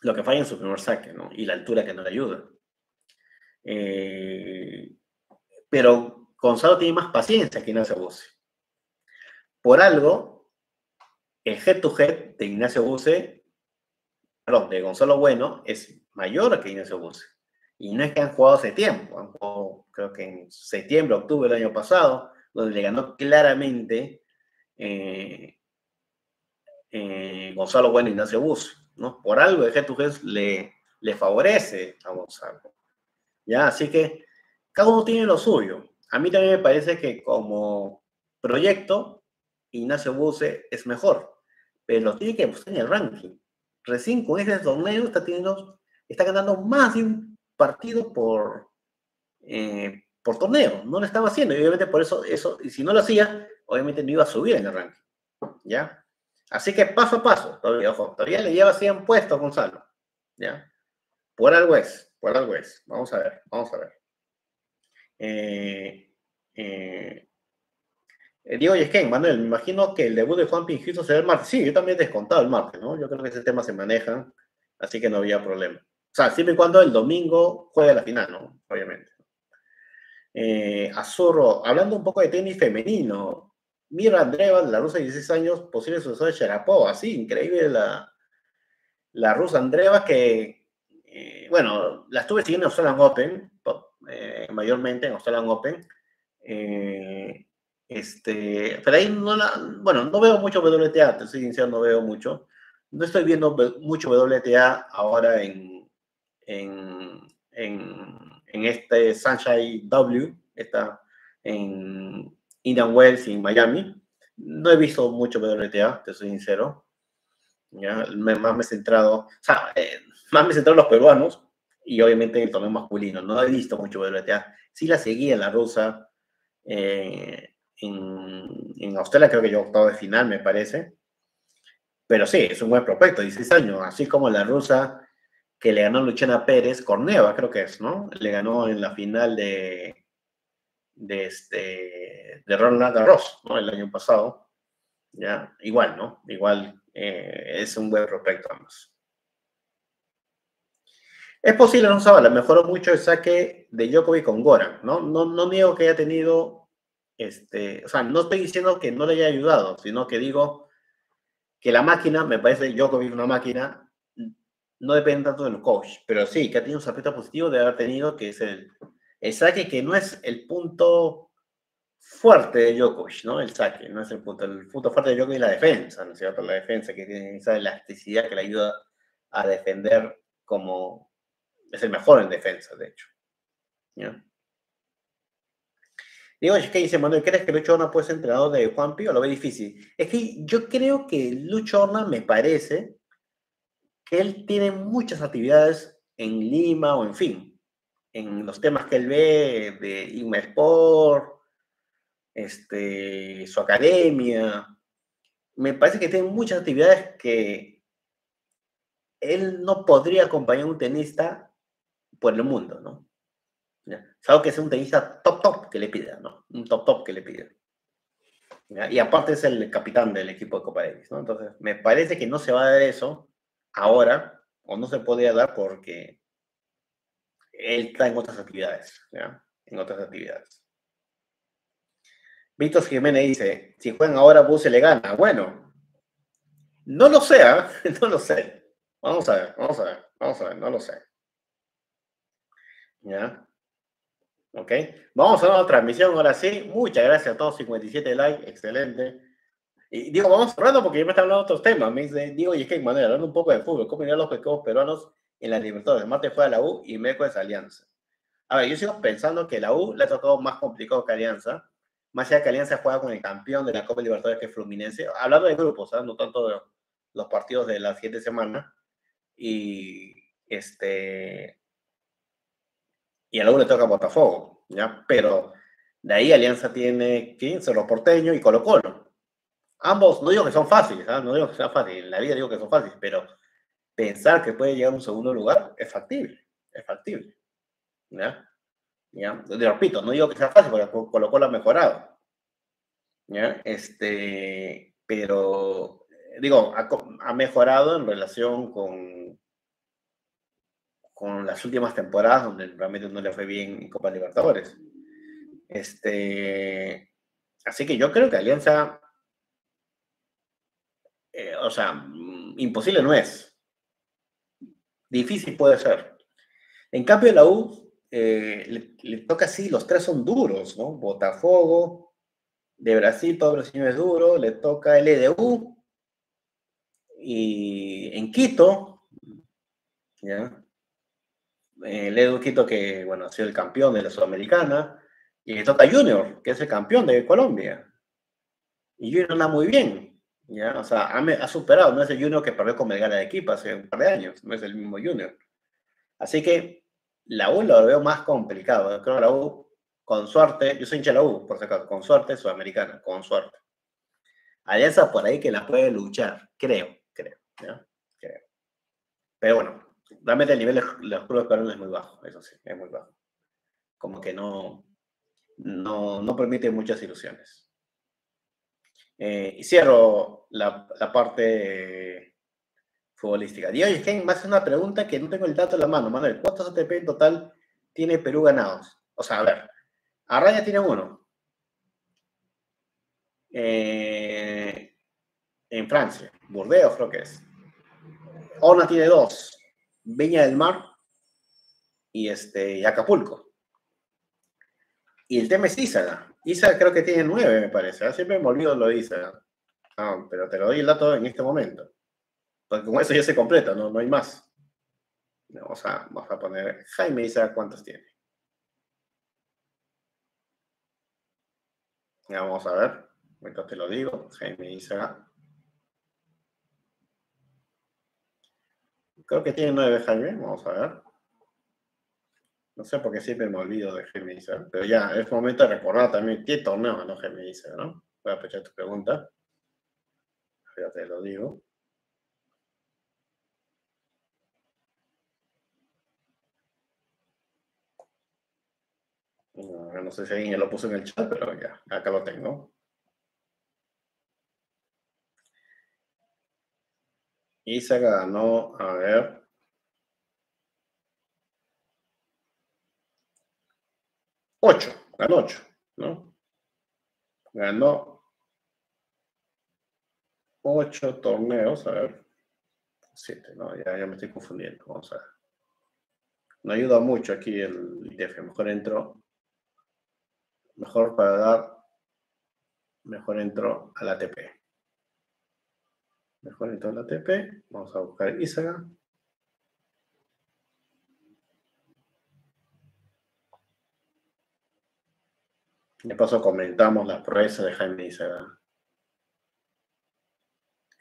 Lo que falla en su primer saque, ¿no? Y la altura que no le ayuda. Pero Gonzalo tiene más paciencia que Ignacio Buse. Por algo, el head-to-head de Ignacio Buse, perdón, de Gonzalo Bueno, es mayor que Ignacio Buse. Y no es que han jugado hace tiempo. Han jugado, creo que en septiembre, octubre del año pasado, donde le ganó claramente... Gonzalo Bueno y Ignacio Buse, ¿no? Por algo el G2G le favorece a Gonzalo, ¿ya? Así que cada uno tiene lo suyo. A mí también me parece que como proyecto Ignacio Buse es mejor, pero lo tiene que buscar en el ranking. Recién con ese torneo está ganando más de un partido por torneo. No lo estaba haciendo y obviamente por eso, y si no lo hacía, obviamente no iba a subir en el ranking, ¿ya? Así que paso a paso, todavía le lleva 100 puestos a Gonzalo, ¿ya? Por algo es. Vamos a ver. Diego Yesken, Manuel, me imagino que el debut de Juanpi en Houston será el martes. Sí, yo también he descontado el martes, ¿no? Yo creo que ese tema se maneja, así que no había problema. O sea, siempre y cuando el domingo juegue la final, ¿no? Obviamente. Azurro, hablando un poco de tenis femenino, Mira Andreeva, la rusa de 16 años, posible sucesora de Sharapova. Sí, increíble la rusa Andreeva que, bueno, la estuve siguiendo en Australian Open, mayormente en Australian Open. Pero ahí no veo mucho WTA, te soy sincero, no veo mucho. No estoy viendo mucho WTA ahora en este Sunshine W, está en Indian Wells y en Miami. No he visto mucho WTA, te soy sincero. Ya, más me he centrado en los peruanos y obviamente en el torneo masculino. No he visto mucho WTA. Sí la seguía la rusa en Australia, creo que yo octavo de final, me parece. Pero sí, es un buen prospecto, 16 años, así como la rusa que le ganó Lucciana Perez, Corneva creo que es, ¿no? Le ganó en la final de Roland Garros, ¿no? El año pasado. Ya, igual, ¿no? Igual es un buen prospecto ambos. Es posible, no Zabala, mejoró mucho el saque de Djokovic con Goran, ¿no? No niego que haya tenido, o sea, no estoy diciendo que no le haya ayudado, sino que digo que la máquina, me parece Djokovic una máquina, no depende tanto del coach, pero sí, que ha tenido un aspecto positivo de haber tenido, que es el saque, que no es el punto fuerte de Djokovic, ¿no? El saque, no es el punto fuerte de Djokovic es la defensa, ¿no es cierto? La defensa que tiene esa elasticidad que le ayuda a defender como... Es el mejor en defensa, de hecho. ¿Ya? Digo, es que dice Manuel, ¿crees que Lucho Horna puede ser entrenador de Juanpi o lo ve difícil? Es que yo creo que Lucho Horna, me parece que él tiene muchas actividades en Lima o en fin, en los temas que él ve de Igma Sport, su academia. Me parece que tiene muchas actividades que él no podría acompañar a un tenista por el mundo, ¿no? Salvo que sea un tenista top que le pida, ¿no? Un top que le pida. ¿Ya? Y aparte es el capitán del equipo de Copa Davis, ¿no? Entonces, me parece que no se va a dar eso ahora, o no se podría dar porque él está en otras actividades, ¿ya? En otras actividades. Víctor Jiménez dice, si juegan ahora, Buse le gana. Bueno, no lo sé, ¿eh? No lo sé. Vamos a ver, no lo sé. ¿Ya? Ok, vamos a la transmisión ahora sí. Muchas gracias a todos, 57 likes, excelente. Y digo, vamos cerrando porque yo me está hablando de otros temas. Me dice, digo, y es que Manuel, hablando un poco de fútbol, ¿cómo irán los pescados peruanos en las Libertadores? El martes fue a la U y Meco es Alianza. A ver, yo sigo pensando que la U la ha tocado más complicado que Alianza, más allá que Alianza juega con el campeón de la Copa Libertadores, que es Fluminense. Hablando de grupos, no tanto de los partidos de la siguiente semana. Y a la U le toca Botafogo, ¿ya? Pero de ahí Alianza tiene 15, los porteños y Colo Colo. Ambos, no digo que son fáciles, ¿eh? No digo que sea fácil, en la vida digo que son fáciles, pero pensar que puede llegar a un segundo lugar es factible, ¿ya? ¿Ya? Te repito, no digo que sea fácil porque Colo Colo ha mejorado, ¿ya? Pero... Digo, ha mejorado en relación con las últimas temporadas donde realmente no le fue bien en Copa Libertadores. Así que yo creo que Alianza, o sea, imposible no es. Difícil puede ser. En cambio, la U le toca así, los tres son duros, ¿no? Botafogo, de Brasil, todos los señores duros, le toca LDU. Y en Quito, ¿ya? El Edu Quito, que bueno, ha sido el campeón de la Sudamericana, y le toca Junior, que es el campeón de Colombia. Y Junior anda muy bien, ¿ya? O sea, ha superado, no es el Junior que perdió con Melgar de Arequipa hace un par de años, no es el mismo Junior. Así que la U lo veo más complicado. Yo creo que la U, con suerte, yo soy hincha de la U, por si acaso, con suerte, Sudamericana, con suerte. Alianza por ahí que la puede luchar, creo, ¿no? Creo. Pero bueno, realmente el nivel de los clubes peruanos es muy bajo, eso sí, es muy bajo. Como que no permite muchas ilusiones. Y cierro la parte futbolística. Diego, es que me hace una pregunta que no tengo el dato en la mano, Manuel. ¿Cuántos ATP en total tiene Perú ganados? O sea, a ver, Arraya tiene uno. En Francia, Burdeos creo que es. Horna tiene dos, Viña del Mar y Acapulco. Y el tema es Yzaga. Yzaga creo que tiene 9, me parece. Siempre me olvido lo de Yzaga. No, pero te lo doy el dato en este momento. Porque con eso ya se completa, no hay más. Vamos a poner Jaime Yzaga cuántos tiene. Ya vamos a ver. Mientras te lo digo, Jaime Yzaga. Creo que tiene 9 Jaime, vamos a ver. No sé por qué siempre me olvido de Jaime Yzaga, pero ya es momento de recordar también qué torneo ganó Jaime Yzaga, ¿no? Voy a aprovechar tu pregunta. Ya te lo digo. No sé si alguien lo puso en el chat, pero ya, acá lo tengo. Yzaga ganó, a ver. Ganó 8, ¿no? Ganó 8 torneos, a ver. 7, no, ya me estoy confundiendo, vamos a ver. No ayuda mucho aquí el ITF, mejor entró. Mejor para dar, mejor entró al ATP. Mejor entró al ATP, vamos a buscar Yzaga. De paso comentamos la proeza de Jaime Yzaga.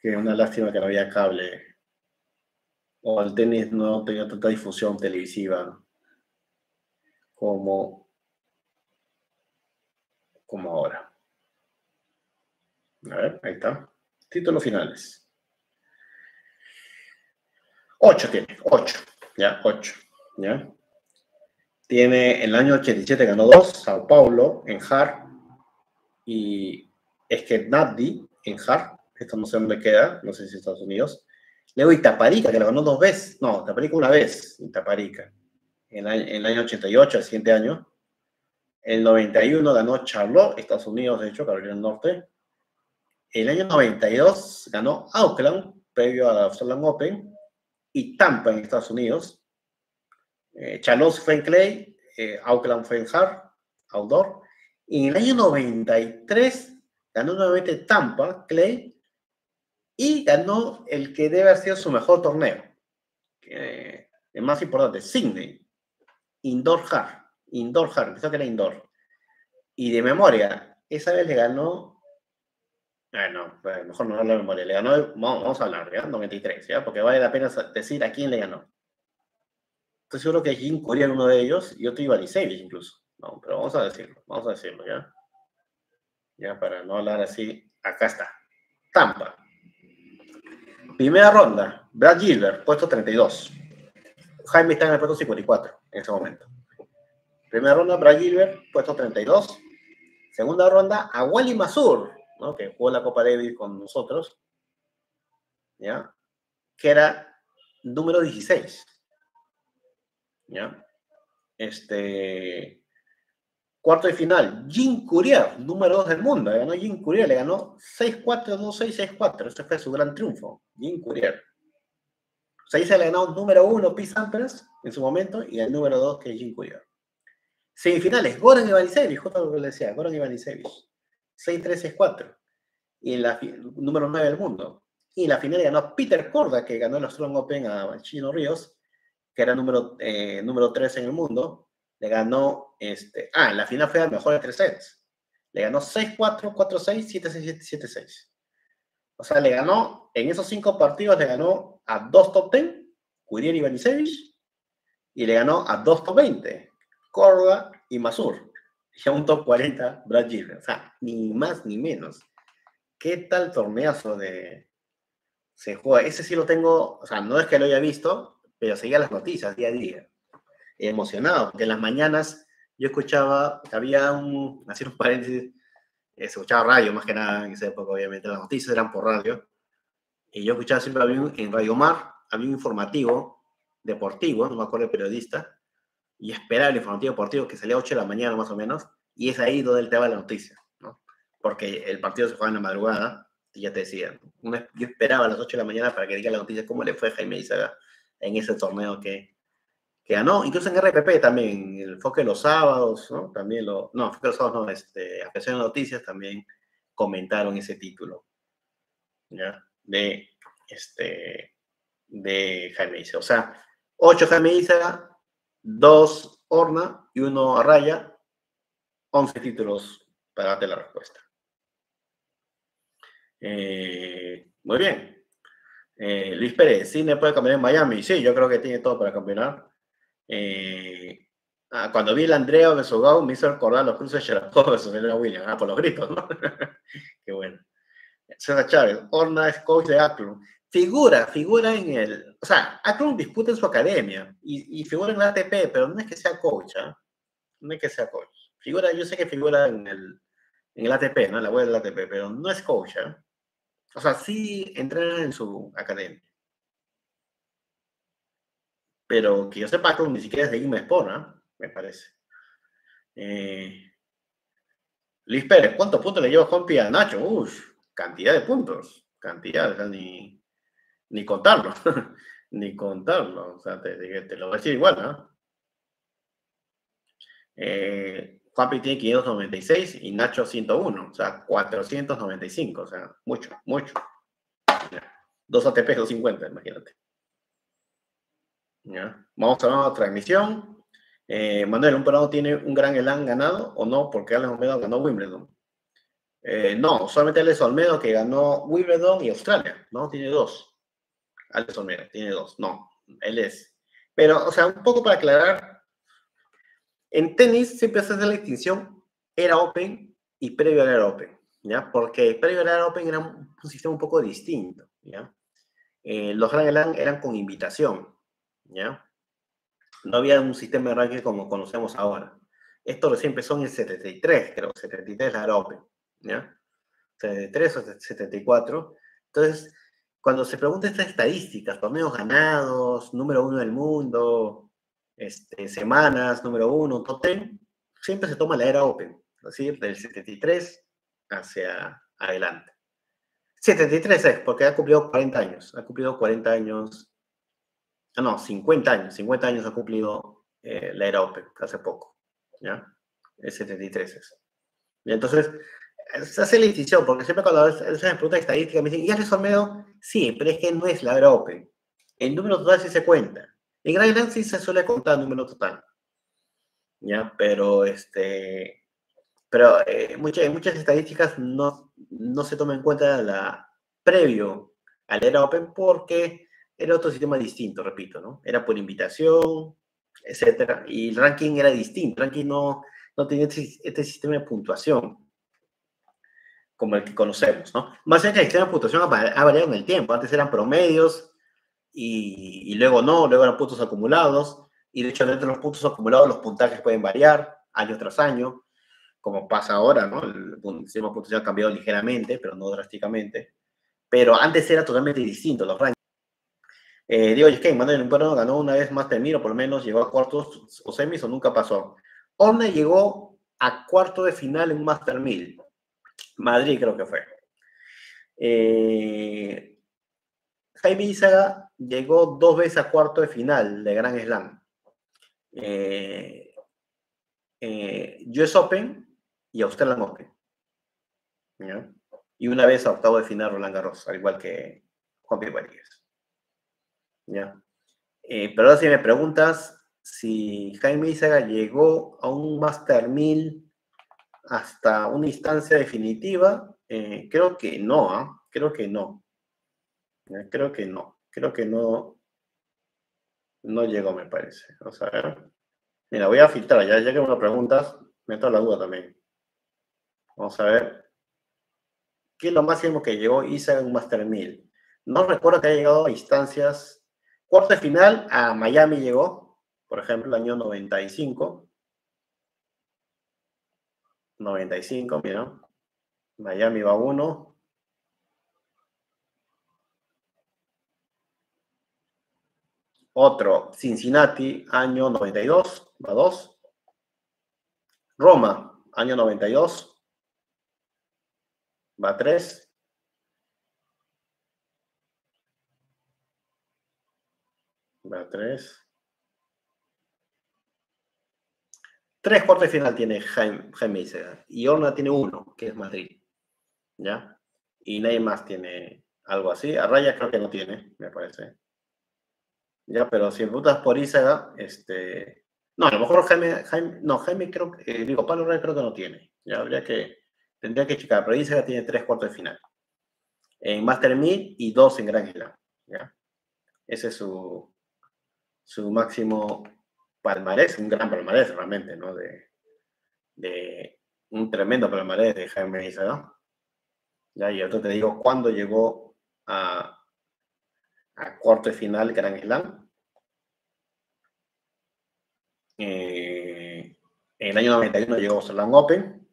Que una lástima que no había cable. O el tenis no tenía tanta difusión televisiva como ahora. A ver, ahí está. Títulos finales. 8 tiene, 8. Ya, 8. Ya. Tiene el año 87 ganó 2, Sao Paulo, en Har, y Esquenadi, en Har, esto no sé dónde queda, no sé si Estados Unidos. Luego Itaparica, que lo ganó 2 veces, no, Itaparica una vez, Itaparica, en el año 88, el siguiente año. El 91 ganó Charlotte, Estados Unidos, de hecho, Carolina del Norte. El año 92 ganó Auckland, previo a la Australian Open, y Tampa en Estados Unidos. Charlotte fue en Clay, Auckland fue en Hard, Outdoor. Y en el año 93 ganó nuevamente Tampa, Clay, y ganó el que debe haber sido su mejor torneo. El más importante, Sydney, Indoor Hard. Indoor Hard, pensaba que era Indoor. Y de memoria, esa vez le ganó... Bueno, mejor no hablar de memoria. Le ganó, vamos a hablar, le ganó 93, ¿ya? Porque vale la pena decir a quién le ganó. Estoy seguro que Jim Corea era uno de ellos, y otro iba a Lisevich incluso. No, pero vamos a decirlo, ¿ya? Ya, para no hablar así, acá está. Tampa. Primera ronda, Brad Gilbert, puesto 32. Jaime está en el puesto 54 en ese momento. Primera ronda, Brad Gilbert, puesto 32. Segunda ronda, a Wally Mazur, ¿no? Que jugó la Copa Davis con nosotros, ¿ya? Que era número 16. ¿Ya? Cuarto de final, Jim Courier, número 2 del mundo. Le ganó Jim Courier, le ganó 6-4, 2-6, 6-4. Ese fue su gran triunfo, Jim Courier. O sea, ahí se le ganó número 1 Pete Sampras en su momento, y el número 2 que es Jim Courier. Semifinales, Goran Ivanišević, justo lo que le decía, Goran Ivanišević, 6-3, 6-4. Y en la número 9 del mundo. Y en la final ganó Peter Korda, que ganó el Australian Open a Chino Ríos, que era número 3 en el mundo. Le ganó, en la final fue el mejor de 3 sets. Le ganó 6-4, 4-6, 7-6, 7-6. O sea, le ganó, en esos 5 partidos, le ganó a 2 top 10, Courier y Ivanišević, y le ganó a 2 top 20, Korda y Mazur. Y a un top 40, Brad Gilbert. O sea, ni más ni menos. ¿Qué tal torneazo se juega? Ese sí lo tengo, o sea, no es que lo haya visto, pero seguía las noticias día a día. Emocionado, porque en las mañanas yo escuchaba, había hacer un paréntesis, se escuchaba radio más que nada en esa época, obviamente, las noticias eran por radio, y yo escuchaba siempre, en Radio Mar, había un informativo deportivo, no me acuerdo el periodista, y esperaba el informativo deportivo que salía a 8 de la mañana más o menos, y es ahí donde él te va la noticia, ¿no? Porque el partido se juega en la madrugada, y ya te decía, yo esperaba a las 8 de la mañana para que diga la noticia cómo le fue a Jaime Yzaga en ese torneo que ganó, incluso en RPP también, el enfoque de los sábados, ¿no? También enfoque de los sábados no, Asociación de Noticias también comentaron ese título, ¿ya? De Jaime Yzaga. O sea, 8 Jaime Yzaga, 2 Horna y 1 Arraya, 11 títulos para darte la respuesta. Muy bien. Luis Pérez, ¿Sinner puede campeonar en Miami? Sí, yo creo que tiene todo para campeonar. Cuando vi el Andrea Vesogao me hizo recordar los cruces de Sherapov versus Serena Williams, por los gritos, ¿no? Qué bueno. César Chávez, Horna es coach de Aklum. Figura en el... O sea, Aklum disputa en su academia y figura en la ATP, pero no es que sea coach, ¿eh? No es que sea coach. Figura, yo sé que figura en el ATP, ¿no? En la web del ATP, pero no es coach, ¿eh? O sea, sí entrena en su academia. Pero que yo sepa, ni siquiera es de IMESPOR, ¿no? Me parece. Luis Pérez, ¿cuántos puntos le lleva Juanpi a Nacho? Uf, cantidad de puntos. Cantidad, o sea, ni contarlo. Ni contarlo. O sea, te lo voy a decir igual, ¿no? Juanpi tiene 596 y Nacho 101. O sea, 495. O sea, mucho, mucho. Dos ATP 250, imagínate. ¿Ya? Vamos a la transmisión. Manuel, ¿un peruano tiene un gran Elan ganado o no? Porque Alex Olmedo ganó Wimbledon. No, solamente Alex Olmedo que ganó Wimbledon y Australia. No, tiene dos. Alex Olmedo tiene dos. No, él es. Pero, o sea, un poco para aclarar. En tenis siempre se hace la distinción era Open y previo al era Open. ¿Ya? Porque previo al era Open era un sistema un poco distinto. ¿Ya? Los gran Elan eran con invitación. ¿Ya? No había un sistema de ranking como conocemos ahora. Esto recién empezó en el 73, creo, 73 la era Open, ¿ya? 73 o 74. Entonces, cuando se preguntan estas estadísticas, torneos ganados, número uno del mundo, semanas, número uno, top 10, siempre se toma la era Open, así del 73 hacia adelante. 73 es porque ha cumplido 40 años, ha cumplido 40 años. No, 50 años ha cumplido la era Open hace poco, ¿ya? El 73 es. Y entonces, se hace la distinción, porque siempre cuando se me pregunta estadística, me dicen, ¿y Alex Olmedo? Sí, pero es que no es la era Open. El número total sí se cuenta. En Gran Slam sí se suele contar el número total, ¿ya? Pero muchas estadísticas no se toman en cuenta la previo a la era Open porque era otro sistema distinto, repito, ¿no? Era por invitación, etcétera. Y el ranking era distinto. El ranking no tenía este sistema de puntuación como el que conocemos, ¿no? Más allá que el sistema de puntuación ha variado en el tiempo. Antes eran promedios y luego no. Luego eran puntos acumulados. Y de hecho, dentro de los puntos acumulados, los puntajes pueden variar año tras año, como pasa ahora, ¿no? El sistema de puntuación ha cambiado ligeramente, pero no drásticamente. Pero antes era totalmente distinto los rankings. Digo, es que Manuel Imperial ganó una vez más Temir, o por lo menos llegó a cuartos o semis, o nunca pasó. Horna llegó a cuarto de final en Master 1000. Madrid creo que fue. Jaime Yzaga llegó dos veces a cuarto de final de Grand Slam. US Open y Australian Open. ¿Ya? Y una vez a octavo de final Roland Garros, al igual que Juanpi Varillas. Ya. Pero ahora si me preguntas si Jaime Yzaga llegó a un Master 1000 hasta una instancia definitiva, creo que no, ¿eh? Creo que no. Creo que no llegó, me parece. Vamos a ver. Mira, voy a filtrar, ya que unas preguntas, me entra la duda también. Vamos a ver. ¿Qué es lo máximo que llegó Yzaga en un Master 1000? No recuerdo que haya llegado a instancias. Cuarto de final a Miami llegó, por ejemplo, el año 95. 95, mira. Miami va uno. Otro, Cincinnati, año 92, va dos. Roma, año 92, va tres. Va 3. 3 cuartos de final tiene Jaime Yzaga. Y Horna tiene uno, que es Madrid. ¿Ya? Y nadie más tiene algo así. Arraya creo que no tiene, me parece. ¿Ya? Pero si preguntas por Yzaga, no, a lo mejor Jaime creo que... Pablo Arraya creo que no tiene. Ya habría que... Tendría que checar. Pero Yzaga tiene 3 cuartos de final. En Master 1000 y 2 en Grand Slam. ¿Ya? Ese es su máximo palmarés, un gran palmarés realmente, ¿no? De un tremendo palmarés de Jaime Yzaga, ¿no? Ya, y ahorita te digo cuándo llegó a cuarto de final Grand Slam. En el año 91 llegó Roland Open.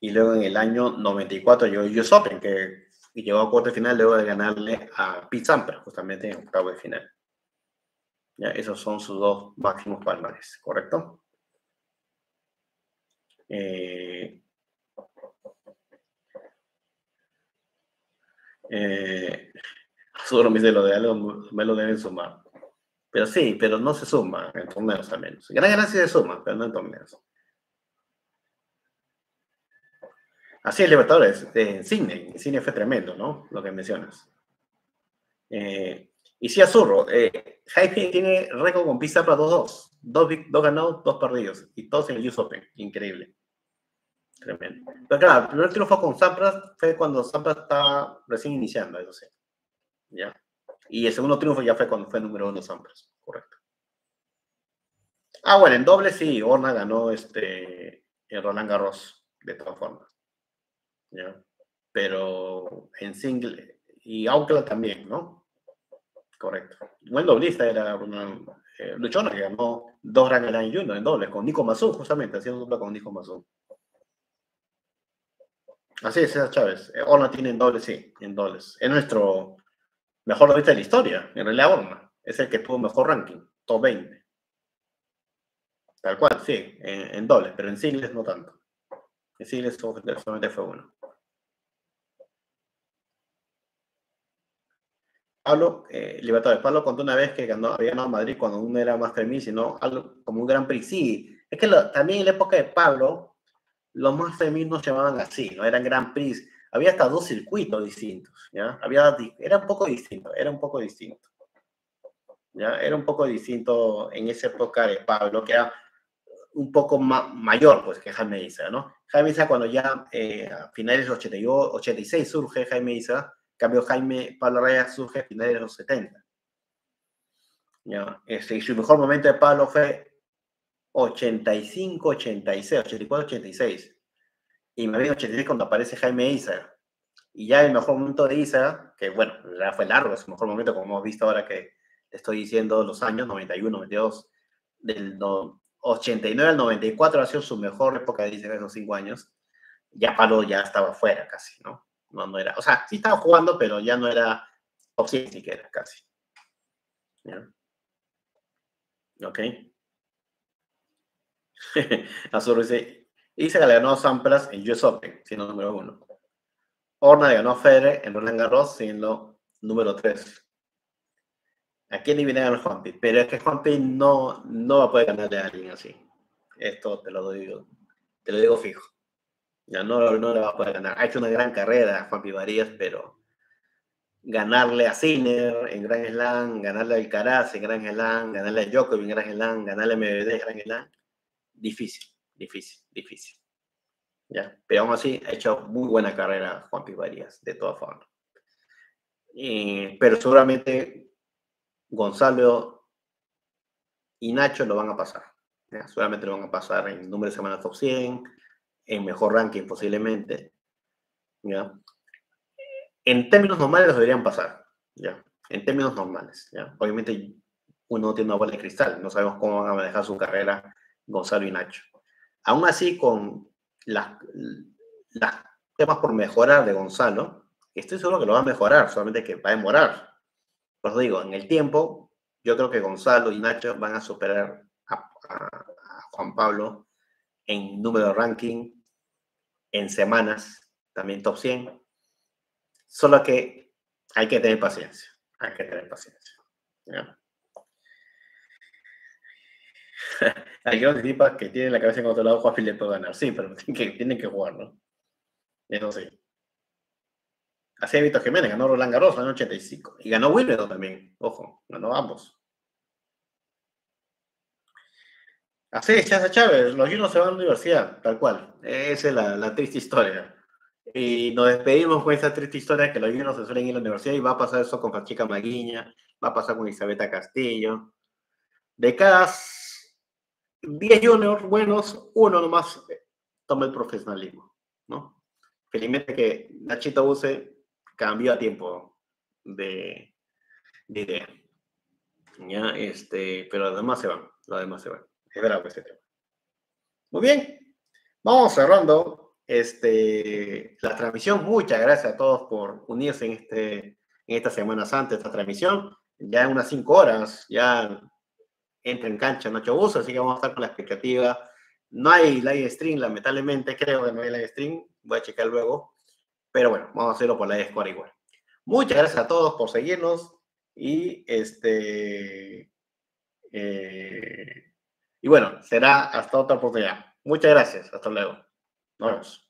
Y luego en el año 94 llegó US Open, que llegó a cuarto de final luego de ganarle a Pete Sampras, justamente en octavo de final. ¿Ya? Esos son sus dos máximos palmares, ¿correcto? Solo me dice lo de algo, me lo deben sumar. Pero sí, pero no se suma en torneos al menos. Gran ganancia se suma, pero no en torneos. Así es, Libertadores, Sinner fue tremendo, ¿no? Lo que mencionas. Y sí, Azurro, Jaime tiene récord con Pete Sampras 2-2. Dos ganados, dos perdidos. Y todos en el US Open. Increíble. Tremendo. Pero claro, el primer triunfo con Sampras fue cuando Sampras estaba recién iniciando, eso sí. ¿Ya? Y el segundo triunfo ya fue cuando fue número uno Sampras. Correcto. Ah, bueno, en doble sí, Horna ganó el Roland Garros, de todas formas. ¿Ya? Pero en single, y Auckland también, ¿no? Correcto. Buen doblista era Luis Horna, que ganó dos Grand Slam y uno en doble, con Nico Mazú, justamente, haciendo dupla con Nico Mazú. Así es, César Chávez. Horna tiene en dobles, sí, en dobles. Es nuestro mejor doblista de la historia, en realidad Horna. Es el que tuvo mejor ranking, top 20. Tal cual, sí, en dobles, pero en singles no tanto. En singles solamente fue uno. Pablo, Libertadores, Pablo contó una vez que había ganado Madrid cuando uno era más 3000, sino algo como un Grand Prix. Sí, es que también en la época de Pablo, los más 3000 no se llamaban así, no eran Grand Prix. Había hasta dos circuitos distintos, ¿ya? Era un poco distinto, ¿ya? Era un poco distinto en esa época de Pablo, que era un poco mayor, pues, que Jaime Yzaga, ¿no? Jaime Yzaga, cuando ya a finales de 86 surge Jaime Yzaga. Cambio Pablo Raya surge a finales de los 70. ¿Ya? Y su mejor momento de Pablo fue 85, 86, 84, 86. Y más bien 86 cuando aparece Jaime Yzaga. Y ya el mejor momento de Yzaga, que bueno, ya fue largo, es su mejor momento, como hemos visto ahora que te estoy diciendo los años, 91, 92, del 89 al 94 ha sido su mejor época de Yzaga, esos 5 años. Ya Pablo ya estaba fuera casi, ¿no? No era, o sea, sí estaba jugando, pero ya no era top 100 ni que era casi. ¿Ya? Ok. Azul dice: Yzaga le ganó a Sampras en US Open, siendo número 1. Horna le ganó a Federer en Roland Garros, siendo número 3. Aquí ni viene a ganar Juanpi, pero es que Juanpi no va a poder ganarle a alguien así. Esto te lo digo fijo. Ya no le va a poder ganar. Ha hecho una gran carrera Juanpi Varillas, pero ganarle a Sinner en Grand Slam, ganarle a Alcaraz en Grand Slam, ganarle a Djokovic en Grand Slam, ganarle a Medvedev en Grand Slam, difícil. ¿Ya? Pero aún así ha hecho muy buena carrera Juanpi Varillas, de todas formas. Pero seguramente Gonzalo y Nacho lo van a pasar. ¿Ya? Seguramente lo van a pasar en número de semanas top 100, en mejor ranking posiblemente, ¿ya? En términos normales los deberían pasar, ¿ya? En términos normales, ¿ya? Obviamente uno tiene una bola de cristal, no sabemos cómo van a manejar su carrera Gonzalo y Nacho. Aún así, con los temas por mejorar de Gonzalo, estoy seguro que lo va a mejorar, solamente que va a demorar. Por eso digo, en el tiempo, yo creo que Gonzalo y Nacho van a superar a Juan Pablo en número de ranking, en semanas, también top 100. Solo que hay que tener paciencia. ¿Ya? Hay que anticipa que tiene la cabeza en otro lado, Juanpi le puede ganar. Sí, pero tienen que jugar, ¿no? Eso sí. Así es, Víctor Jiménez ganó Roland Garros en 85. Y ganó Wimbledon también. Ojo, ganó ambos. Así es, Chaza Chávez, los Junos se van a la universidad, tal cual. Esa es la triste historia. Y nos despedimos con esa triste historia que los Junos se suelen ir a la universidad, y va a pasar eso con Francisca Maguiña, va a pasar con Isabela Castillo. De cada 10 juniors buenos, uno nomás toma el profesionalismo, ¿no? Felizmente que Nachito Buse cambió a tiempo de idea. Ya, pero los demás se van. Es bravo ese tema. Muy bien, vamos cerrando la transmisión. Muchas gracias a todos por unirse en, esta Semana Santa, esta transmisión. Ya en unas 5 horas, ya entra en cancha Nacho Buse, así que vamos a estar con la expectativa. No hay live stream, lamentablemente, creo que no hay live stream. Voy a checar luego. Pero bueno, vamos a hacerlo por live score igual. Muchas gracias a todos por seguirnos. Y y bueno, será hasta otra oportunidad. Muchas gracias. Hasta luego. Nos vemos.